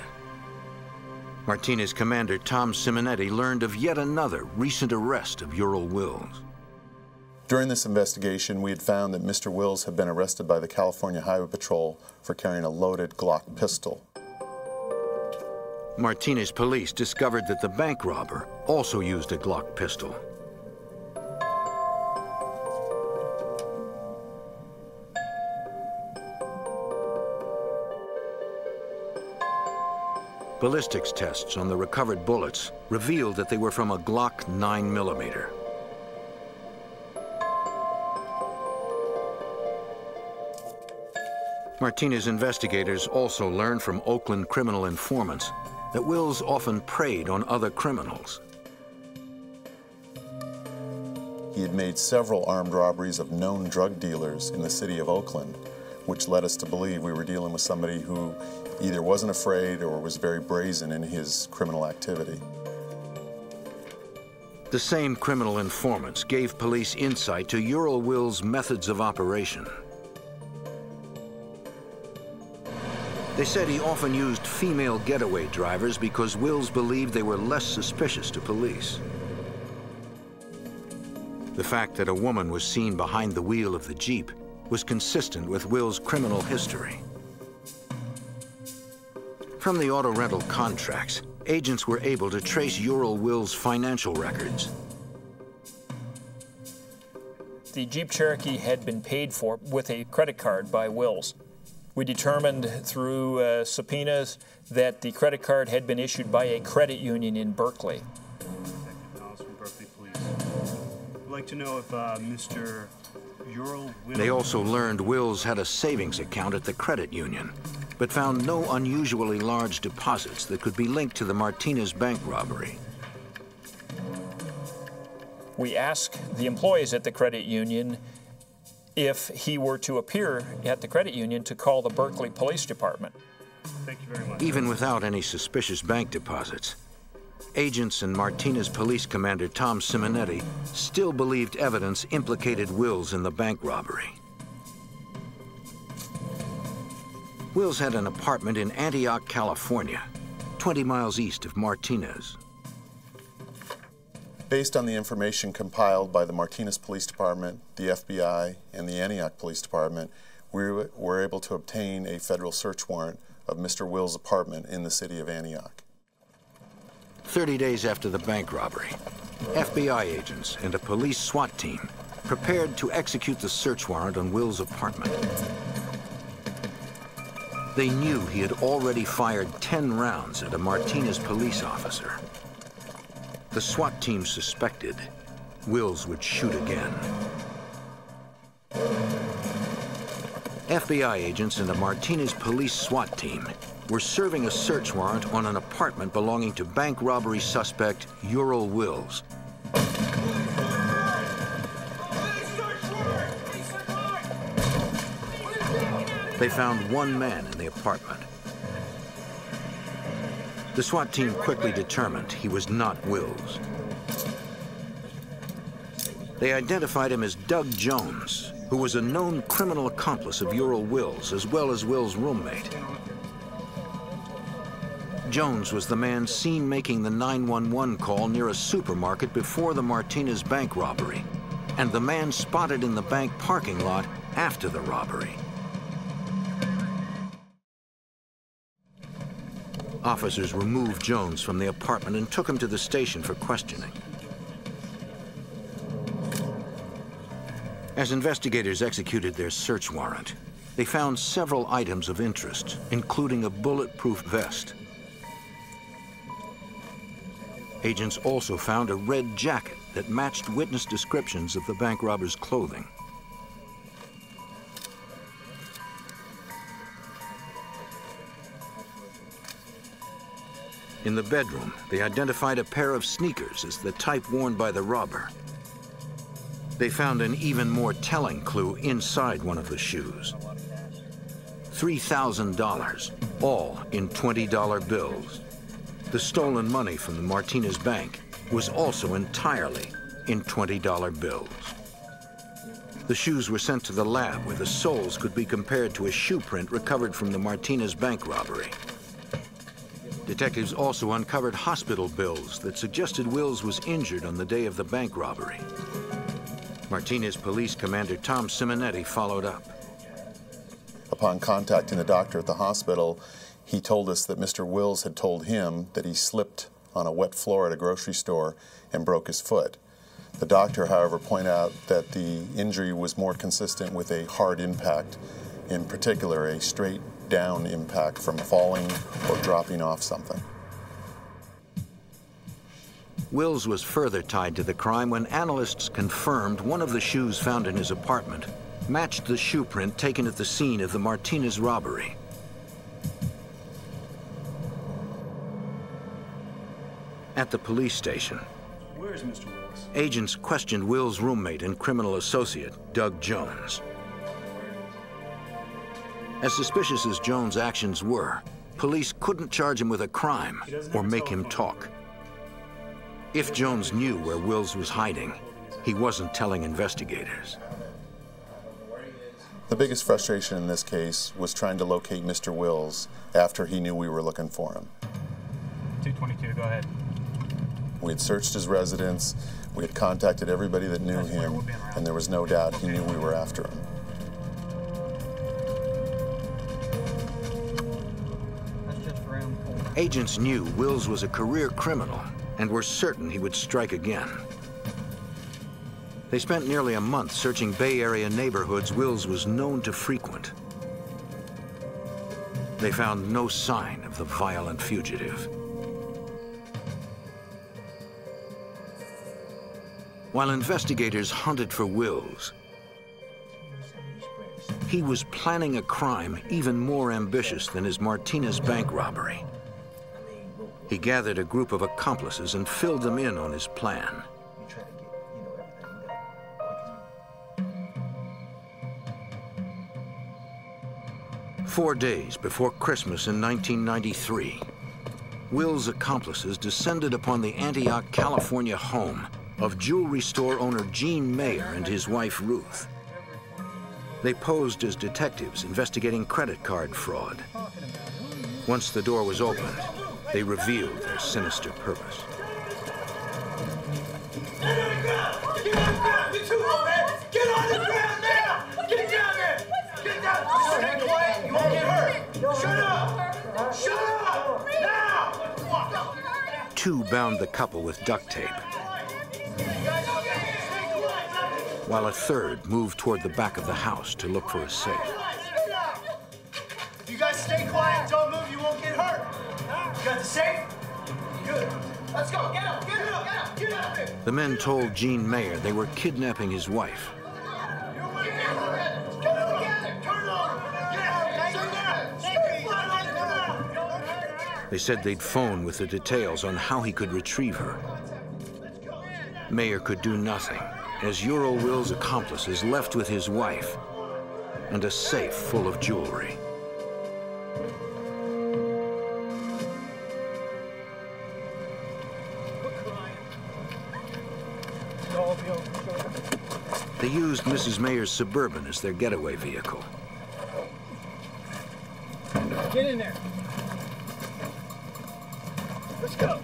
Martinez Commander Tom Simonetti learned of yet another recent arrest of Ural Wills. During this investigation, we had found that Mister Wills had been arrested by the California Highway Patrol for carrying a loaded Glock pistol. Martinez Police discovered that the bank robber also used a Glock pistol. Ballistics tests on the recovered bullets revealed that they were from a Glock nine millimeter. Martinez investigators also learned from Oakland criminal informants that Wills often preyed on other criminals. He had made several armed robberies of known drug dealers in the city of Oakland, which led us to believe we were dealing with somebody who either wasn't afraid or was very brazen in his criminal activity. The same criminal informants gave police insight to Ural Wills' methods of operation. They said he often used female getaway drivers because Wills believed they were less suspicious to police. The fact that a woman was seen behind the wheel of the Jeep was consistent with Wills' criminal history. From the auto rental contracts, agents were able to trace Ural Wills' financial records. The Jeep Cherokee had been paid for with a credit card by Wills. We determined through uh, subpoenas that the credit card had been issued by a credit union in Berkeley. I'd like to know if uh, Mister Ural Wills... They also learned Wills had a savings account at the credit union, but found no unusually large deposits that could be linked to the Martinez bank robbery. We asked the employees at the credit union if he were to appear at the credit union to call the Berkeley Police Department. Thank you very much. Even without any suspicious bank deposits, agents and Martinez Police Commander Tom Simonetti still believed evidence implicated Wills in the bank robbery. Wills had an apartment in Antioch, California, twenty miles east of Martinez. Based on the information compiled by the Martinez Police Department, the F B I, and the Antioch Police Department, we were able to obtain a federal search warrant of Mister Wills' apartment in the city of Antioch. thirty days after the bank robbery, F B I agents and a police SWAT team prepared to execute the search warrant on Wills' apartment. They knew he had already fired ten rounds at a Martinez police officer. The SWAT team suspected Wills would shoot again. F B I agents and a Martinez police SWAT team were serving a search warrant on an apartment belonging to bank robbery suspect Ural Wills. They found one man in the apartment. The SWAT team quickly determined he was not Wills. They identified him as Doug Jones, who was a known criminal accomplice of Ural Wills, as well as Wills' roommate. Jones was the man seen making the nine one one call near a supermarket before the Martinez bank robbery, and the man spotted in the bank parking lot after the robbery. Officers removed Jones from the apartment and took him to the station for questioning. As investigators executed their search warrant, they found several items of interest, including a bulletproof vest. Agents also found a red jacket that matched witness descriptions of the bank robber's clothing. In the bedroom, they identified a pair of sneakers as the type worn by the robber. They found an even more telling clue inside one of the shoes. three thousand dollars, all in twenty dollar bills. The stolen money from the Martinez bank was also entirely in twenty dollar bills. The shoes were sent to the lab where the soles could be compared to a shoe print recovered from the Martinez bank robbery. Detectives also uncovered hospital bills that suggested Wills was injured on the day of the bank robbery. Martinez Police Commander Tom Simonetti followed up. Upon contacting the doctor at the hospital, he told us that Mister Wills had told him that he slipped on a wet floor at a grocery store and broke his foot. The doctor, however, pointed out that the injury was more consistent with a hard impact, in particular a straight down impact from falling or dropping off something. Wills was further tied to the crime when analysts confirmed one of the shoes found in his apartment matched the shoe print taken at the scene of the Martinez robbery. At the police station, where is Mister Wills? Agents questioned Wills' roommate and criminal associate, Doug Jones. As suspicious as Jones' actions were, police couldn't charge him with a crime or make him talk. If Jones knew where Wills was hiding, he wasn't telling investigators. The biggest frustration in this case was trying to locate Mister Wills after he knew we were looking for him. two twenty-two, go ahead. We had searched his residence, we had contacted everybody that knew him, and there was no doubt he knew we were after him. Agents knew Wills was a career criminal and were certain he would strike again. They spent nearly a month searching Bay Area neighborhoods Wills was known to frequent. They found no sign of the violent fugitive. While investigators hunted for Wills, he was planning a crime even more ambitious than his Martinez bank robbery. He gathered a group of accomplices and filled them in on his plan. Four days before Christmas in nineteen ninety-three, Wills' accomplices descended upon the Antioch, California home of jewelry store owner Jean Mayer and his wife Ruth. They posed as detectives investigating credit card fraud. Once the door was opened, they revealed their sinister purpose. Two bound the couple with duct tape, while a third moved toward the back of the house to look for a safe. You guys stay quiet, don't move, you won't get hurt. You got the safe? Good. Let's go. Get up, get up, get up, get up there. The men told Jean Mayer they were kidnapping his wife. They said they'd phone with the details on how he could retrieve her. Mayer could do nothing, as Ural Wills' accomplices left with his wife and a safe full of jewelry. They used Missus Mayer's Suburban as their getaway vehicle. Get in there. Let's go.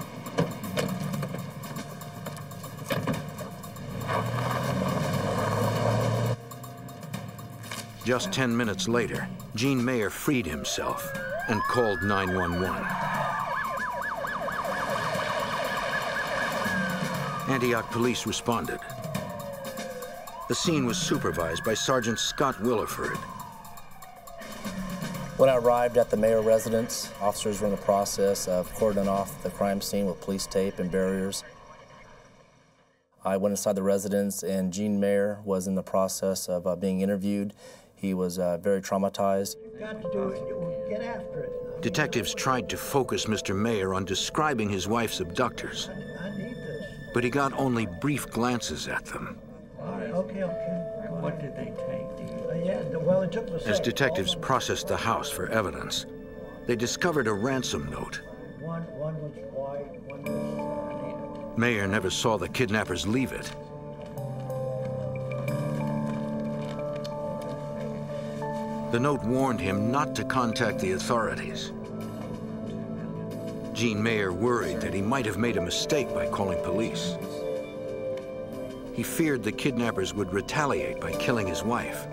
Just ten minutes later, Jean Mayer freed himself and called nine one one. Antioch police responded. The scene was supervised by Sergeant Scott Williford. When I arrived at the Mayer residence, officers were in the process of cordoning off the crime scene with police tape and barriers. I went inside the residence, and Jean Mayer was in the process of uh, being interviewed. He was uh, very traumatized. You've got to do it. You get after it. Detectives tried to focus Mister Mayer on describing his wife's abductors, but he got only brief glances at them. All right, okay, okay. What did they take? Uh, yeah, well, it took the safe. As detectives processed the house for evidence, they discovered a ransom note. One, one was white, one was... Mayer never saw the kidnappers leave it. The note warned him not to contact the authorities. Jean Mayer worried that he might have made a mistake by calling police. He feared the kidnappers would retaliate by killing his wife.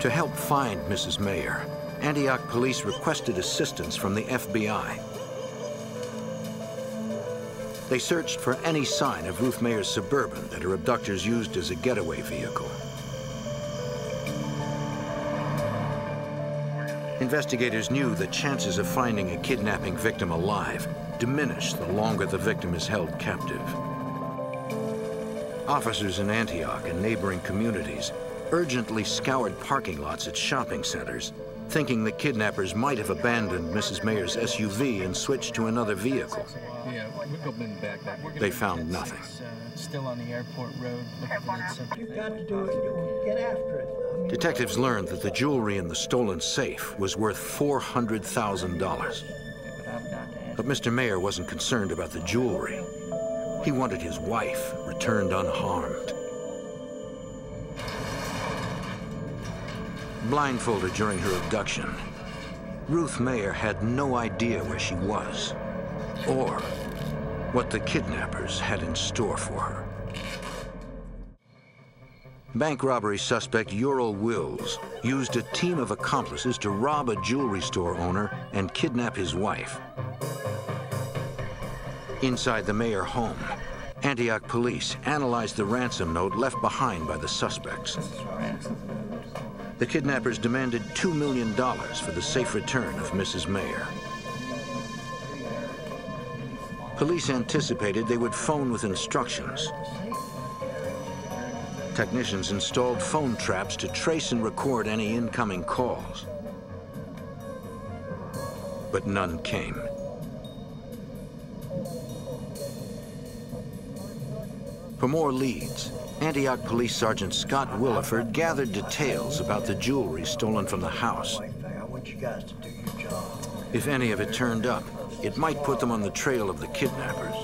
To help find Missus Mayer, Antioch police requested assistance from the F B I. They searched for any sign of Ruth Mayer's Suburban that her abductors used as a getaway vehicle. Investigators knew the chances of finding a kidnapping victim alive diminish the longer the victim is held captive. Officers in Antioch and neighboring communities urgently scoured parking lots at shopping centers, thinking the kidnappers might have abandoned Missus Mayer's S U V and switched to another vehicle. They found nothing. Still on the airport road. You've got to do it. You get after it. I mean, detectives learned that the jewelry in the stolen safe was worth four hundred thousand dollars. But Mister Mayer wasn't concerned about the jewelry. He wanted his wife returned unharmed. Blindfolded during her abduction, Ruth Mayer had no idea where she was or what the kidnappers had in store for her. Bank robbery suspect Ural Wills used a team of accomplices to rob a jewelry store owner and kidnap his wife. Inside the Mayer home, Antioch police analyzed the ransom note left behind by the suspects. The kidnappers demanded two million dollars for the safe return of Missus Mayer. Police anticipated they would phone with instructions. Technicians installed phone traps to trace and record any incoming calls. But none came. For more leads, Antioch Police Sergeant Scott Williford gathered details about the jewelry stolen from the house. If any of it turned up, it might put them on the trail of the kidnappers.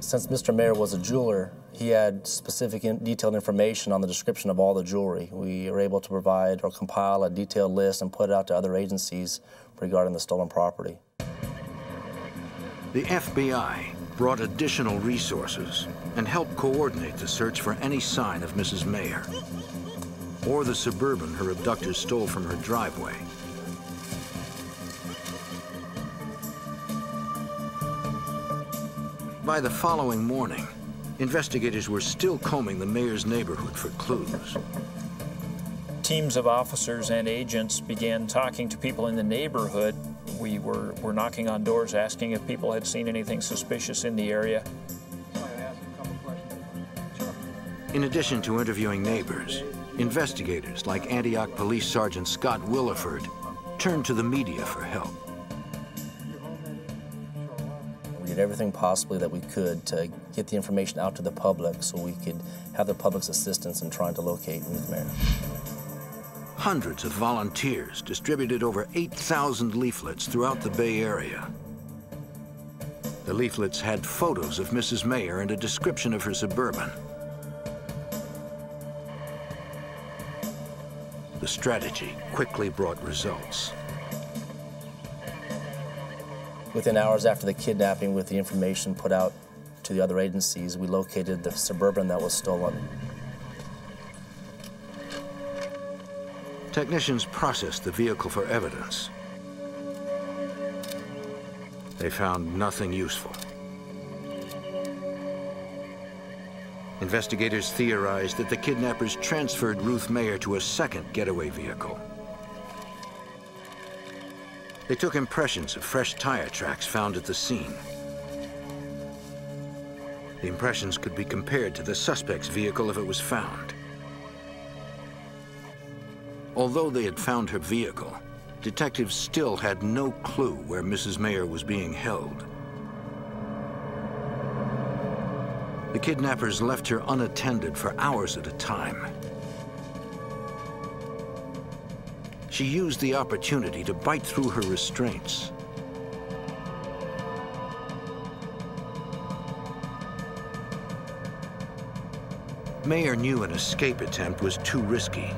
Since Mister Mayer was a jeweler, he had specific and detailed information on the description of all the jewelry. We were able to provide or compile a detailed list and put it out to other agencies regarding the stolen property. The F B I brought additional resources and helped coordinate the search for any sign of Missus Mayer or the Suburban her abductors stole from her driveway. By the following morning, investigators were still combing the mayor's neighborhood for clues. Teams of officers and agents began talking to people in the neighborhood. We were, were knocking on doors, asking if people had seen anything suspicious in the area. In addition to interviewing neighbors, investigators like Antioch Police Sergeant Scott Williford turned to the media for help. We did everything possibly that we could to get the information out to the public so we could have the public's assistance in trying to locate Ruth Mayer. Hundreds of volunteers distributed over eight thousand leaflets throughout the Bay Area. The leaflets had photos of Missus Mayer and a description of her Suburban. The strategy quickly brought results. Within hours after the kidnapping, with the information put out to the other agencies, we located the Suburban that was stolen. Technicians processed the vehicle for evidence. They found nothing useful. Investigators theorized that the kidnappers transferred Ruth Mayer to a second getaway vehicle. They took impressions of fresh tire tracks found at the scene. The impressions could be compared to the suspect's vehicle if it was found. Although they had found her vehicle, detectives still had no clue where Missus Mayer was being held. The kidnappers left her unattended for hours at a time. She used the opportunity to bite through her restraints. Mayer knew an escape attempt was too risky.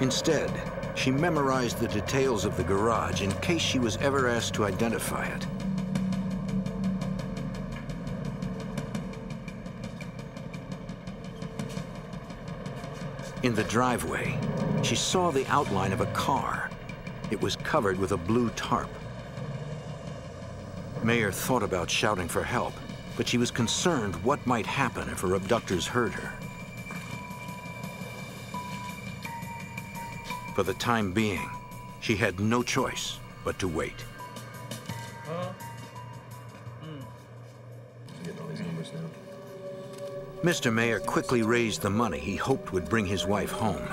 Instead, she memorized the details of the garage in case she was ever asked to identify it. In the driveway, she saw the outline of a car. It was covered with a blue tarp. Mayer thought about shouting for help, but she was concerned what might happen if her abductors heard her. For the time being, she had no choice but to wait. Mister Mayer quickly raised the money he hoped would bring his wife home.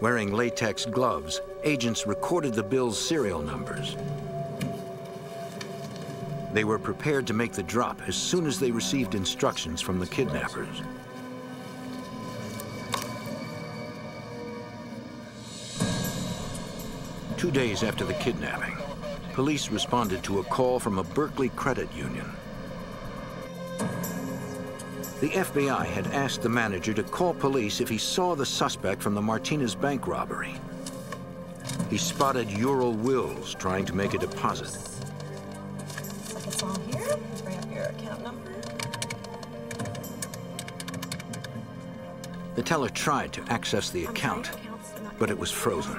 Wearing latex gloves, agents recorded the bill's serial numbers. They were prepared to make the drop as soon as they received instructions from the kidnappers. Two days after the kidnapping, police responded to a call from a Berkeley credit union. The F B I had asked the manager to call police if he saw the suspect from the Martinez bank robbery. He spotted Ural Wills trying to make a deposit. It's all here. Bring up your account number. The teller tried to access the account, but it was frozen.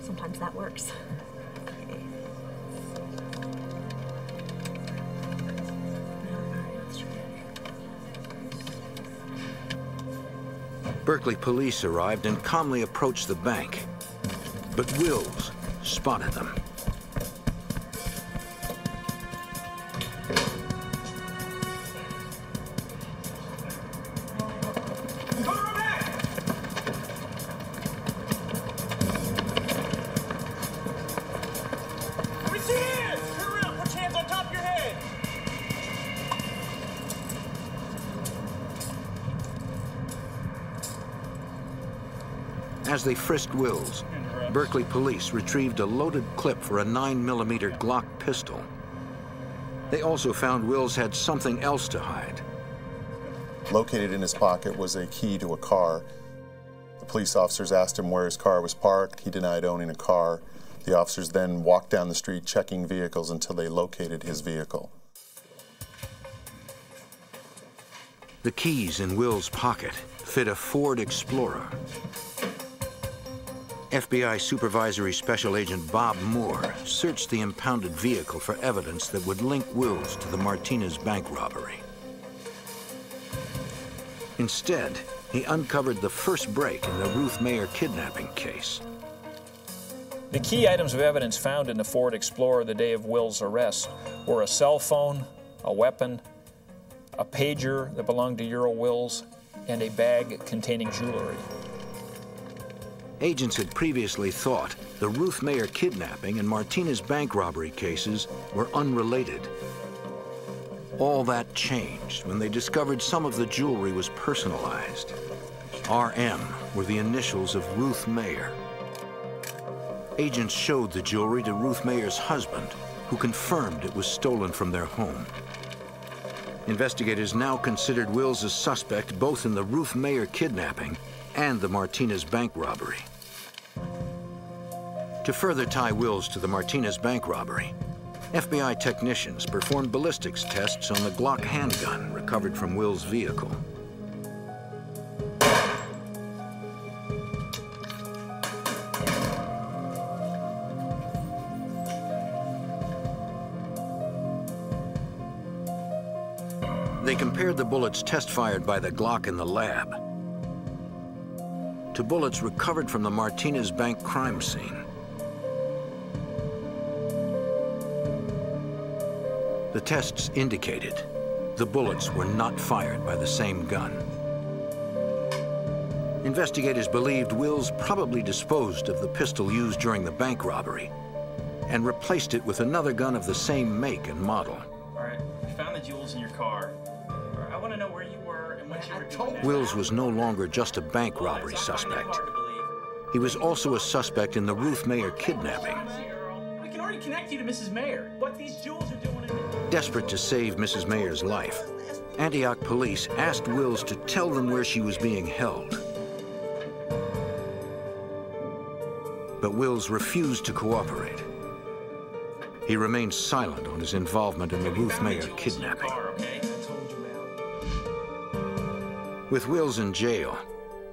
Sometimes that works. Berkeley police arrived and calmly approached the bank, but Wills spotted them. As they frisked Wills, Berkeley police retrieved a loaded clip for a nine millimeter Glock pistol. They also found Wills had something else to hide. Located in his pocket was a key to a car. The police officers asked him where his car was parked. He denied owning a car. The officers then walked down the street checking vehicles until they located his vehicle. The keys in Wills' pocket fit a Ford Explorer. F B I Supervisory Special Agent Bob Moore searched the impounded vehicle for evidence that would link Wills to the Martinez bank robbery. Instead, he uncovered the first break in the Ruth Mayer kidnapping case. The key items of evidence found in the Ford Explorer the day of Wills' arrest were a cell phone, a weapon, a pager that belonged to Ural Wills, and a bag containing jewelry. Agents had previously thought the Ruth Mayer kidnapping and Martinez bank robbery cases were unrelated. All that changed when they discovered some of the jewelry was personalized. R M were the initials of Ruth Mayer. Agents showed the jewelry to Ruth Mayer's husband, who confirmed it was stolen from their home. Investigators now considered Wills a suspect both in the Ruth Mayer kidnapping and the Martinez bank robbery. To further tie Wills to the Martinez bank robbery, F B I technicians performed ballistics tests on the Glock handgun recovered from Wills' vehicle. They compared the bullets test fired by the Glock in the lab to bullets recovered from the Martinez bank crime scene. The tests indicated the bullets were not fired by the same gun. Investigators believed Wills probably disposed of the pistol used during the bank robbery and replaced it with another gun of the same make and model. All right, we found the jewels in your car. I want to know where you were and what you were doing. Wills was no longer just a bank robbery suspect. He was also a suspect in the Ruth Mayer kidnapping. We can already connect you to Missus Mayer. What these jewels are doing. Desperate to save Missus Mayer's life, Antioch police asked Wills to tell them where she was being held. But Wills refused to cooperate. He remained silent on his involvement in the Ruth Mayer kidnapping. With Wills in jail,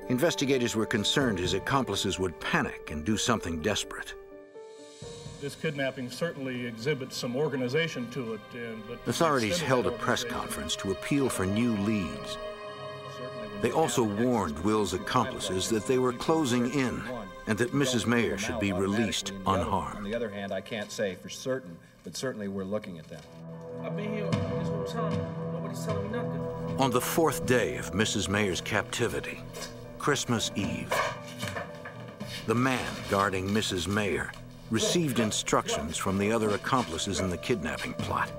investigators were concerned his accomplices would panic and do something desperate. This kidnapping certainly exhibits some organization to it. And, but Authorities held a press conference to appeal for new leads. They also warned Wills' accomplices that they were closing in and that Missus Mayer should be released unharmed. On the other hand, I can't say for certain, but certainly we're looking at that. I've been here this whole time. Nobody's telling me nothing. On the fourth day of Missus Mayer's captivity, Christmas Eve, the man guarding Missus Mayer received instructions from the other accomplices in the kidnapping plot.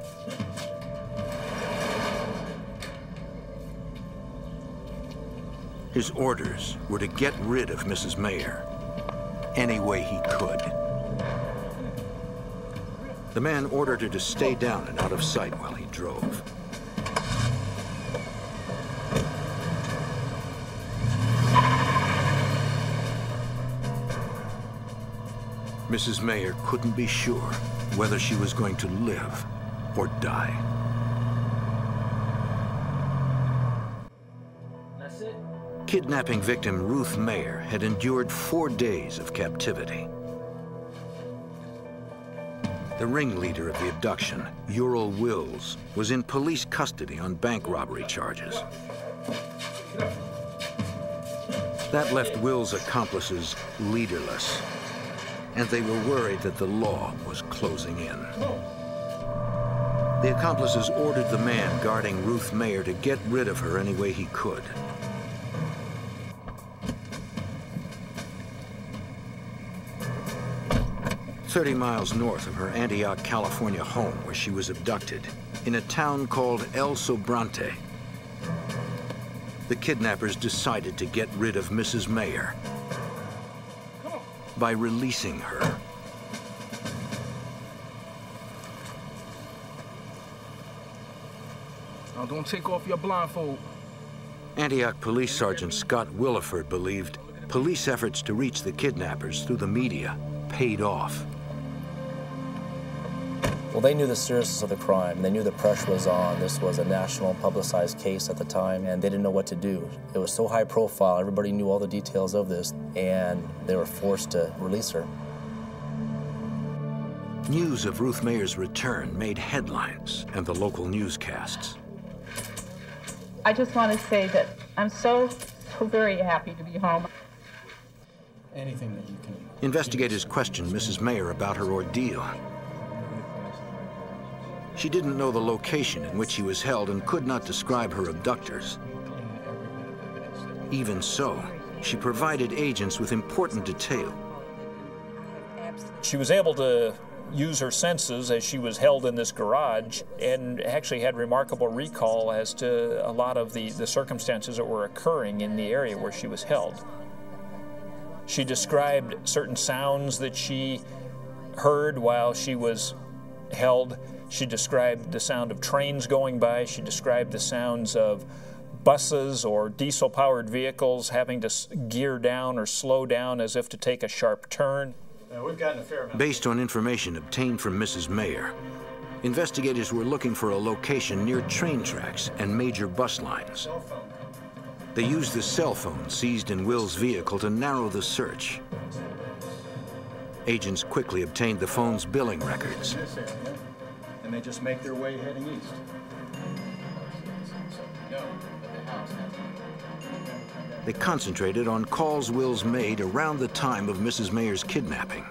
His orders were to get rid of Missus Mayer any way he could. The man ordered her to stay down and out of sight while he drove. Missus Mayer couldn't be sure whether she was going to live or die. That's it. Kidnapping victim Ruth Mayer had endured four days of captivity. The ringleader of the abduction, Ural Wills, was in police custody on bank robbery charges. That left Wills' accomplices leaderless, and they were worried that the law was closing in. The accomplices ordered the man guarding Ruth Mayer to get rid of her any way he could. Thirty miles north of her Antioch, California home, where she was abducted, in a town called El Sobrante, the kidnappers decided to get rid of Missus Mayer by releasing her. Now don't take off your blindfold. Antioch Police Sergeant Scott Williford believed police efforts to reach the kidnappers through the media paid off. Well, they knew the seriousness of the crime. They knew the pressure was on. This was a national publicized case at the time, and they didn't know what to do. It was so high profile, everybody knew all the details of this, and they were forced to release her. News of Ruth Mayer's return made headlines and the local newscasts. I just want to say that I'm so, so very happy to be home. Anything that you can. Investigators questioned Missus Mayer about her ordeal. She didn't know the location in which she was held and could not describe her abductors. Even so, she provided agents with important detail. She was able to use her senses as she was held in this garage and actually had remarkable recall as to a lot of the, the circumstances that were occurring in the area where she was held. She described certain sounds that she heard while she was held. She described the sound of trains going by. She described the sounds of buses or diesel-powered vehicles having to gear down or slow down as if to take a sharp turn. Now, we've gotten a fair amount. Based on information obtained from Missus Mayer, investigators were looking for a location near train tracks and major bus lines. They used the cell phone seized in Will's vehicle to narrow the search. Agents quickly obtained the phone's billing records. They just make their way heading east. They concentrated on calls Wills made around the time of Missus Mayer's kidnapping.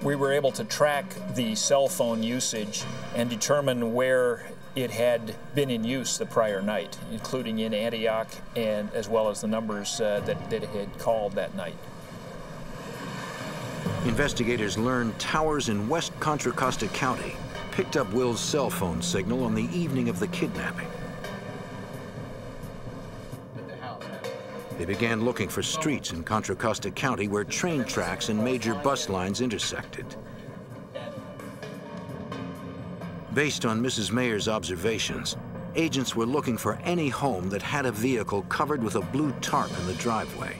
We were able to track the cell phone usage and determine where it had been in use the prior night, including in Antioch, and as well as the numbers uh, that, that it had called that night. Investigators learned towers in West Contra Costa County picked up Will's cell phone signal on the evening of the kidnapping. They began looking for streets in Contra Costa County where train tracks and major bus lines intersected. Based on Missus Mayer's observations, agents were looking for any home that had a vehicle covered with a blue tarp in the driveway.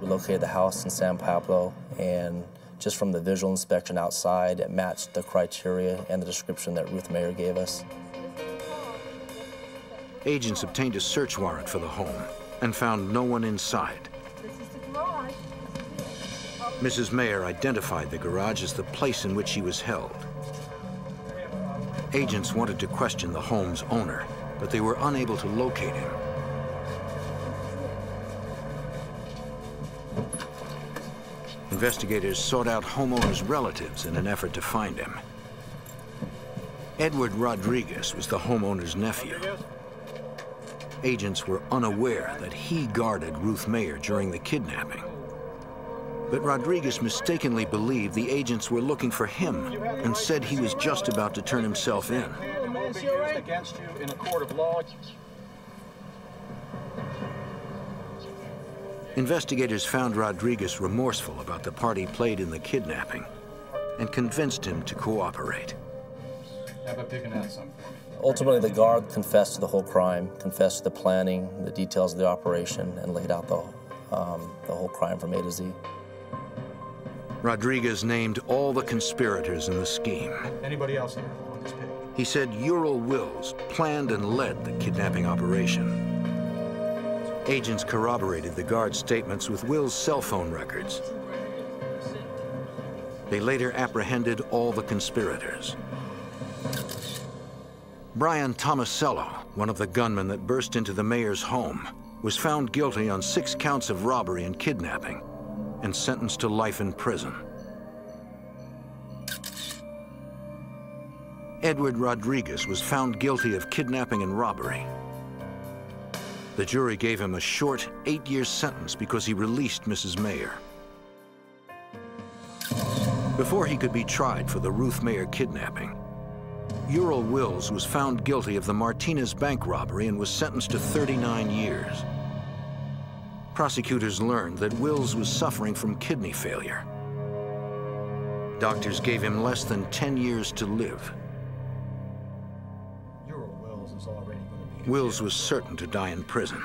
We located the house in San Pablo, and just from the visual inspection outside, it matched the criteria and the description that Ruth Mayer gave us. Agents obtained a search warrant for the home and found no one inside. This is the garage. Missus Mayer identified the garage as the place in which she was held. Agents wanted to question the home's owner, but they were unable to locate him. investigators sought out homeowners' relatives in an effort to find him. Edward Rodriguez was the homeowner's nephew. Agents were unaware that he guarded Ruth Mayer during the kidnapping. But Rodriguez mistakenly believed the agents were looking for him and said he was just about to turn himself in. Investigators found Rodriguez remorseful about the part he played in the kidnapping and convinced him to cooperate. How about picking out some for me? Ultimately, the guard confessed to the whole crime, confessed to the planning, the details of the operation, and laid out the, um, the whole crime from A to Z. Rodriguez named all the conspirators in the scheme. Anybody else here on this page? He said Ural Wills planned and led the kidnapping operation. Agents corroborated the guard's statements with Will's cell phone records. They later apprehended all the conspirators. Brian Tomasello, one of the gunmen that burst into the mayor's home, was found guilty on six counts of robbery and kidnapping and sentenced to life in prison. Edward Rodriguez was found guilty of kidnapping and robbery. The jury gave him a short eight-year sentence because he released Missus Mayer. Before he could be tried for the Ruth Mayer kidnapping, Ural Wills was found guilty of the Martinez bank robbery and was sentenced to thirty-nine years. Prosecutors learned that Wills was suffering from kidney failure. Doctors gave him less than ten years to live. Ural Wills is already going to be Wills was certain to die in prison.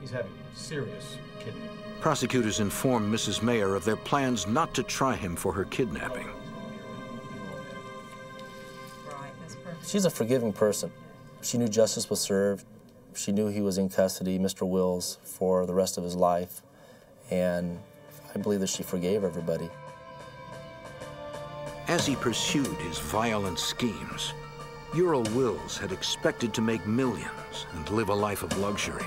He's having serious kidney. Prosecutors informed Missus Mayer of their plans not to try him for her kidnapping. She's a forgiving person. She knew justice was served. She knew he was in custody, Mister Wills, for the rest of his life. And I believe that she forgave everybody. As he pursued his violent schemes, Ural Wills had expected to make millions and live a life of luxury.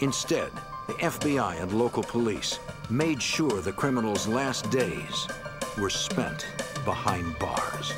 Instead, the F B I and local police made sure the criminal's last days were spent behind bars.